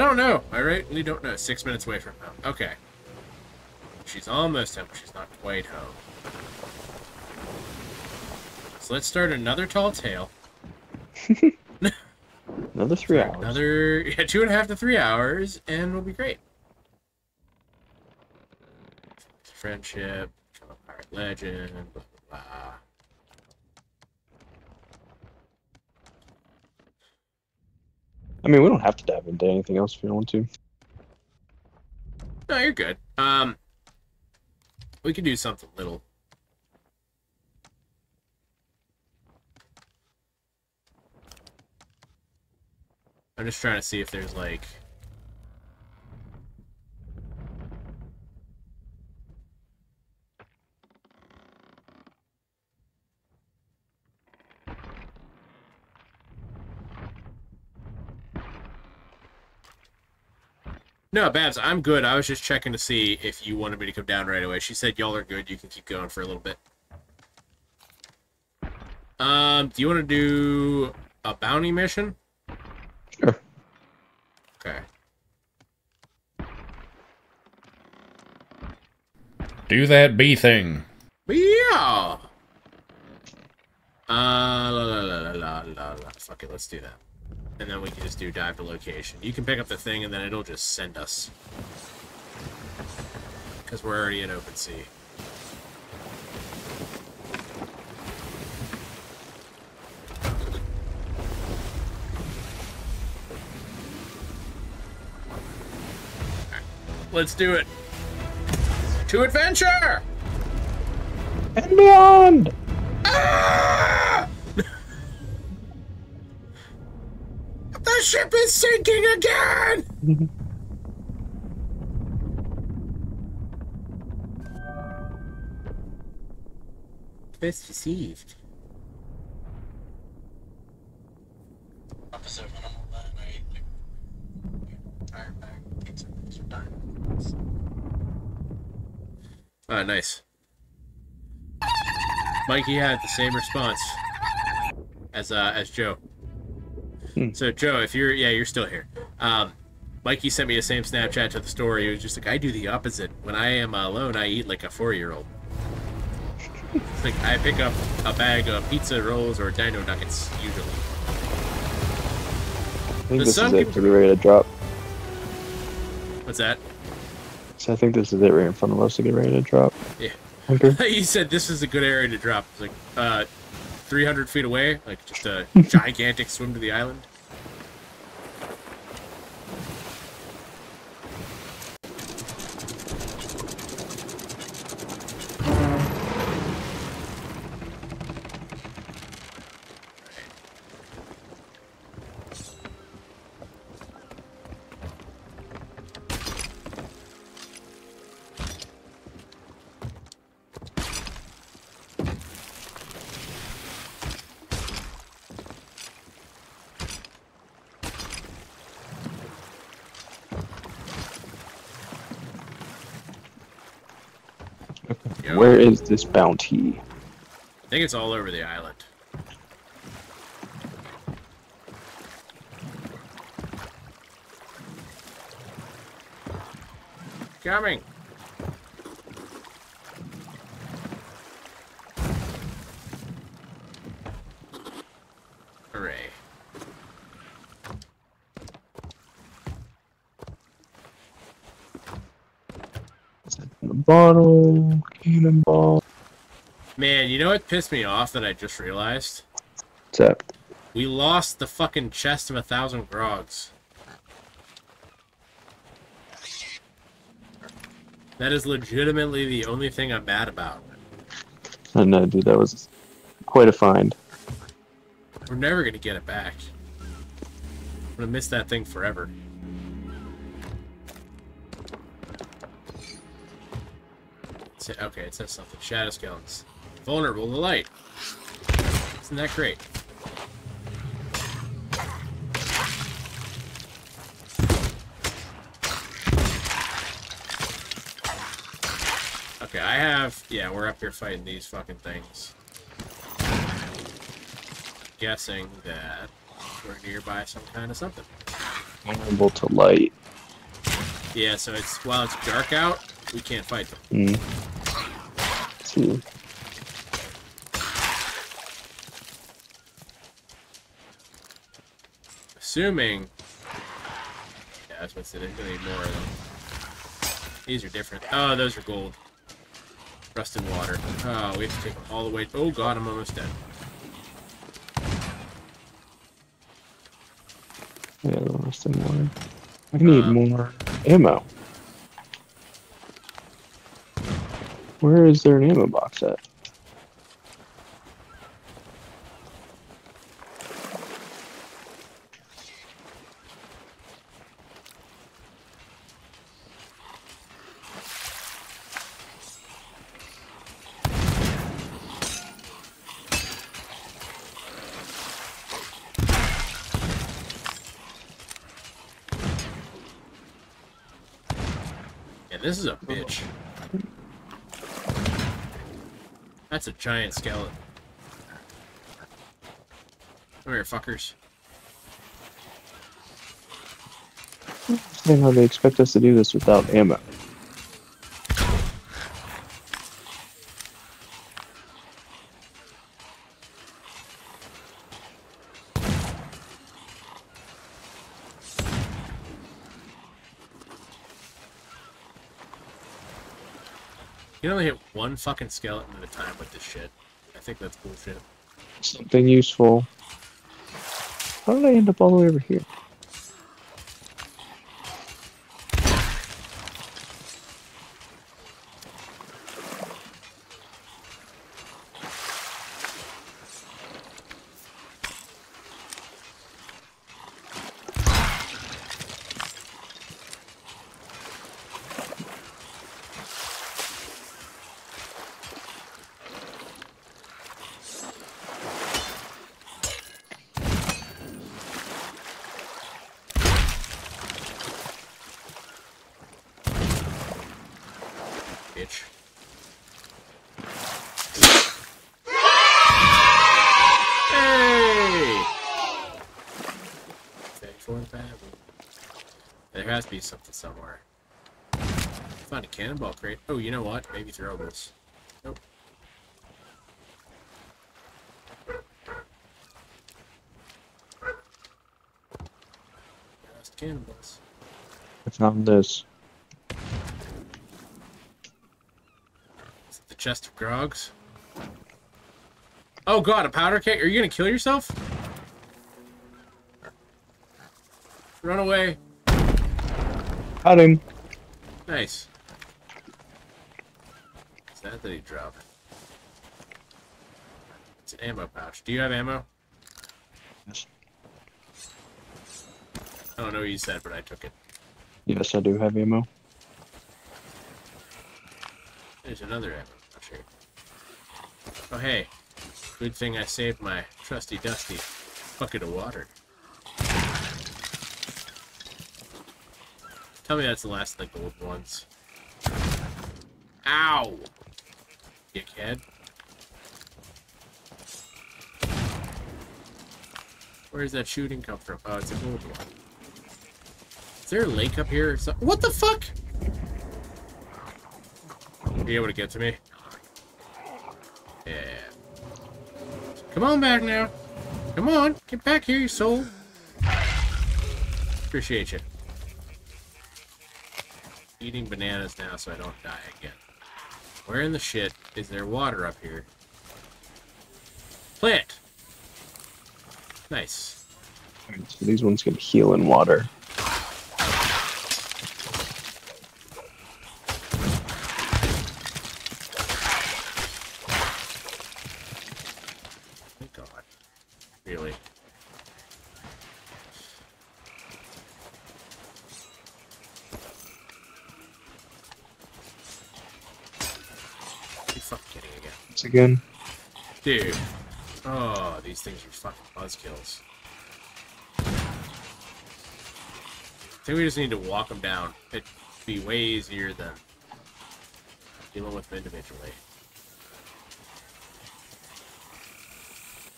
don't know. I really don't know. 6 minutes away from home. Okay. She's almost home, but she's not quite home. So let's start another tall tale. Another 3 hours. Another 2.5 to 3 hours, and we'll be great. Friendship, pirate legend, blah, blah, blah. I mean, we don't have to dive into anything else if we don't want to. No, you're good. We can do something little. I'm just trying to see if there's, like... No, Babs, I'm good. I was just checking to see if you wanted me to come down right away. She said y'all are good. You can keep going for a little bit. Do you want to do a bounty mission? Sure. Okay. Do that bee thing. Yeah. Fuck it, let's do that. And then we can just do dive to location. You can pick up the thing and then it'll just send us. Because we're already in open sea. Right, let's do it. To adventure! And beyond! Ah! The ship is sinking again! Quest received. Officer, when I'm all that, I ate like tire bag, pizza, extra time. Ah, nice. Mikey had the same response as Joe. So Joe, if you're you're still here. Mikey sent me the same Snapchat to the story. It was just like, I do the opposite. When I am alone, I eat like a 4-year-old. It's like I pick up a bag of pizza rolls or dino nuggets usually. I think this is it. Pretty ready to drop. What's that? So I think this is it right in front of us to get ready to drop. Yeah. Okay. You said this is a good area to drop. It's like 300 feet away, like just a gigantic swim to the island. Where is this bounty? I think it's all over the island. Coming. Hooray. Bottle, cannonball. Man, you know what pissed me off that I just realized? What's up? We lost the fucking chest of 1,000 grogs. That is legitimately the only thing I'm mad about. I know, dude, that was quite a find. We're never gonna get it back. I'm gonna miss that thing forever. Okay, it says something. Shadow skeletons. Vulnerable to light. Isn't that great? Okay, I have... Yeah, we're up here fighting these fucking things. I'm guessing that we're nearby some kind of something. Vulnerable to light. Yeah, so it's while it's dark out, we can't fight them. Mm. Ooh. Assuming, yeah, that's what's in it. Gonna need more of them. These are different. Oh, those are gold. Rusted water. Oh, we have to take them all the way. Oh god, I'm almost dead. Yeah, the rusted water. I need more ammo. Where is their ammo box at? Yeah, this is a bitch. That's a giant skeleton. Come here, fuckers. I don't know how they expect us to do this without ammo. You can only hit one fucking skeleton at a time with this shit. I think that's bullshit. Something useful. How did I end up all the way over here? Something somewhere. Find a cannonball crate. Oh, you know what? Maybe throw this. Nope. Just cannonballs. I found this. Is it the chest of grogs? Oh god, a powder keg? Are you gonna kill yourself? Run away. Got him. Nice. What's that he dropped? It's an ammo pouch. Do you have ammo? Yes. I don't know what you said, but I took it. Yes, I do have ammo. There's another ammo pouch here. Oh, hey. Good thing I saved my trusty dusty bucket of water. Tell me that's the last of the gold ones. Ow! Dickhead. Where does that shooting come from? Oh, it's a gold one. Is there a lake up here or something? What the fuck? Are you able to get to me? Yeah. Come on back now. Come on. Get back here, you soul. Appreciate you. Eating bananas now so I don't die again. Where in the shit is there water up here? Plant! Nice. Alright, so these ones can heal in water. Thank God. Really? Again, dude. Oh, these things are fucking buzzkills. I think we just need to walk them down. It'd be way easier than dealing with them individually.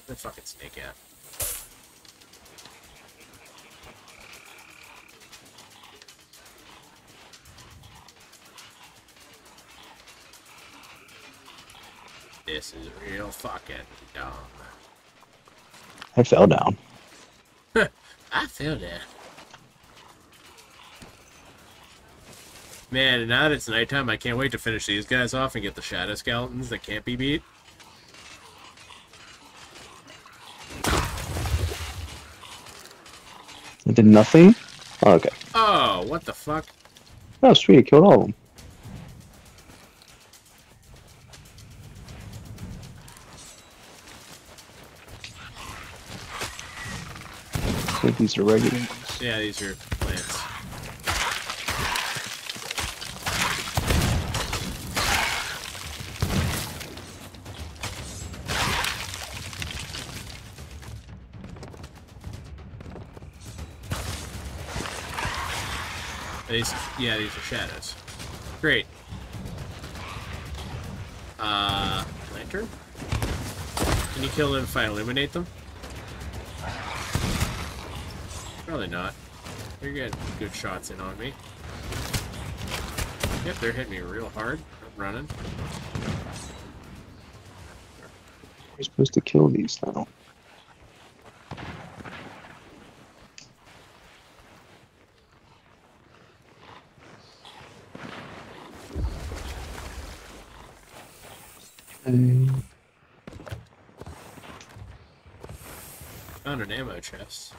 Where'd that fucking snake at? This is real fucking dumb. I fell down. I fell down. Man, now that it's nighttime, I can't wait to finish these guys off and get the shadow skeletons that can't be beat. I did nothing? Oh, okay. Oh, what the fuck? Oh, sweet. I killed all of them. These are regular. Yeah, these are plants. These are shadows. Great. Lantern? Can you kill them if I illuminate them? Probably not. They're getting good shots in on me. Yep, they're hitting me real hard. I'm running. We're supposed to kill these now. Found an ammo chest.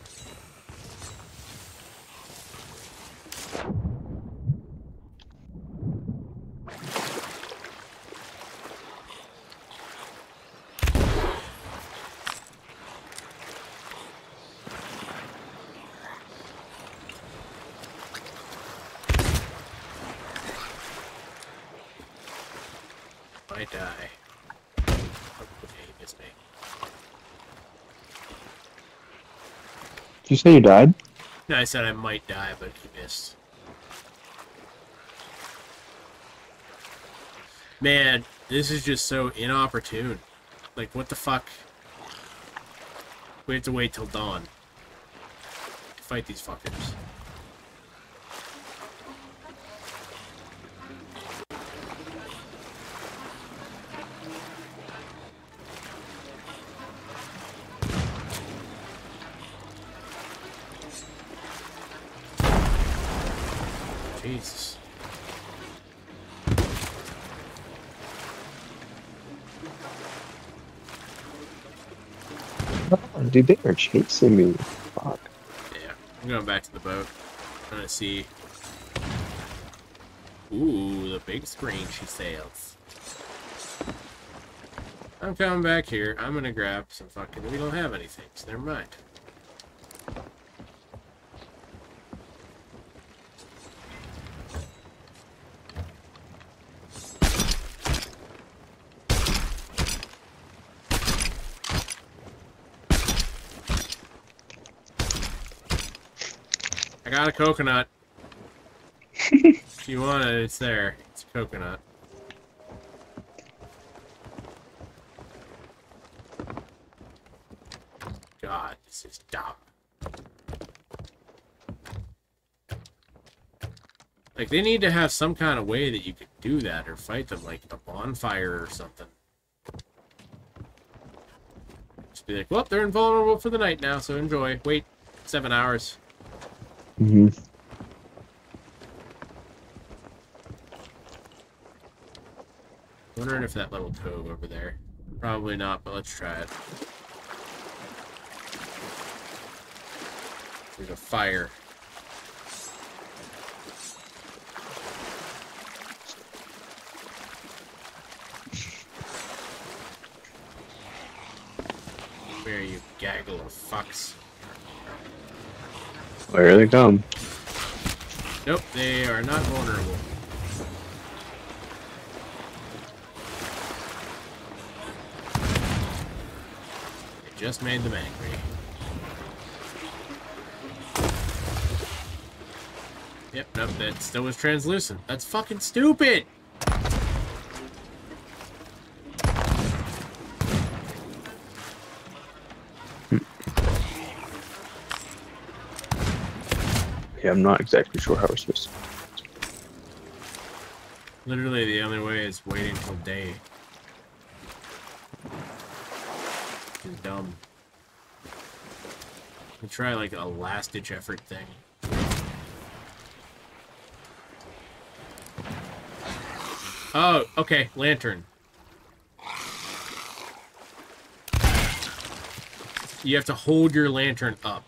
I die. Did you say you died? No, I said I might die, but he missed. Man, this is just so inopportune. Like, what the fuck? We have to wait till dawn to fight these fuckers. Jesus. Oh, dude, they are chasing me. Fuck. Yeah, I'm going back to the boat. I'm trying to see. Ooh, the big screen she sails. I'm coming back here. I'm going to grab some fucking... We don't have anything, so never mind. I got a coconut. If you want it, it's there. It's a coconut. God, this is dumb. Like, they need to have some kind of way that you could do that or fight them, like a bonfire or something. Just be like, well, they're invulnerable for the night now, so enjoy. Wait 7 hours. Mm-hmm. Wondering if that little cove over there. Probably not, but let's try it. There's a fire. Where are you, gaggle of fucks? Where they come? Nope, they are not vulnerable. It just made them angry. Yep, nope, that still was translucent. That's fucking stupid! I'm not exactly sure how we're supposed to. Literally, the only way is waiting till day. This is dumb. We try like a last-ditch effort thing. Oh, okay, lantern. You have to hold your lantern up.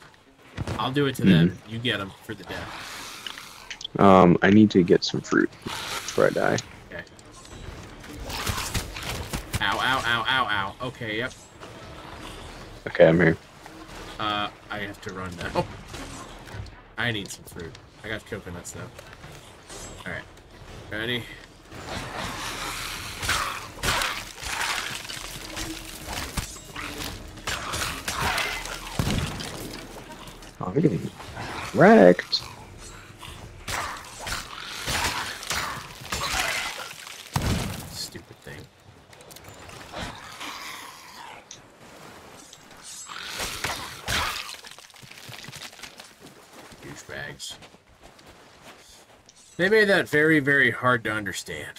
I'll do it to them. You get them for the death. I need to get some fruit before I die. Okay. Ow, ow, ow, ow, ow. Okay, yep. Okay, I'm here. I have to run now. I need some fruit. I got coconuts, though. Alright. Ready? Oh, you're getting wrecked. Stupid thing. things. They made that very, very hard to understand.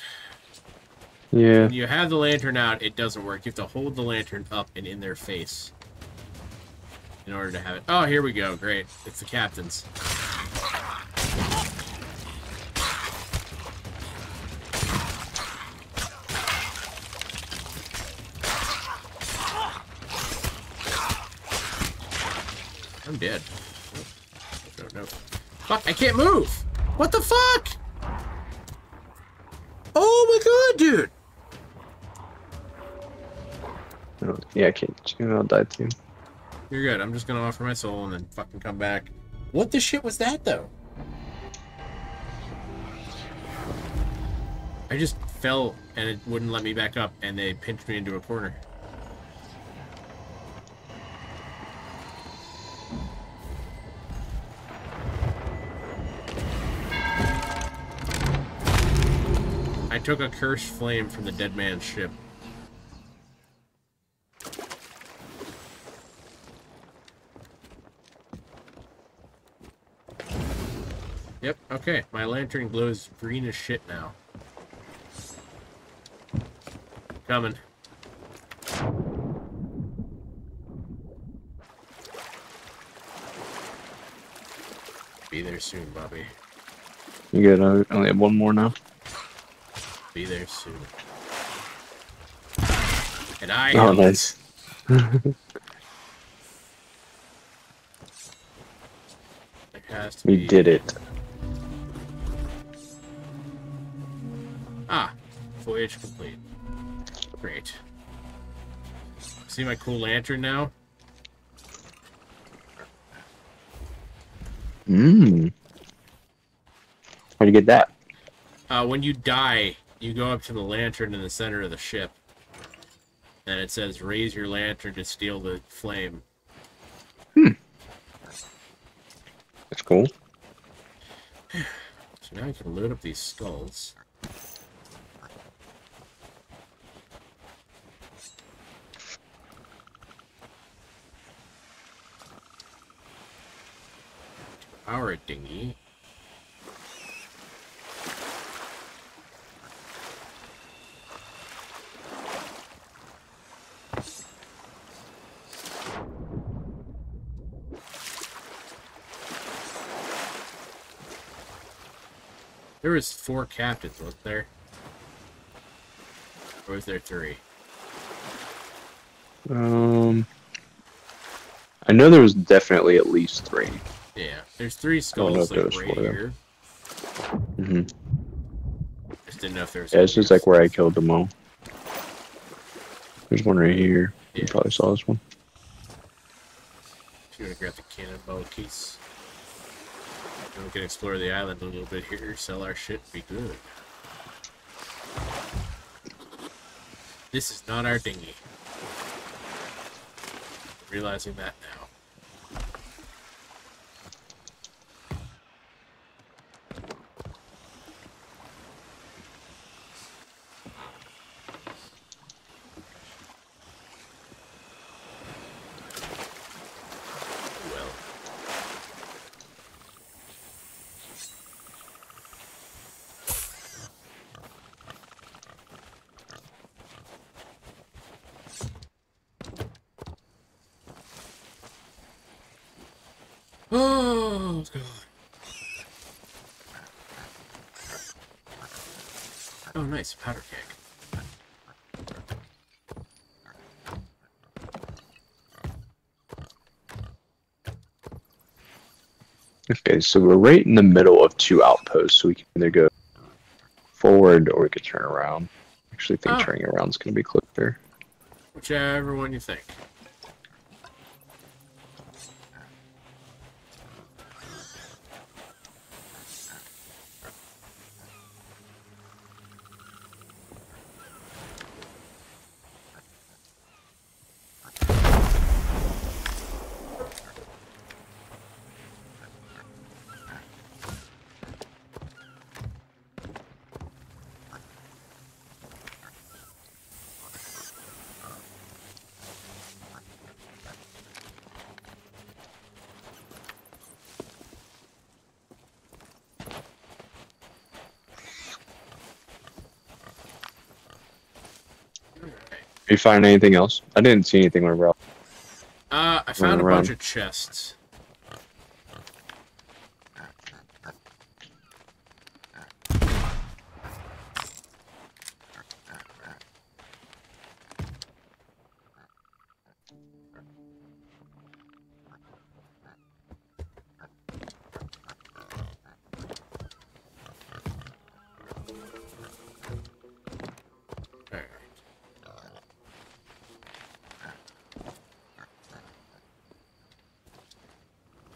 Yeah. When you have the lantern out, it doesn't work. You have to hold the lantern up and in their face in order to have it. Oh, here we go. Great. It's the captain's. I'm dead. Oh, no. Fuck, I can't move! What the fuck? Oh my god, dude! Oh, yeah, I can't. I'll die too. You're good. I'm just gonna offer my soul and then fucking come back. What the shit was that, though? I just fell and it wouldn't let me back up and they pinched me into a corner. I took a cursed flame from the dead man's ship. Yep, okay. My lantern glows green as shit now. Coming. Be there soon, Bobby. You good? I only have one more now. Be there soon. And I am. Oh, nice. We did it. Ah, voyage complete. Great. See my cool lantern now? Mmm. How'd you get that? When you die, you go up to the lantern in the center of the ship. And it says, raise your lantern to steal the flame. Hmm. That's cool. So now I can load up these skulls. Power it, dinghy. There was 4 captains, wasn't there? Or was there 3? I know there was definitely at least 3. Yeah, there's 3 skulls like right here. Mhm. Just didn't know if there was. Yeah, this is like where I killed them all. There's one right here. Yeah. You probably saw this one. You wanna grab the cannonball case? We can explore the island a little bit here, sell our shit, be good. This is not our dinghy. I'm realizing that now. Oh, God. Oh, nice. Powder keg. Okay, so we're right in the middle of 2 outposts, so we can either go forward or we could turn around. I actually think turning around is going to be quicker. Whichever one you think. You find anything else? I didn't see anything when we were out. I found a bunch of chests.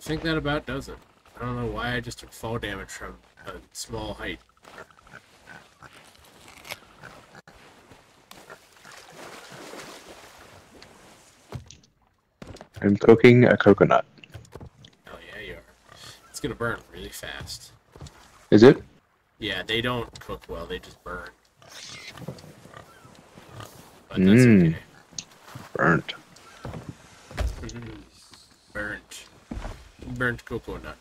I think that about does it. I don't know why I just took fall damage from a small height. I'm cooking a coconut. Oh yeah, you are. It's gonna burn really fast. Is it? Yeah, they don't cook well, they just burn. But that's okay. Burnt. Burnt. Burnt coconut.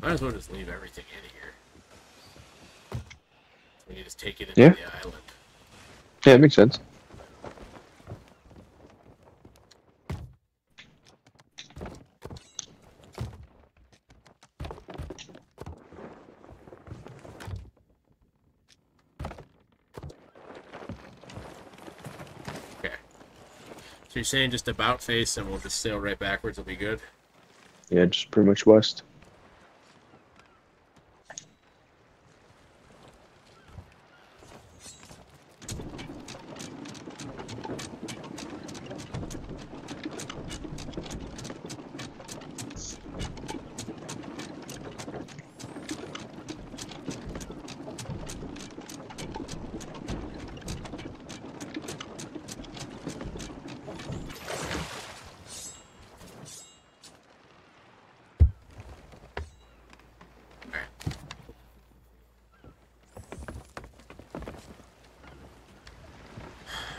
Might as well just leave everything in here. We can just take it into the island. Yeah, it makes sense. Okay. So you're saying just about face and we'll just sail right backwards, it'll be good? Yeah, just pretty much west.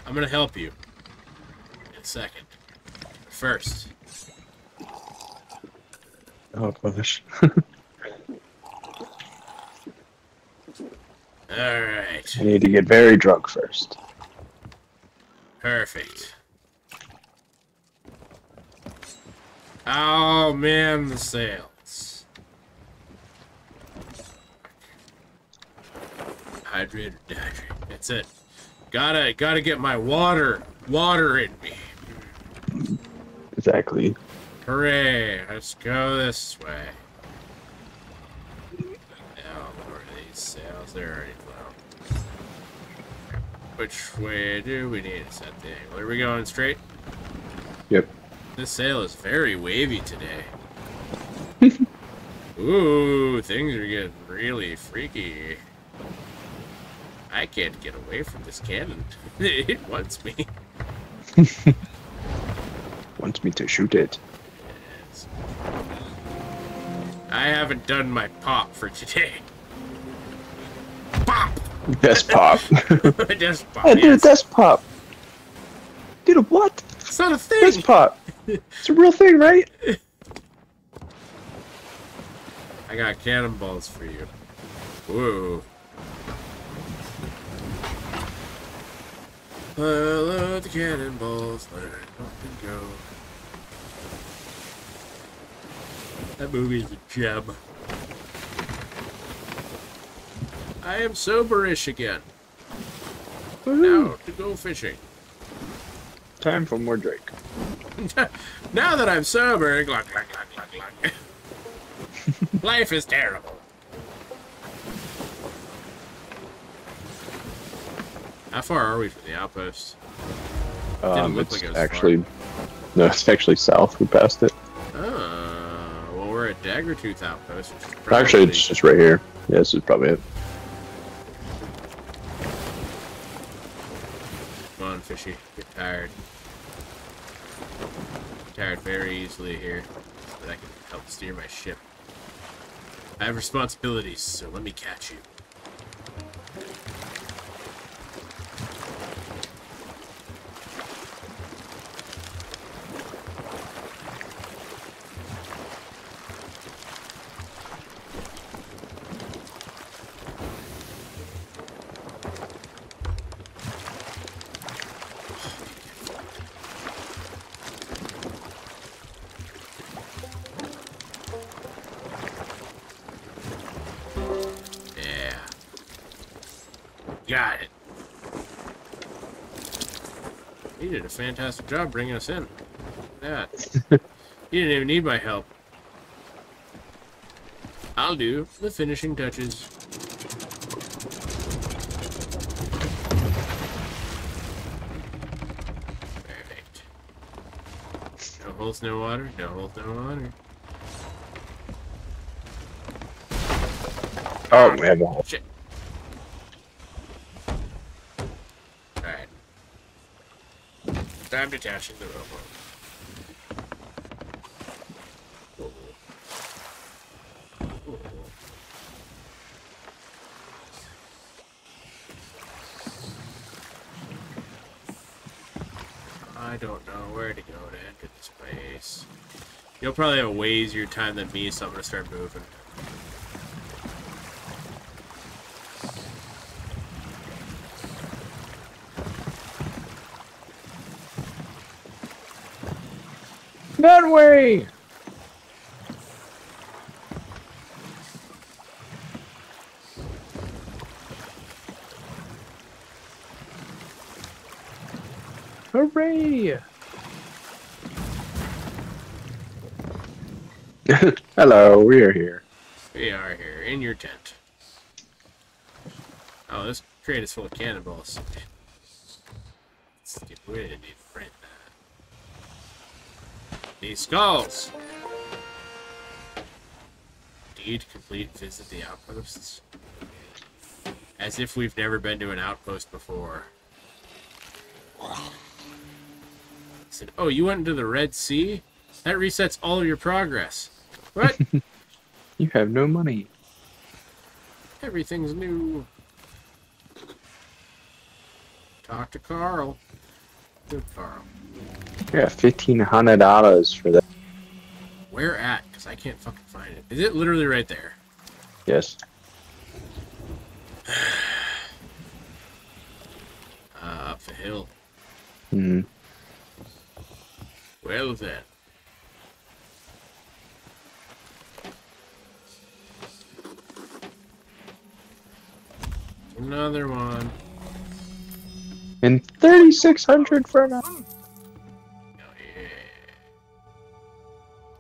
I'm gonna help you in a second. First. Oh, gosh. Alright. I need to get very drunk first. Perfect. Oh, man, the sails. Hydrate. That's it. Gotta get my water in me. Exactly. Hooray! Let's go this way. Now, where are these sails? They're already low. Which way do we need to set the angle? Are we going straight? Yep. This sail is very wavy today. Ooh, things are getting really freaky. I can't get away from this cannon. It wants me. Wants me to shoot it. Yes. I haven't done my pop for today. Pop! Desk pop. Desk pop, I did a desk pop. Did a what? It's not a thing. Desk pop. It's a real thing, right? I got cannonballs for you. Whoa. I love the cannonballs, let it up and go. That movie's a gem. I am soberish again. Now to go fishing. Time for more drink. Now that I'm sober, glug, glug, glug, glug, glug. Life is terrible. How far are we from the outpost? No, it's actually south. We passed it. Oh, well, we're at Daggertooth Outpost. Which is actually, it's just right here. Yeah, this is probably it. fishy. Get tired. Get tired very easily here. But I can help steer my ship. I have responsibilities, so let me catch you. Got it. You did a fantastic job bringing us in. Yeah. You didn't even need my help. I'll do the finishing touches. Perfect. No holes, no water. No holes, no water. Oh, we have a hole. Shit. I'm detaching the rope. I don't know where to go to enter this place. You'll probably have way easier time than me, so I'm gonna start moving. That way! Hooray! Hello, we are here. We are here, in your tent. Oh, this crate is full of cannonballs. Let's get rid of these friends. These skulls! Indeed, complete visit the outposts. As if we've never been to an outpost before. I said, oh, you went into the Red Sea? That resets all of your progress. What? You have no money. Everything's new. Talk to Carl. Good Carl. Yeah, $1,500 for that. Where at? Because I can't fucking find it. Is it literally right there? Yes. Up the hill. Hmm. Well then. Another one. And 3,600 for another.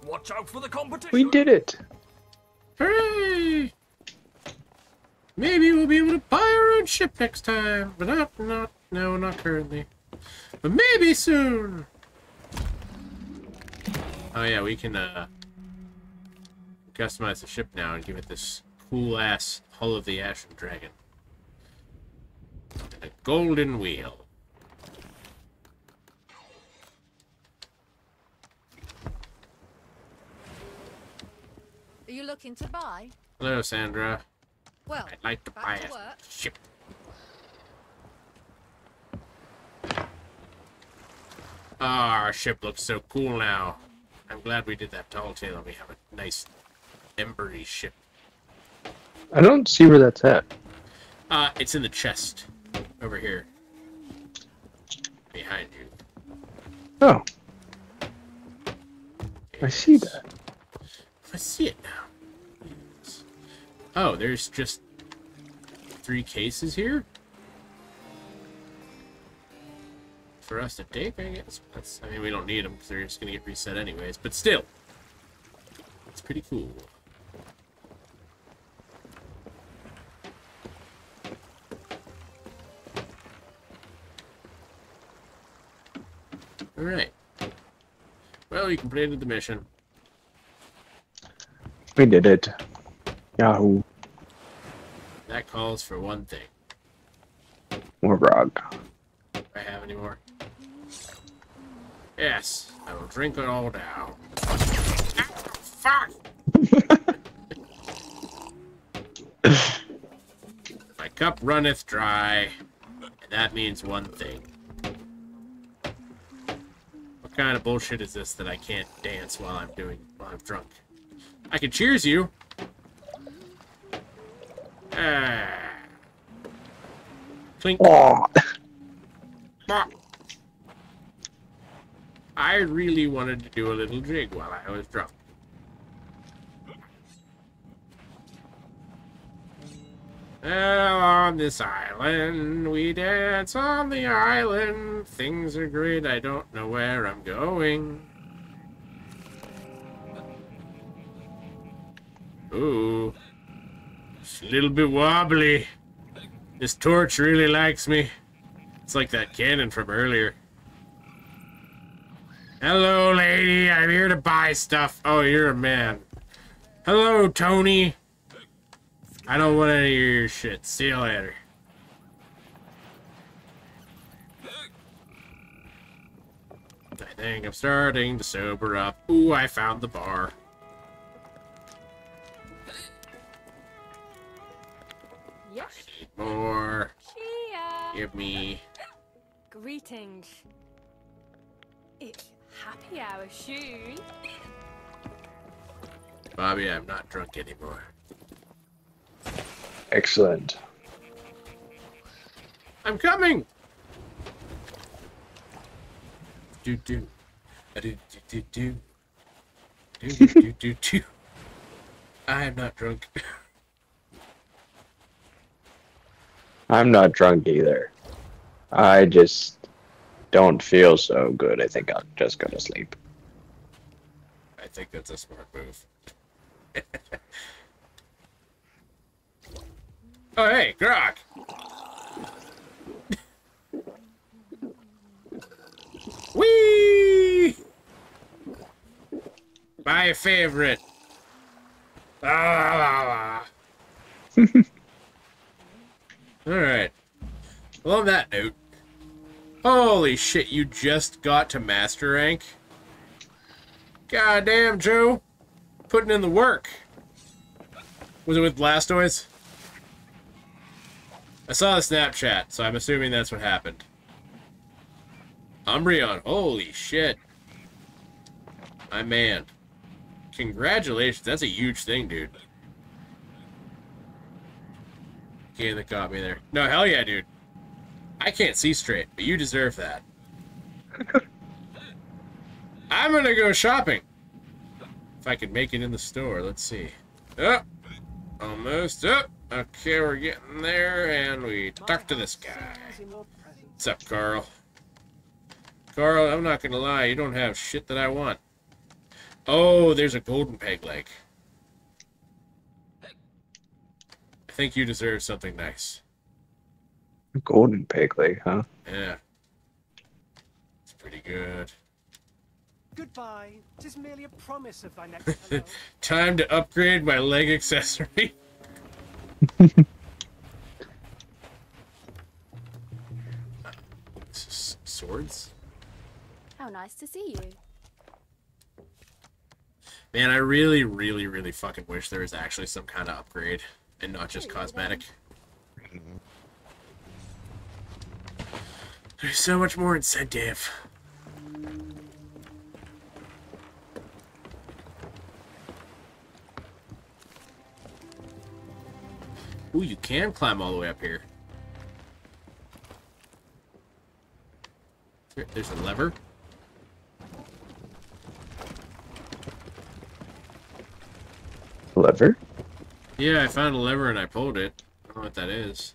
Watch out for the competition. We did it! Hooray! Maybe we'll be able to buy our own ship next time, but not currently. But maybe soon. Oh yeah, we can customize the ship now and give it this cool ass Hull of the Ashen Dragon. And a golden wheel. Are you looking to buy? Hello, Sandra. Well, I'd like to buy a ship. Ah, our ship looks so cool now. I'm glad we did that tall tale and we have a nice embery ship. I don't see where that's at. It's in the chest over here. Behind you. Oh. I see that. I see it now. Oh, there's just 3 cases here for us to take, I guess. That's, I mean, we don't need them because they're just gonna get reset anyways. But still, it's pretty cool. All right. Well, we completed the mission. We did it. Yahoo. That calls for one thing. More grog. I have anymore. Yes, I will drink it all down. Fuck! My cup runneth dry, and that means one thing. What kind of bullshit is this that I can't dance while I'm drunk? I can cheers you. Clink. Oh. I really wanted to do a little jig while I was drunk. On this island, we dance on the island. Things are great, I don't know where I'm going. Ooh. It's a little bit wobbly. This torch really likes me. It's like that cannon from earlier. Hello, lady. I'm here to buy stuff. Oh, you're a man. Hello, Tony. I don't want any of your shit. See you later. I think I'm starting to sober up. Ooh, I found the bar. Yes. I need more. Cheer. Give me. Greetings. It's happy hour soon. Bobby, I'm not drunk anymore. Excellent. I'm coming. Do do. Do do do. Do do do do do. I am not drunk. I'm not drunk either. I just don't feel so good. I think I'm just gonna sleep. I think that's a smart move. Oh, hey, Grok! Whee! My favorite! Ah, la, la, la. Alright. Well, on that note, holy shit, you just got to Master Rank? Goddamn, Joe! Putting in the work! Was it with Blastoise? I saw the Snapchat, so I'm assuming that's what happened. Umbreon, holy shit. My man. Congratulations, that's a huge thing, dude. Game that got me there. No, hell yeah, dude. I can't see straight, but you deserve that. I'm gonna go shopping. If I can make it in the store, let's see. Oh, almost up. Okay, we're getting there, and we talk to this guy. What's up, Carl? Carl, I'm not gonna lie, you don't have shit that I want. Oh, there's a golden peg leg. I think you deserve something nice. A golden peg leg, huh? Yeah. It's pretty good. Goodbye. It is merely a promise of thy next hello. Time to upgrade my leg accessory. Swords? How nice to see you. Man, I really, really, really fucking wish there was actually some kind of upgrade and not just cosmetic. There's so much more incentive. Ooh, you can climb all the way up here. There's a lever. Lever? Yeah, I found a lever and I pulled it. I don't know what that is.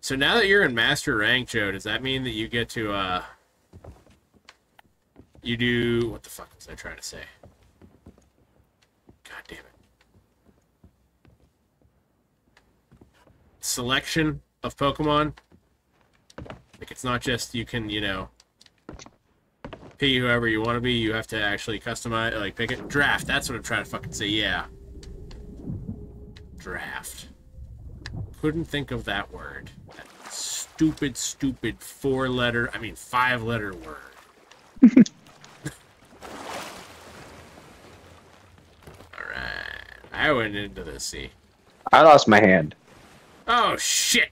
So now that you're in Master Rank, Joe, does that mean that you get to, you do... What the fuck was I trying to say? God damn it. Selection of Pokemon. Like, it's not just you can, you know, pay whoever you want to be. You have to actually customize, like, pick it. Draft. That's what I'm trying to fucking say. Yeah. Draft. Couldn't think of that word. That stupid, stupid five-letter word. Alright. I went into the sea. I lost my hand. Oh, shit.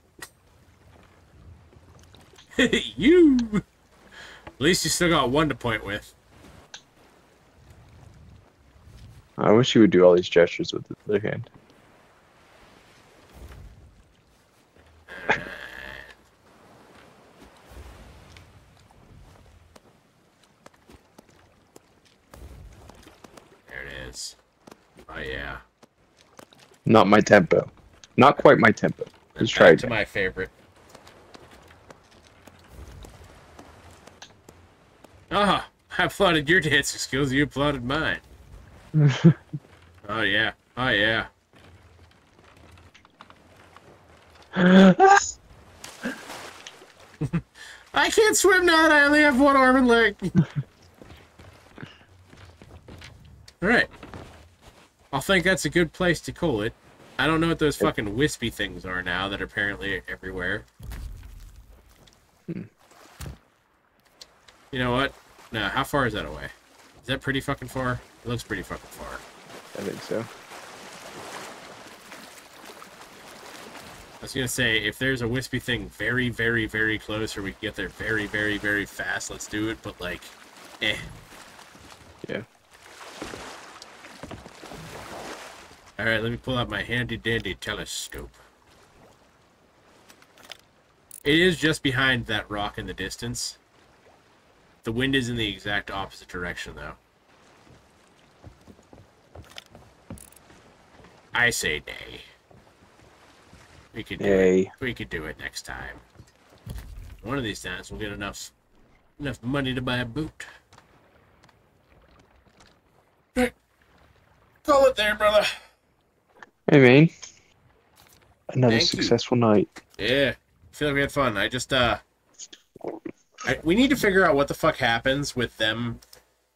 You. At least you still got one to point with. I wish you would do all these gestures with the other hand. There it is. Oh, yeah. Not my tempo. Not quite my tempo. Let's try it. To my favorite. Ah, I applauded your dancing skills. You applauded mine. Oh yeah. Oh yeah. I can't swim now that I only have one arm and leg. Alright. I think that's a good place to call it. I don't know what those fucking wispy things are now that are apparently everywhere. Hmm. You know what? No, how far is that away? Is that pretty fucking far? It looks pretty fucking far. I think so. I was gonna say, if there's a wispy thing very, very, very close, or we can get there very, very, very fast, let's do it, but like, eh. Yeah. Alright, let me pull out my handy-dandy telescope. It is just behind that rock in the distance. The wind is in the exact opposite direction, though. I say nay. We could do it. We could do it next time. One of these times we'll get enough money to buy a boot. Call it there, brother. Hey man. Another successful night. Yeah. I feel like we had fun. We need to figure out what the fuck happens with them